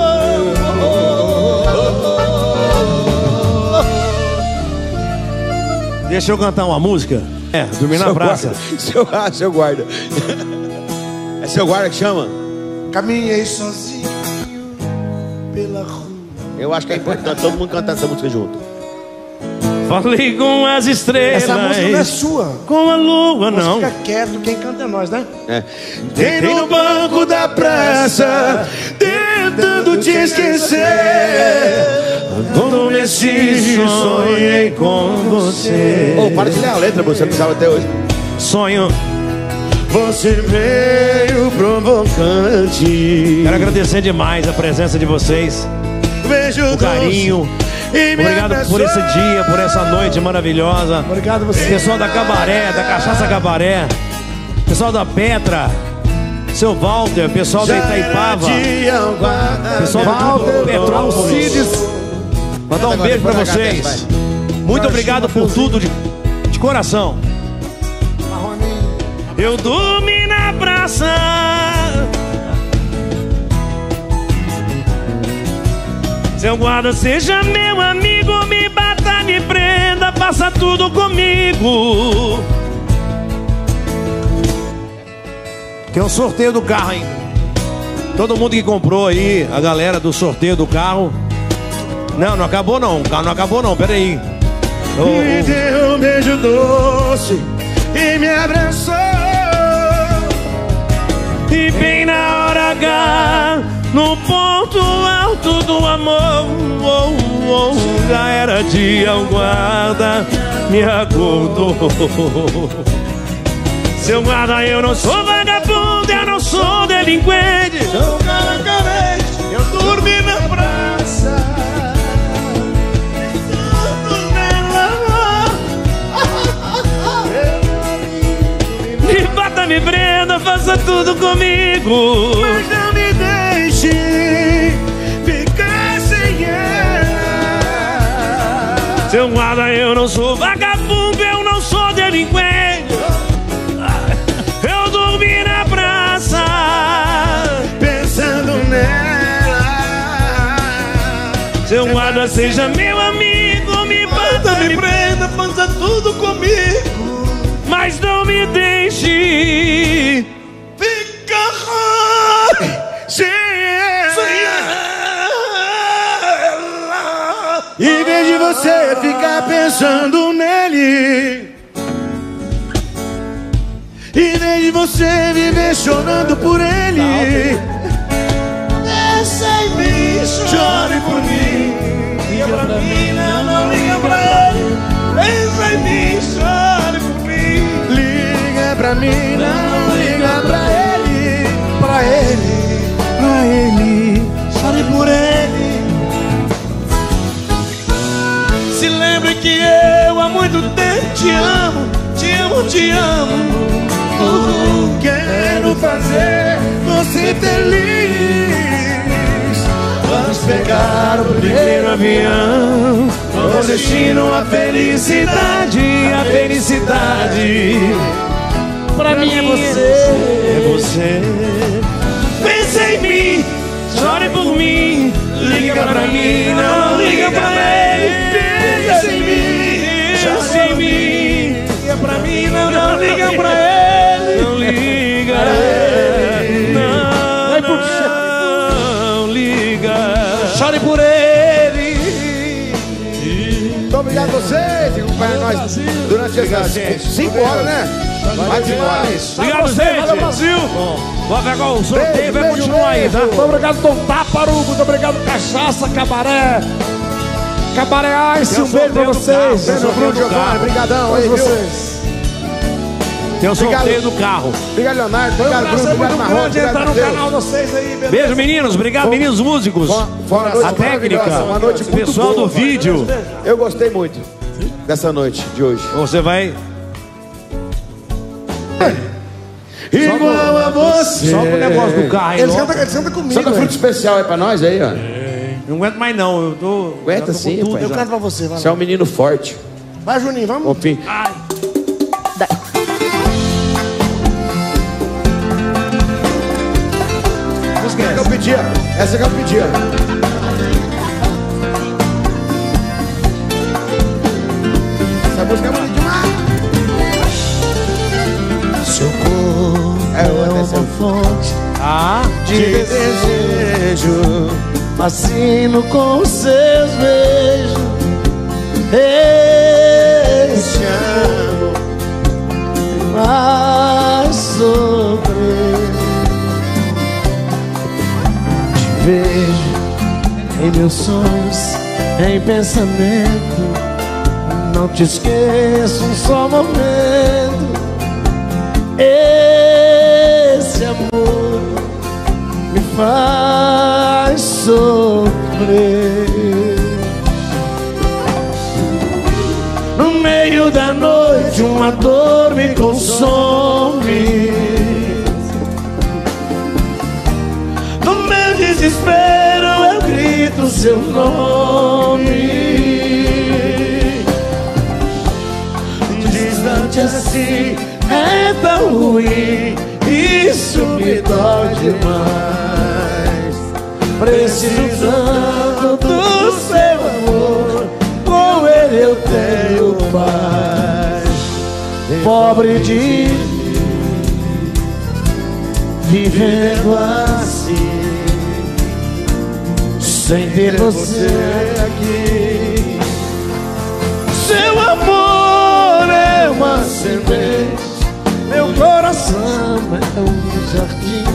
Deixa eu cantar uma música. É, dormir na praça. Seu guarda. É seu guarda que chama? Caminhei sozinho. pela rua. Eu acho que é importante todo mundo cantar essa música junto. Falei com as estrelas. Essa música não é sua. Com a lua, não. Fica quieto, quem canta é nós, né? É. Entrei no banco da praça, tentando te esquecer. Quando nesse sonhei com você. Ô, oh, para de ler a letra, você não sabe até hoje. Sonho. Você veio provocante. Quero agradecer demais a presença de vocês. Vejo o carinho. Obrigado por esse dia, por essa noite maravilhosa. Obrigado vocês. Pessoal da Cabaré, da Cachaça Cabaré. Pessoal da Petra. Seu Walter, pessoal da Itaipava. Pessoal do Petrópolis. Mandar um beijo pra vocês. Muito obrigado por tudo, de, de coração. Eu dormi na praça, seu guarda seja meu amigo, me bata, me prenda, faça tudo comigo. Tem um sorteio do carro ainda. Todo mundo que comprou aí, a galera do sorteio do carro. Não, não acabou não, o carro não acabou não, peraí. Oh, oh. Me deu um beijo doce e me abraçou. E bem na hora H, no ponto alto do amor, oh, oh, já era dia, o guarda me acordou. Seu guarda, eu não sou vagabundo, eu não sou delinquente, sou cara carente, eu dormi na praça. Me prenda, faça tudo comigo, mas não me deixe ficar sem ela. Seu guarda, eu não sou vagabundo, eu não sou delinquente, eu dormi na praça pensando nela. Seu guarda, seja meu amigo, me bata, me prenda, faça tudo comigo, mas não me deixe ficar sem ela. Em vez de você ficar pensando nele, em vez de você viver chorando por ele, desça em mim, chore por mim, liga pra mim, não, não liga pra ele, pensa em mim, chore por mim. Pra mim, não, não liga pra ele, pra ele, pra ele, chore por ele. Se lembre que eu há muito tempo te amo, te amo, te amo. Tudo quero fazer você feliz. Vamos pegar o primeiro avião, vamos destino a felicidade, a felicidade. Pra mim é você, é você. Pensa em mim, chore por mim, liga pra mim, não liga pra ele. Pensa em mim, chore por mim, liga pra mim, não, não liga pra ele. Não liga, não, não liga. Chore por ele. Muito obrigado a vocês, acompanha nós durante essas cinco horas, né? Vai demais. Obrigado, gente. Brasil. Vai pegar o sorteio, vai continuar aí, tá? Muito obrigado, Tom Táparo. Muito obrigado, Cachaça, Cabaré. Cabaré Ice, um beijo pra vocês. Beijo, Bruno Giovanni. Obrigadão aí, vocês. Tem o sorteio do carro. Obrigado, Leonardo. Obrigado, Bruno. Obrigado, Marrone. Entrar no canal de vocês aí, beleza? Beijo, meninos. Obrigado, meninos músicos. A técnica. O pessoal do vídeo. Eu gostei muito dessa noite de hoje. Você vai... Igual a você. Só com o negócio do carro, hein? Eles cantam, eles cantam comigo. Só com fruta especial aí pra nós aí, ó. É. Não aguento mais não, eu tô... Aguenta eu tô sim, tudo. Eu canto pra você, vai. Você é um menino forte. Vai, Juninho, vamos. Opim. Ai. Da... Essa é que eu pedia. Essa é que eu pedia. Essa música é bonita demais. Seu corpo é uma fonte ah, de desejo, assino com os seus beijos. Eu te amo e mais sobre. Te vejo em meus sonhos, em pensamento. Não te esqueço um só momento. Esse amor me faz sofrer. No meio da noite uma dor me consome. No meu desespero eu grito seu nome. Distante assim é tão ruim, isso me dói demais. Precisando do seu amor, com ele eu tenho paz. Pobre de mim, vivendo assim, sem ter você aqui. Seu amor é uma semente, meu coração é um jardim,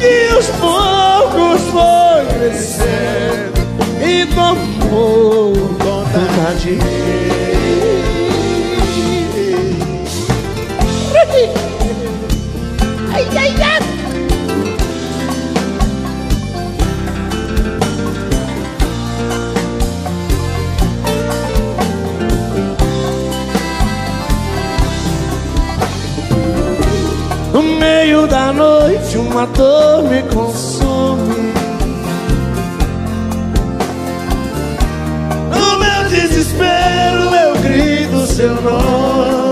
e aos poucos foi crescendo e tomou conta de mim. Ai, ai, ai. No meio da noite uma dor me consome. No meu desespero eu grito seu nome.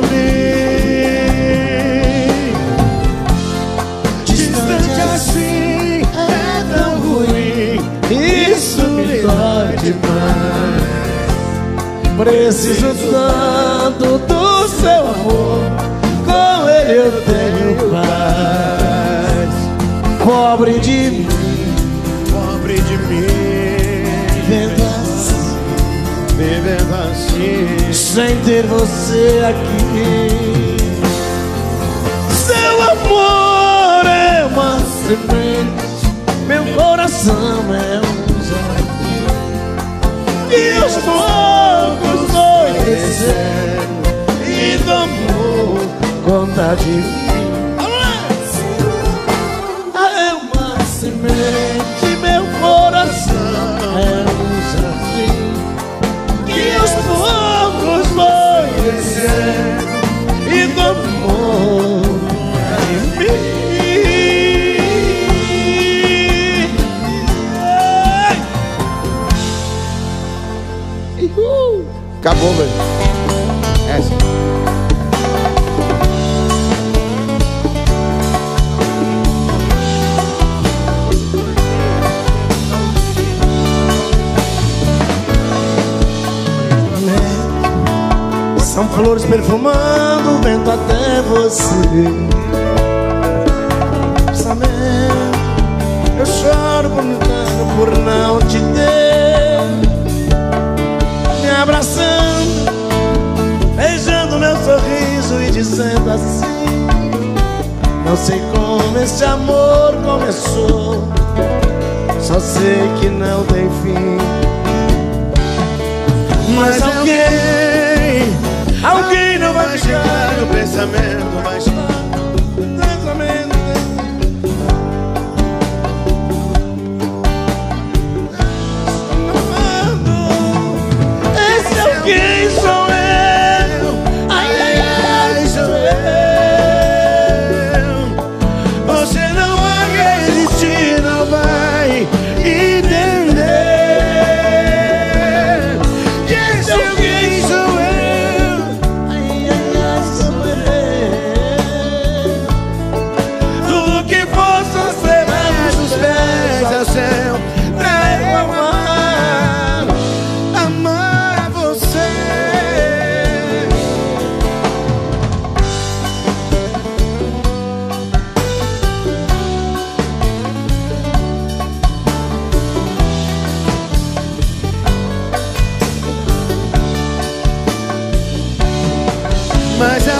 Distante assim é tão ruim, isso me dói demais. Preciso tanto do seu amor, com ele eu tenho paz. Pobre de mim, pobre de mim, vivendo assim, vivendo assim, sem ter você aqui. Seu amor é uma semente, meu coração é um jardim, e aos poucos foi crescendo e tomou conta de mim. É uma semente, meu coração é um jardim, que aos poucos foi crescendo e tomou conta de mim. Uhul. Acabou, velho. Essa. São flores perfumando o vento até você. Pensamento, eu choro contando por não te ter. Me abraçando, beijando meu sorriso e dizendo assim: não sei como esse amor começou, só sei que não tem fim. Mas alguém, alguém não vai chegar, o pensamento vai chegar. Pensamento, pensamento. Esse alguém sou eu. Ai, ai, ai, sou eu. Você não vai resistir, não vai entender. Esse alguém sou eu.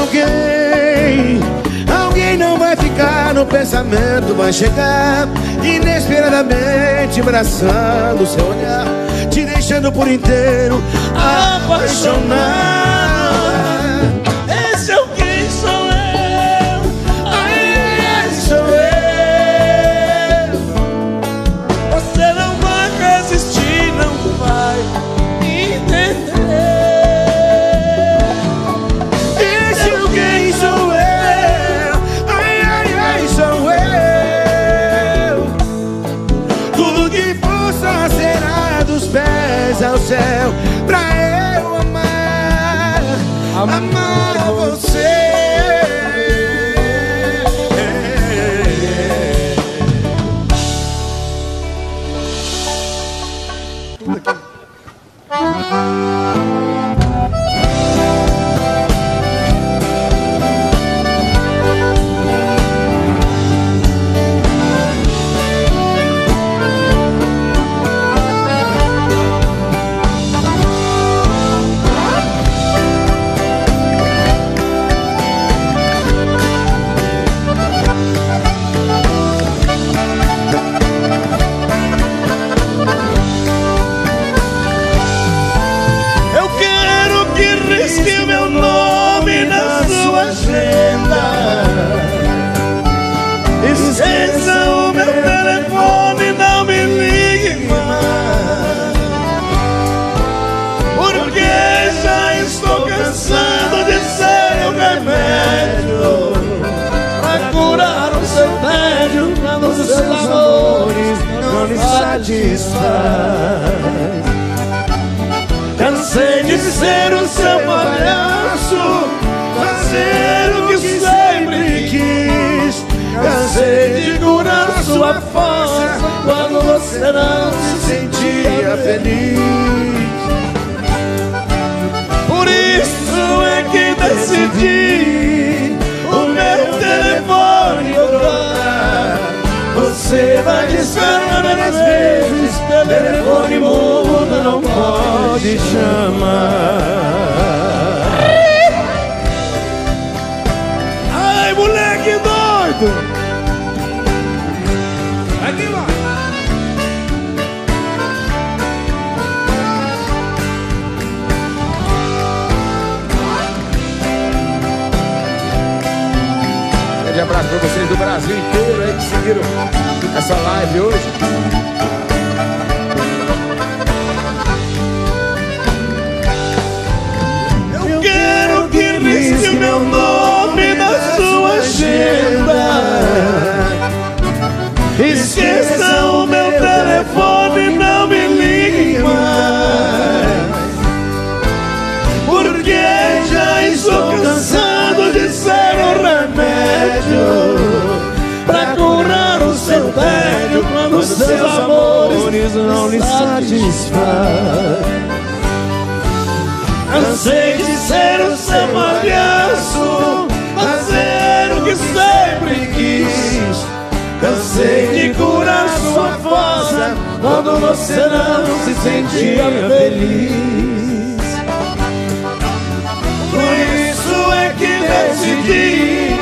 alguém. Alguém não vai ficar no pensamento, vai chegar inesperadamente, abraçando o seu olhar, te deixando por inteiro apaixonado. Esse é o que sou eu, aí esse sou eu. Você não vai resistir, não vai entender. Esse é o que sou eu, ai, ai, ai, sou eu. Tudo que força será dos pés ao céu, pra eu amar, amar você. Cansei de ser o seu palhaço, fazer o que sempre quis. Cansei de curar sua força quando você não se sentia feliz. Por isso é que decidi o meu telefone tocar. Você vai descansar às vezes, telefone mudo não pode chamar. Ai, moleque doido! Aqui vai! Grande abraço pra vocês do Brasil inteiro aí que seguiram essa live hoje. Eu quero que liste o meu nome na sua agenda. Esqueça o meu telefone, não me ligue mais. Porque já estou cansado de ser um remédio pra curar o seu tédio quando os seus amores não lhe satisfaz. Cansei de ser o seu palhaço, fazer o que sempre quis. Cansei de curar sua força quando você não se sentia feliz. Por isso é que decidi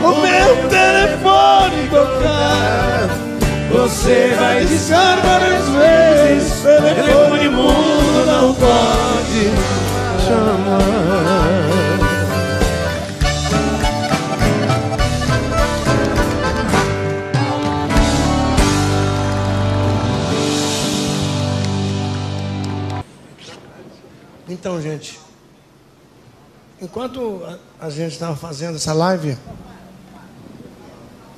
o meu telefone tocar. Você vai discar várias vezes, telefone mudo não pode chamar. Então, gente, enquanto a gente estava fazendo essa live,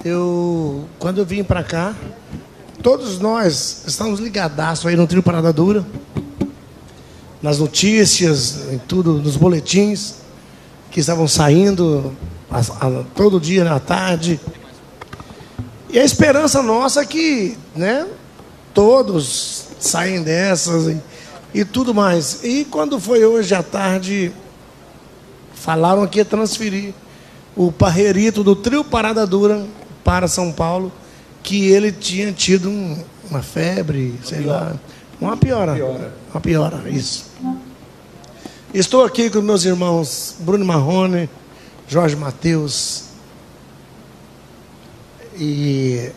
Eu, quando eu vim para cá, todos nós estávamos ligadaços aí no Trio Parada Dura, nas notícias, em tudo, nos boletins que estavam saindo a, a, todo dia na tarde. E a esperança nossa é que, né, todos saem dessas e, e tudo mais. E quando foi hoje à tarde, falaram que ia transferir o Parreirito do Trio Parada Dura para São Paulo, que ele tinha tido um, uma febre, uma sei piora. lá, uma piora, piora, uma piora, isso. Estou aqui com meus irmãos Bruno e Marrone, Jorge e Mateus, e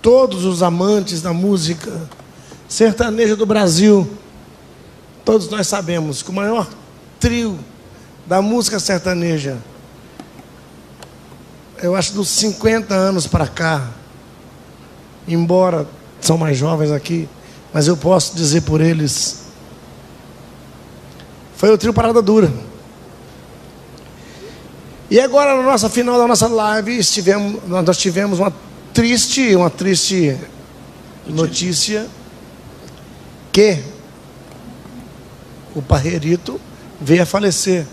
todos os amantes da música sertaneja do Brasil, todos nós sabemos que o maior trio da música sertaneja, eu acho, dos cinquenta anos para cá, embora são mais jovens aqui, mas eu posso dizer por eles, foi o trio Parada Dura. E agora, na nossa final da nossa live, estivemos, nós tivemos uma triste, uma triste notícia, que o Parreirito veio a falecer.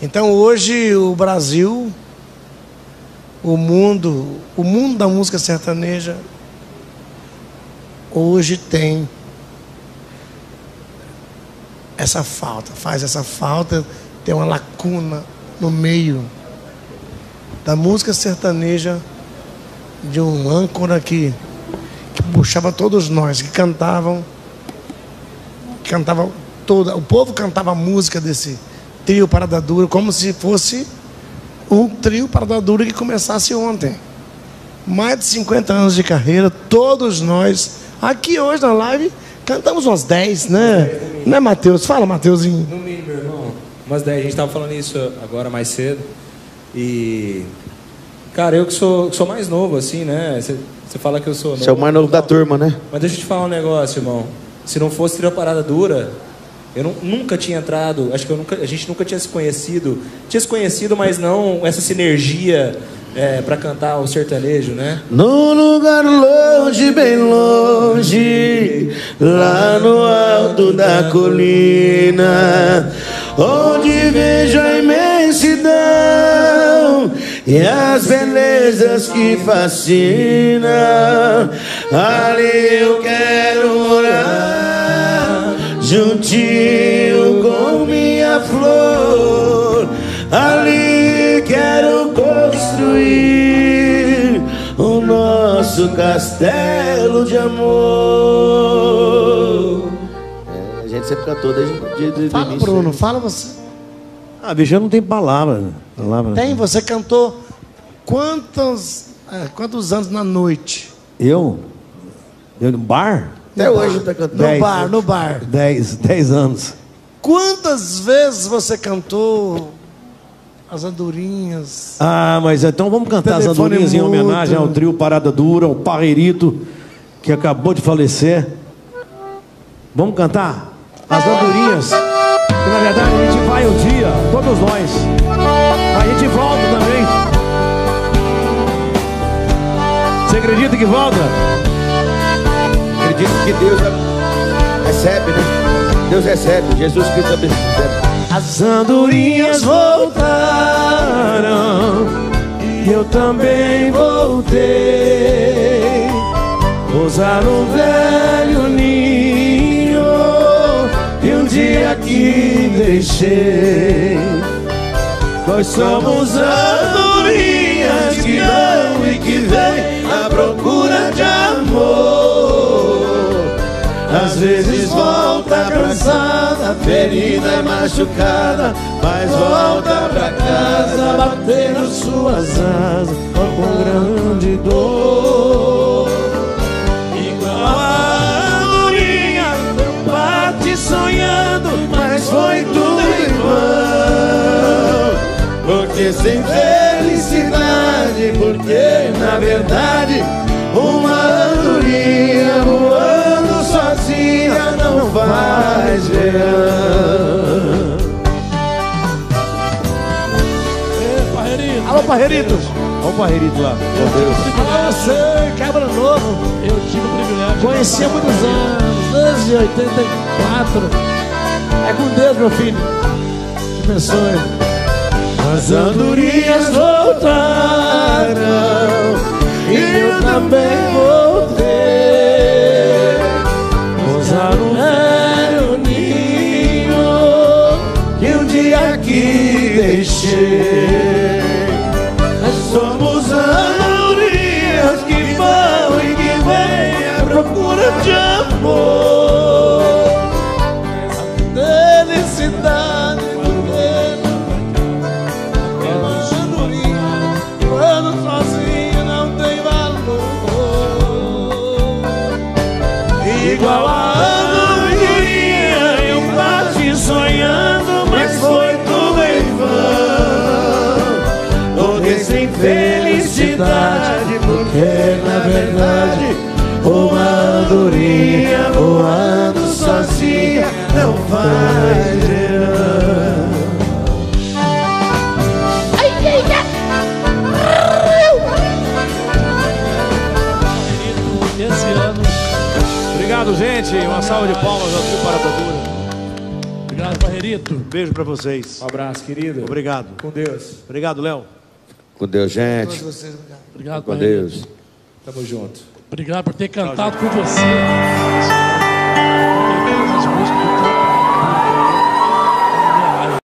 Então hoje o Brasil, o mundo, o mundo da música sertaneja, hoje tem essa falta, faz essa falta, tem uma lacuna no meio da música sertaneja, de um âncora que, que puxava todos nós, que cantavam, que cantava toda, o povo cantava a música desse trio Parada Dura, como se fosse um trio Parada Dura que começasse ontem. Mais de cinquenta anos de carreira, todos nós, aqui hoje na live, cantamos umas dez, né? É, né, Mateus? Fala, Mateuzinho. No mínimo, irmão. Umas dez, a gente estava falando isso agora mais cedo. E... cara, eu que sou, que sou mais novo, assim, né? Você fala que eu sou novo. Você é o mais novo da turma, né? Mas deixa eu te falar um negócio, irmão. Se não fosse trio Parada Dura, eu não, nunca tinha entrado, acho que eu nunca, a gente nunca tinha se conhecido. Tinha se conhecido, mas não essa sinergia é, pra cantar o sertanejo, né? Num lugar longe, bem longe, lá no alto da colina, onde vejo a imensidão e as belezas que fascinam, ali eu quero morar, juntinho com minha flor, ali quero construir o nosso castelo de amor. É, a gente sempre cantou desde, desde fala, o início. Fala, Bruno, aí. Fala você. Ah, bicho, eu não tenho palavra. palavra. Tem, você cantou quantos, é, quantos anos na noite? Eu? Eu no bar? Até no hoje bar. Tá cantando. No dez, bar, no bar. Dez, dez anos. Quantas vezes você cantou as andorinhas? Ah, mas então vamos cantar as andorinhas mudo. Em homenagem ao trio Parada Dura, ao Parreirito, que acabou de falecer. Vamos cantar as andorinhas? Que, na verdade, a gente vai um dia, todos nós. A gente volta também. Você acredita que volta? Acredito que Deus recebe, né? Deus recebe, Jesus Cristo recebe. As andorinhas voltaram e eu também voltei. Pousar um velho ninho e um dia que deixei. Nós somos andorinhas que vão e que vêm à procura de amor. Às vezes volta cansada, ferida e machucada, mas volta pra casa batendo suas asas com grande dor. Igual a andorinha bate sonhando, mas foi tudo em vão. Porque sem felicidade, porque na verdade uma andorinha voando sozinha não faz verão. Ei, Parreirito. Alô, Parreirito. Olha o Parreirito lá. Ah, eu sei, cabra novo. Eu tive o privilégio. Conhecia há muitos anos, desde oitenta e quatro. É com Deus, meu filho. Te abençoe. As andorinhas voltaram e eu também voltei. Pousar um velho ninho que um dia aqui deixei. Nós somos andorinhas que vão e que vêm à procura de amor. Felicidade, igual a Ana Maria. Eu bati sonhando, mas foi tudo em vão. Toda sem felicidade, porque na verdade uma andorinha voando sozinha não faz verão. Obrigado, gente. Uma salva de palmas aqui para a Todura. Obrigado, Barrerito. Beijo para vocês. Um abraço, querido. Obrigado. Com Deus. Obrigado, Léo. Com Deus, gente. Com vocês, obrigado. Obrigado, com Barrerito. Deus. Tamo junto. Obrigado por ter cantado com você.